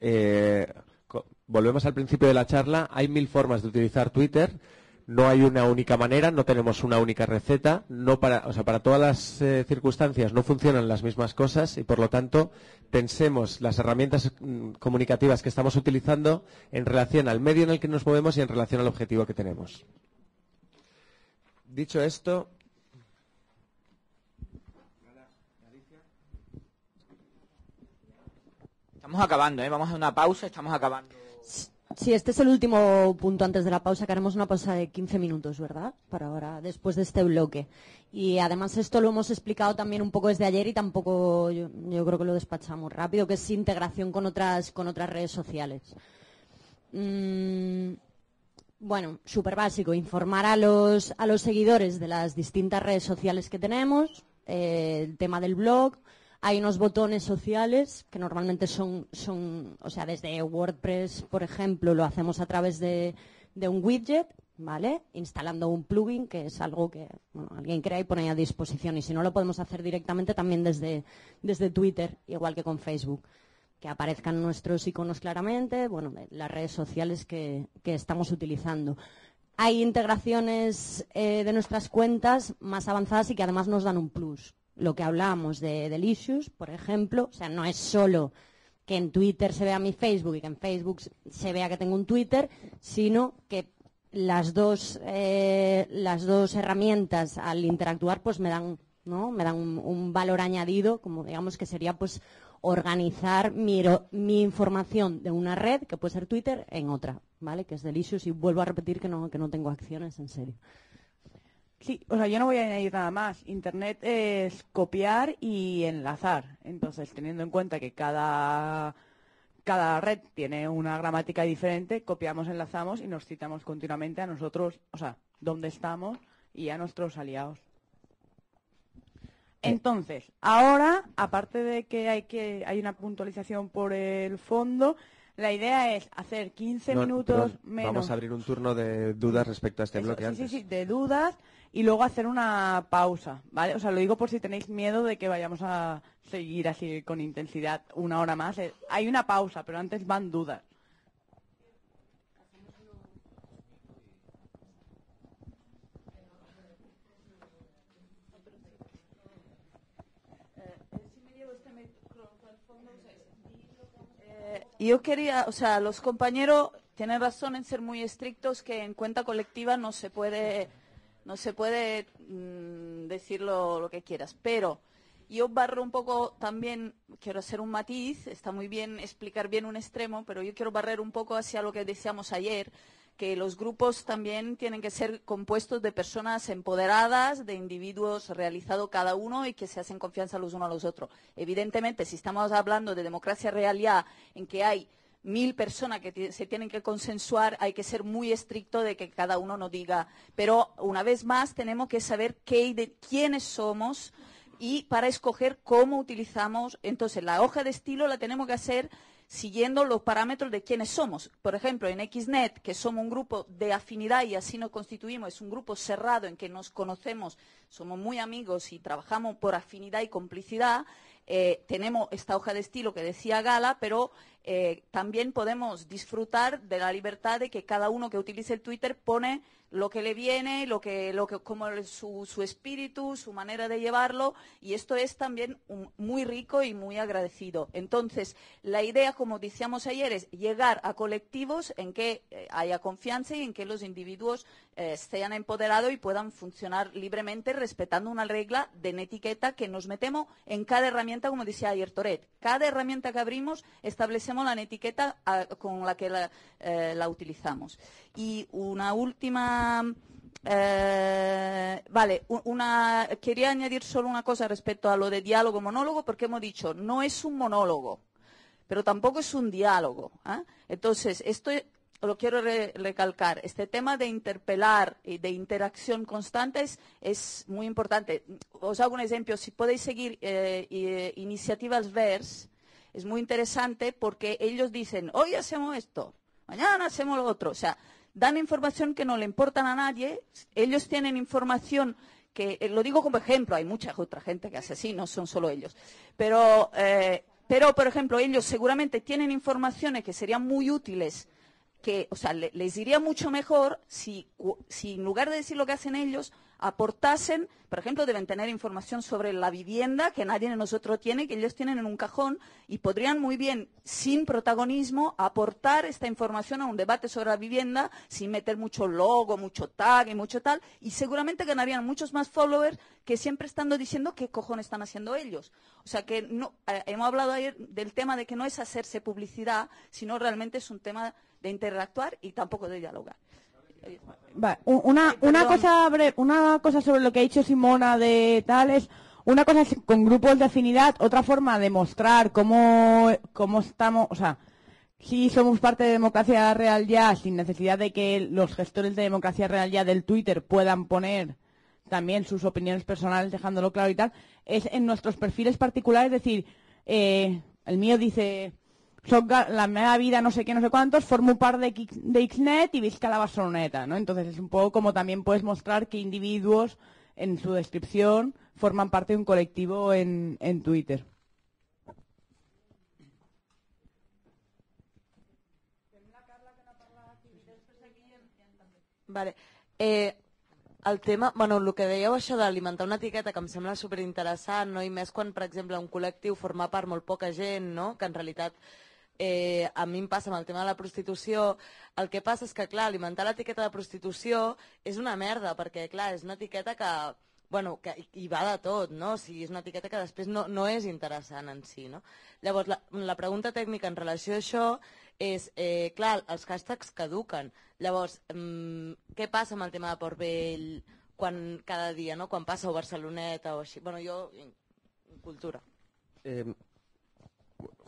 eh, volvemos al principio de la charla, hay mil formas de utilizar Twitter, No hay una única manera, no tenemos una única receta, no para, o sea, para todas las eh, circunstancias no funcionan las mismas cosas y, por lo tanto, pensemos las herramientas mm, comunicativas que estamos utilizando en relación al medio en el que nos movemos y en relación al objetivo que tenemos. Dicho esto, estamos acabando, ¿eh? Vamos a una pausa, estamos acabando. Sí, este es el último punto antes de la pausa, que haremos una pausa de quince minutos, ¿verdad? Para ahora, después de este bloque. Y además esto lo hemos explicado también un poco desde ayer y tampoco, yo, yo creo que lo despachamos rápido, que es integración con otras, con otras redes sociales. Mm, bueno, súper básico, informar a los, a los seguidores de las distintas redes sociales que tenemos, eh, el tema del blog. Hay unos botones sociales que normalmente son, son, o sea, desde WordPress, por ejemplo, lo hacemos a través de, de un widget, ¿vale? Instalando un plugin, que es algo que bueno, alguien crea y pone a disposición. Y si no, lo podemos hacer directamente también desde, desde Twitter, igual que con Facebook. Que aparezcan nuestros iconos claramente, bueno, las redes sociales que, que estamos utilizando. Hay integraciones eh, de nuestras cuentas más avanzadas y que además nos dan un plus. Lo que hablábamos de Delicious, por ejemplo, o sea, no es solo que en Twitter se vea mi Facebook y que en Facebook se vea que tengo un Twitter, sino que las dos, eh, las dos herramientas al interactuar pues me dan, ¿no? Me dan un, un valor añadido, como digamos que sería pues organizar mi, mi información de una red, que puede ser Twitter, en otra, ¿vale? Que es Delicious y vuelvo a repetir que no, que no tengo acciones, en serio. Sí, o sea, yo no voy a añadir nada más. Internet es copiar y enlazar. Entonces, teniendo en cuenta que cada, cada red tiene una gramática diferente, copiamos, enlazamos y nos citamos continuamente a nosotros, o sea, dónde estamos y a nuestros aliados. Entonces, ahora, aparte de que hay, que, hay una puntualización por el fondo... La idea es hacer quince no, minutos perdón, menos. Vamos a abrir un turno de dudas respecto a este Eso, bloque sí, antes. Sí, sí, de dudas y luego hacer una pausa, ¿vale? O sea, lo digo por si tenéis miedo de que vayamos a seguir así con intensidad una hora más. Hay una pausa, pero antes van dudas. Yo quería, o sea, los compañeros tienen razón en ser muy estrictos que en cuenta colectiva no se puede, no se puede mm, decir lo, lo que quieras. Pero yo barro un poco también, quiero hacer un matiz, está muy bien explicar bien un extremo, pero yo quiero barrer un poco hacia lo que decíamos ayer, que los grupos también tienen que ser compuestos de personas empoderadas, de individuos realizados cada uno y que se hacen confianza los unos a los otros. Evidentemente, si estamos hablando de democracia real ya, en que hay mil personas que se tienen que consensuar, hay que ser muy estricto de que cada uno no diga. Pero, una vez más, tenemos que saber qué de, quiénes somos y para escoger cómo utilizamos. Entonces, la hoja de estilo la tenemos que hacer siguiendo los parámetros de quiénes somos. Por ejemplo, en Xnet, que somos un grupo de afinidad y así nos constituimos, es un grupo cerrado en que nos conocemos, somos muy amigos y trabajamos por afinidad y complicidad, eh, tenemos esta hoja de estilo que decía Gala, pero eh, también podemos disfrutar de la libertad de que cada uno que utilice el Twitter pone lo que le viene, lo que, lo que, como su, su espíritu, su manera de llevarlo, y esto es también un, muy rico y muy agradecido. Entonces, la idea, como decíamos ayer, es llegar a colectivos en que eh, haya confianza y en que los individuos eh, sean empoderados y puedan funcionar libremente respetando una regla de etiqueta que nos metemos en cada herramienta, como decía ayer Toret. Cada herramienta que abrimos establecemos la etiqueta a, con la que la, eh, la utilizamos. Y una última... Eh, vale, una, quería añadir solo una cosa respecto a lo de diálogo-monólogo, porque hemos dicho, no es un monólogo, pero tampoco es un diálogo, ¿eh? Entonces, esto lo quiero re recalcar, este tema de interpelar y de interacción constante es, es muy importante. Os hago un ejemplo, si podéis seguir eh, eh, iniciativas V E R S, es muy interesante porque ellos dicen, hoy hacemos esto, mañana hacemos lo otro, o sea, dan información que no le importan a nadie, ellos tienen información que, lo digo como ejemplo, hay mucha otra gente que hace así, no son solo ellos, pero, eh, pero por ejemplo, ellos seguramente tienen informaciones que serían muy útiles que, o sea, le, les iría mucho mejor si, si en lugar de decir lo que hacen ellos, aportasen, por ejemplo, deben tener información sobre la vivienda que nadie de nosotros tiene, que ellos tienen en un cajón, y podrían muy bien, sin protagonismo, aportar esta información a un debate sobre la vivienda, sin meter mucho logo, mucho tag y mucho tal, y seguramente ganarían muchos más followers que siempre estando diciendo qué cojones están haciendo ellos. O sea que no, eh, hemos hablado ayer del tema de que no es hacerse publicidad, sino realmente es un tema de interactuar y tampoco de dialogar. Vale, una, una, cosa breve, una cosa sobre lo que ha dicho Simona de tal es, una cosa es con grupos de afinidad, otra forma de mostrar cómo, cómo estamos, o sea, si somos parte de Democracia Real Ya, sin necesidad de que los gestores de Democracia Real Ya del Twitter puedan poner también sus opiniones personales, dejándolo claro y tal, es en nuestros perfiles particulares, es decir, eh, el mío dice... Son la media vida, no sé qué, no sé cuántos, formo un par de, de Xnet y visca la Barceloneta, ¿no? Entonces es un poco como también puedes mostrar que individuos en su descripción forman parte de un colectivo en, en Twitter. Vale. Eh... El tema, bueno, el que dèieu això d'alimentar una etiqueta que em sembla superinteressant, no? I més quan, per exemple, un col·lectiu forma part molt poca gent, no? Que en realitat eh, a mi em passa amb el tema de la prostitució. El que passa és que, clar, alimentar l'etiqueta de prostitució és una merda, perquè, clar, és una etiqueta que, bueno, que hi va de tot, no? O sigui, és una etiqueta que després no, no és interessant en si, no? Llavors, la, la pregunta tècnica en relació a això és, eh, clar, els hashtags caduquen. Llavors, mmm, què passa amb el tema de Port Vell quan, cada dia, no? Quan passa a Barceloneta o així? Bueno, jo, cultura. Eh,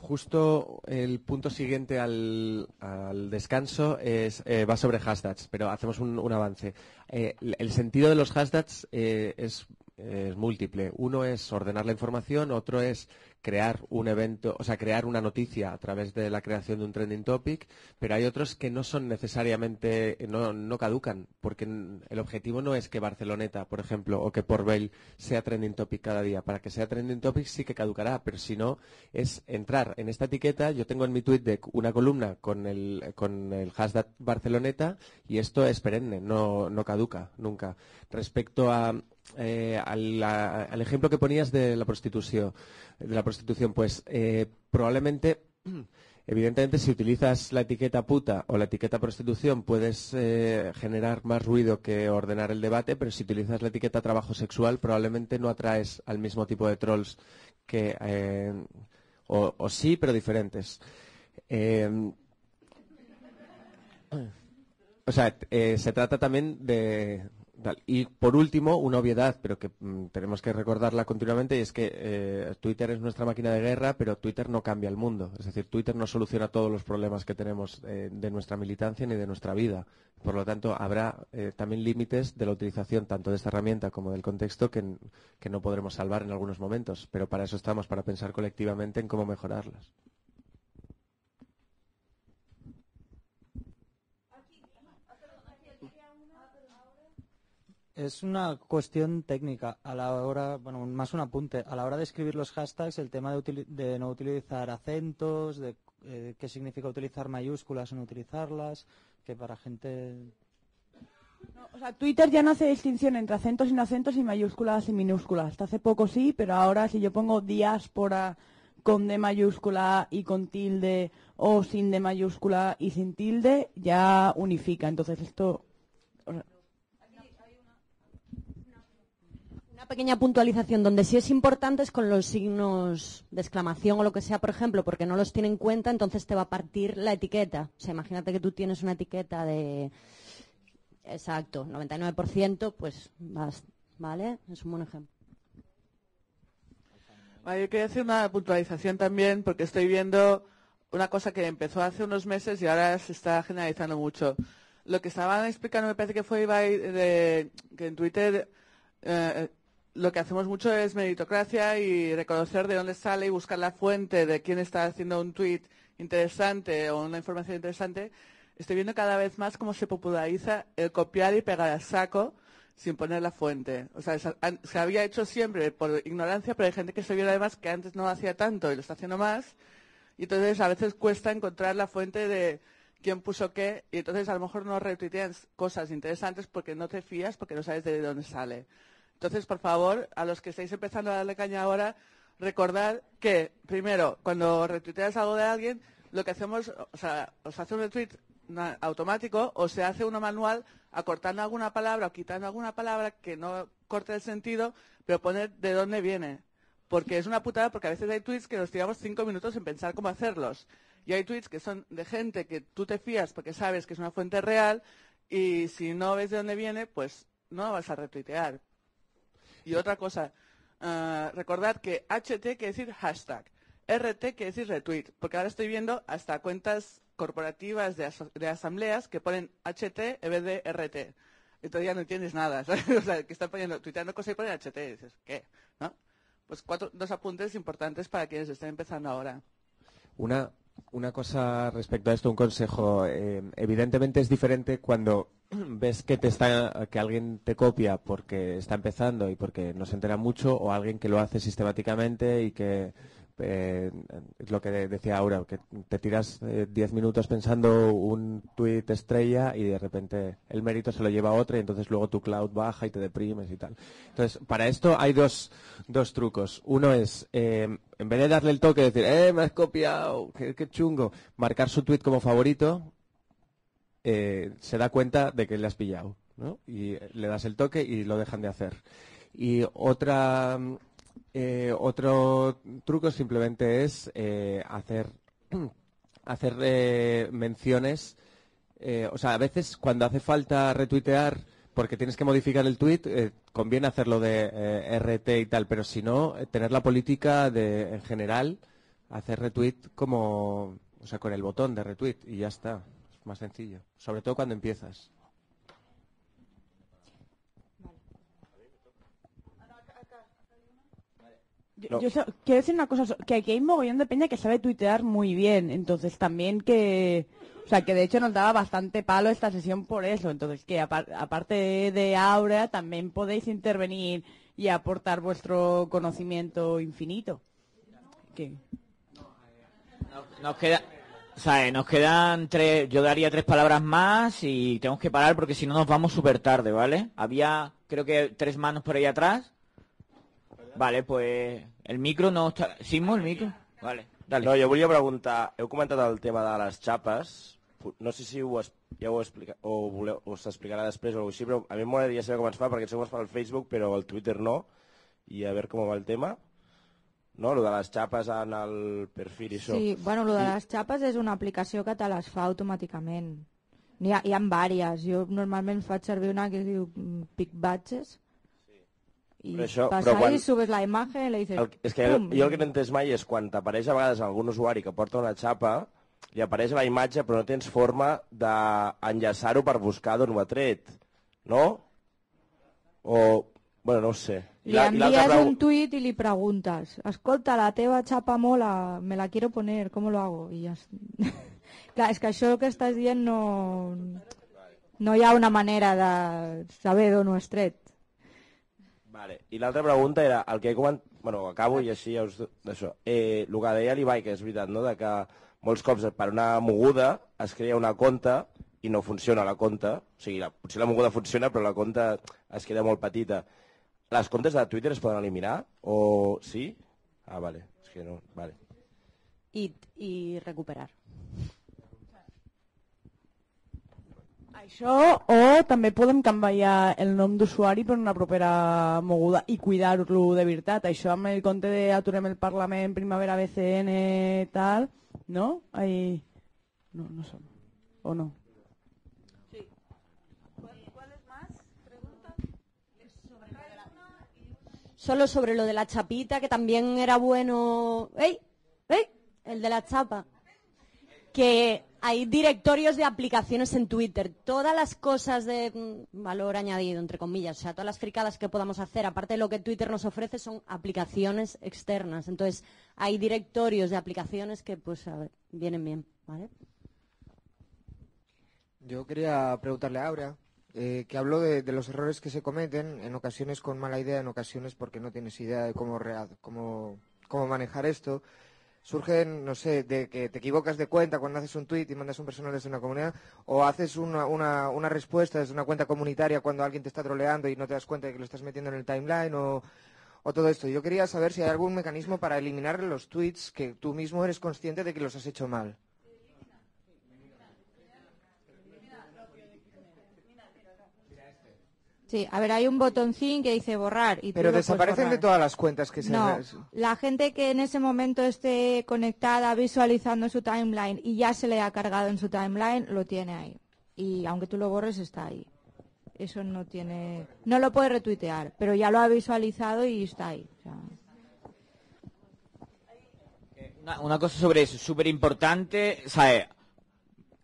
justo el punto siguiente al, al descanso es, eh, va sobre hashtags, pero hacemos un, un avance. Eh, el sentido de los hashtags eh, es... es múltiple. Uno es ordenar la información, otro es crear un evento, o sea, crear una noticia a través de la creación de un trending topic, pero hay otros que no son necesariamente, no, no caducan, porque el objetivo no es que Barceloneta, por ejemplo, o que Port Vell sea trending topic cada día. Para que sea trending topic sí que caducará, pero si no, es entrar en esta etiqueta. Yo tengo en mi TweetDeck una columna con el, con el hashtag Barceloneta y esto es perenne, no, no caduca nunca. Respecto a Eh, al, a, al ejemplo que ponías de la prostitución, de la prostitución pues eh, probablemente, evidentemente, si utilizas la etiqueta puta o la etiqueta prostitución puedes eh, generar más ruido que ordenar el debate, pero si utilizas la etiqueta trabajo sexual probablemente no atraes al mismo tipo de trolls que eh, o, o sí, pero diferentes. Eh, o sea, eh, se trata también de... Y por último, una obviedad, pero que mmm, tenemos que recordarla continuamente, y es que eh, Twitter es nuestra máquina de guerra, pero Twitter no cambia el mundo. Es decir, Twitter no soluciona todos los problemas que tenemos eh, de nuestra militancia ni de nuestra vida. Por lo tanto, habrá eh, también límites de la utilización tanto de esta herramienta como del contexto que, que no podremos salvar en algunos momentos. Pero para eso estamos, para pensar colectivamente en cómo mejorarlas. Es una cuestión técnica a la hora, bueno, más un apunte, a la hora de escribir los hashtags, el tema de, util, de no utilizar acentos, de eh, qué significa utilizar mayúsculas o no utilizarlas, que para gente... No, o sea, Twitter ya no hace distinción entre acentos y no acentos y mayúsculas y minúsculas. Hasta hace poco sí, pero ahora si yo pongo diáspora con D mayúscula y con tilde o sin D mayúscula y sin tilde, ya unifica. Entonces esto... O sea, pequeña puntualización, donde sí es importante es con los signos de exclamación o lo que sea, por ejemplo, porque no los tiene en cuenta, entonces te va a partir la etiqueta. O sea, imagínate que tú tienes una etiqueta de... Exacto, noventa y nueve por ciento, pues vas, ¿vale? Es un buen ejemplo. Bueno, yo quería hacer una puntualización también, porque estoy viendo una cosa que empezó hace unos meses y ahora se está generalizando mucho. Lo que estaban explicando, me parece que fue Ibai, de, que en Twitter... Eh, lo que hacemos mucho es meritocracia y reconocer de dónde sale y buscar la fuente de quién está haciendo un tuit interesante o una información interesante. Estoy viendo cada vez más cómo se populariza el copiar y pegar a saco sin poner la fuente. O sea, se había hecho siempre por ignorancia, pero hay gente que se vio además que antes no hacía tanto y lo está haciendo más. Y entonces a veces cuesta encontrar la fuente de quién puso qué, y entonces a lo mejor no retuiteas cosas interesantes porque no te fías, porque no sabes de dónde sale. Entonces, por favor, a los que estáis empezando a darle caña ahora, recordad que, primero, cuando retuiteas algo de alguien, lo que hacemos, o sea, os hace un retweet automático o se hace uno manual acortando alguna palabra o quitando alguna palabra que no corte el sentido, pero poner de dónde viene. Porque es una putada, porque a veces hay tweets que nos tiramos cinco minutos en pensar cómo hacerlos. Y hay tweets que son de gente que tú te fías porque sabes que es una fuente real y si no ves de dónde viene, pues no vas a retuitear. Y otra cosa, uh, recordad que H T quiere decir hashtag, R T quiere decir retweet, porque ahora estoy viendo hasta cuentas corporativas de, de asambleas que ponen H T en vez de R T. Entonces ya no entiendes nada, ¿sabes? O sea, que están poniendo, tuiteando cosas y ponen H T y dices, ¿qué? ¿No? Pues cuatro, dos apuntes importantes para quienes estén empezando ahora. Una... Una cosa respecto a esto, un consejo. Eh, evidentemente es diferente cuando ves que te está, que alguien te copia porque está empezando y porque no se entera mucho, o alguien que lo hace sistemáticamente y que, eh, es lo que decía Aura, que te tiras diez eh, minutos pensando un tuit estrella y de repente el mérito se lo lleva a otra y entonces luego tu cloud baja y te deprimes y tal. Entonces, para esto hay dos, dos trucos. Uno es... Eh, en vez de darle el toque, decir, ¡eh, me has copiado! ¡Qué, qué chungo! Marcar su tweet como favorito, eh, se da cuenta de que le has pillado, ¿no? Y le das el toque y lo dejan de hacer. Y otra eh, otro truco simplemente es eh, hacer, hacer eh, menciones. Eh, o sea, a veces cuando hace falta retuitear, porque tienes que modificar el tuit, eh, conviene hacerlo de eh, R T y tal, pero si no, eh, tener la política de, en general, hacer retweet como, o sea, con el botón de retweet y ya está, es más sencillo, sobre todo cuando empiezas. Yo, yo so, quiero decir una cosa, que aquí hay un mogollón de peña que sabe tuitear muy bien, entonces también que... O sea, que de hecho nos daba bastante palo esta sesión por eso. Entonces, que aparte de Aura, también podéis intervenir y aportar vuestro conocimiento infinito. ¿Qué? Nos queda, ¿sabes? Nos quedan tres, yo daría tres palabras más y tenemos que parar porque si no nos vamos súper tarde, ¿vale? Había, creo que tres manos por ahí atrás. Vale, pues el micro no está... ¿Sismo, el micro? Vale, dale. No, jo volia preguntar, heu comentat el tema de les xapes. No sé si ho, ja ho explica, o voleu, us explicarà després o alguna cosa així, però a mi m'agradaria saber com es fa, perquè segons es fa al Facebook, però al Twitter no, i a veure com va el tema. No, lo de les xapes en el perfil i això. Sí, bueno, lo de les xapes és una aplicació que te les fa automàticament. Hi ha, hi ha diverses. Jo normalment faig servir una que es diu Pick Badges, i passar i subes la imatge i li dices... És que jo el que no he entès mai és quan t'apareix a vegades algun usuari que porta una xapa, li apareix la imatge però no tens forma d'enllaçar-ho per buscar d'on ho ha tret, no? O... bueno, no ho sé. Li envies un tuit i li preguntes, escolta, la teva xapa mola, me la quiero poner, ¿cómo lo hago? I ja... Clar, és que això que estàs dient no... no hi ha una manera de saber d'on ho has tret. Vale. I l'altra pregunta era, el que he comentat... Bueno, acabo i així ja us... Això. Eh, el que deia l'Ibai, que és veritat, no?, de que molts cops per una moguda es crea una conta i no funciona la conta. O sigui, la, potser la moguda funciona, però la conta es queda molt petita. Les comptes de Twitter es poden eliminar? O sí? Ah, vale. És que no... Vale. I, i recuperar. Això, o també podem canviar el nom d'usuari per una propera moguda i cuidar-lo de veritat. Això amb el compte d'Aturem el Parlament, Primavera, B C N, tal, no? Ahí... No, no som. O no? Sí. ¿Cuáles más preguntas? Solo sobre lo de la chapita, que también era bueno... ¡Ey! ¡Ey! El de la chapa. Que... hay directorios de aplicaciones en Twitter. Todas las cosas de valor añadido, entre comillas, o sea, todas las fricadas que podamos hacer, aparte de lo que Twitter nos ofrece, son aplicaciones externas. Entonces, hay directorios de aplicaciones que, pues, a ver, vienen bien, ¿vale? Yo quería preguntarle a Aura, eh, que habló de, de los errores que se cometen, en ocasiones con mala idea, en ocasiones porque no tienes idea de cómo, real, cómo, cómo manejar esto. surgen, no sé, de que te equivocas de cuenta cuando haces un tuit y mandas un personal desde una comunidad, o haces una, una, una respuesta desde una cuenta comunitaria cuando alguien te está troleando y no te das cuenta de que lo estás metiendo en el timeline o, o todo esto. Yo quería saber si hay algún mecanismo para eliminar los tuits que tú mismo eres consciente de que los has hecho mal. Sí, a ver, hay un botoncín que dice borrar. Y pero desaparecen de todas las cuentas que se... No, la gente que en ese momento esté conectada, visualizando su timeline y ya se le ha cargado en su timeline, lo tiene ahí. Y aunque tú lo borres, está ahí. Eso no tiene... No lo puede retuitear, pero ya lo ha visualizado y está ahí. O sea. una, una cosa sobre eso, súper importante, ¿sabes?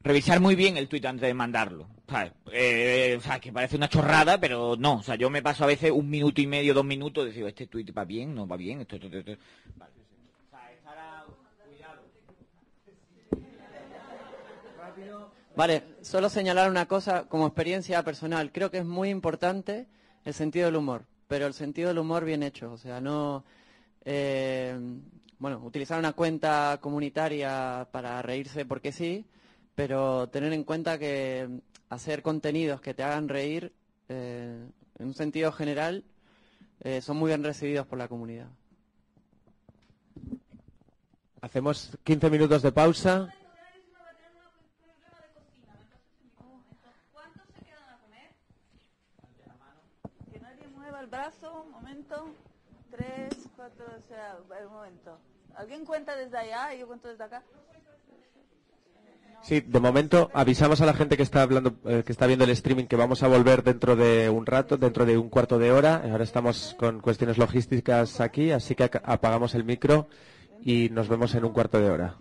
Revisar muy bien el tuit antes de mandarlo. Eh, o sea, que parece una chorrada, pero no. O sea, yo me paso a veces un minuto y medio, dos minutos, digo, este tweet va bien, no va bien, esto, esto, esto. Vale. O sea, estar a... Cuidado. Vale, solo señalar una cosa como experiencia personal. Creo que es muy importante el sentido del humor, pero el sentido del humor bien hecho. O sea, no... Eh, bueno, utilizar una cuenta comunitaria para reírse porque sí, pero tener en cuenta que hacer contenidos que te hagan reír, eh, en un sentido general, eh, son muy bien recibidos por la comunidad. Hacemos quince minutos de pausa. ¿Cuántos se quedan a comer? Que nadie mueva el brazo, un momento. Tres, cuatro, o sea, un momento. ¿Alguien cuenta desde allá y yo cuento desde acá? Sí, de momento avisamos a la gente que está hablando, eh, que está viendo el streaming, que vamos a volver dentro de un rato, dentro de un cuarto de hora. Ahora estamos con cuestiones logísticas aquí, así que apagamos el micro y nos vemos en un cuarto de hora.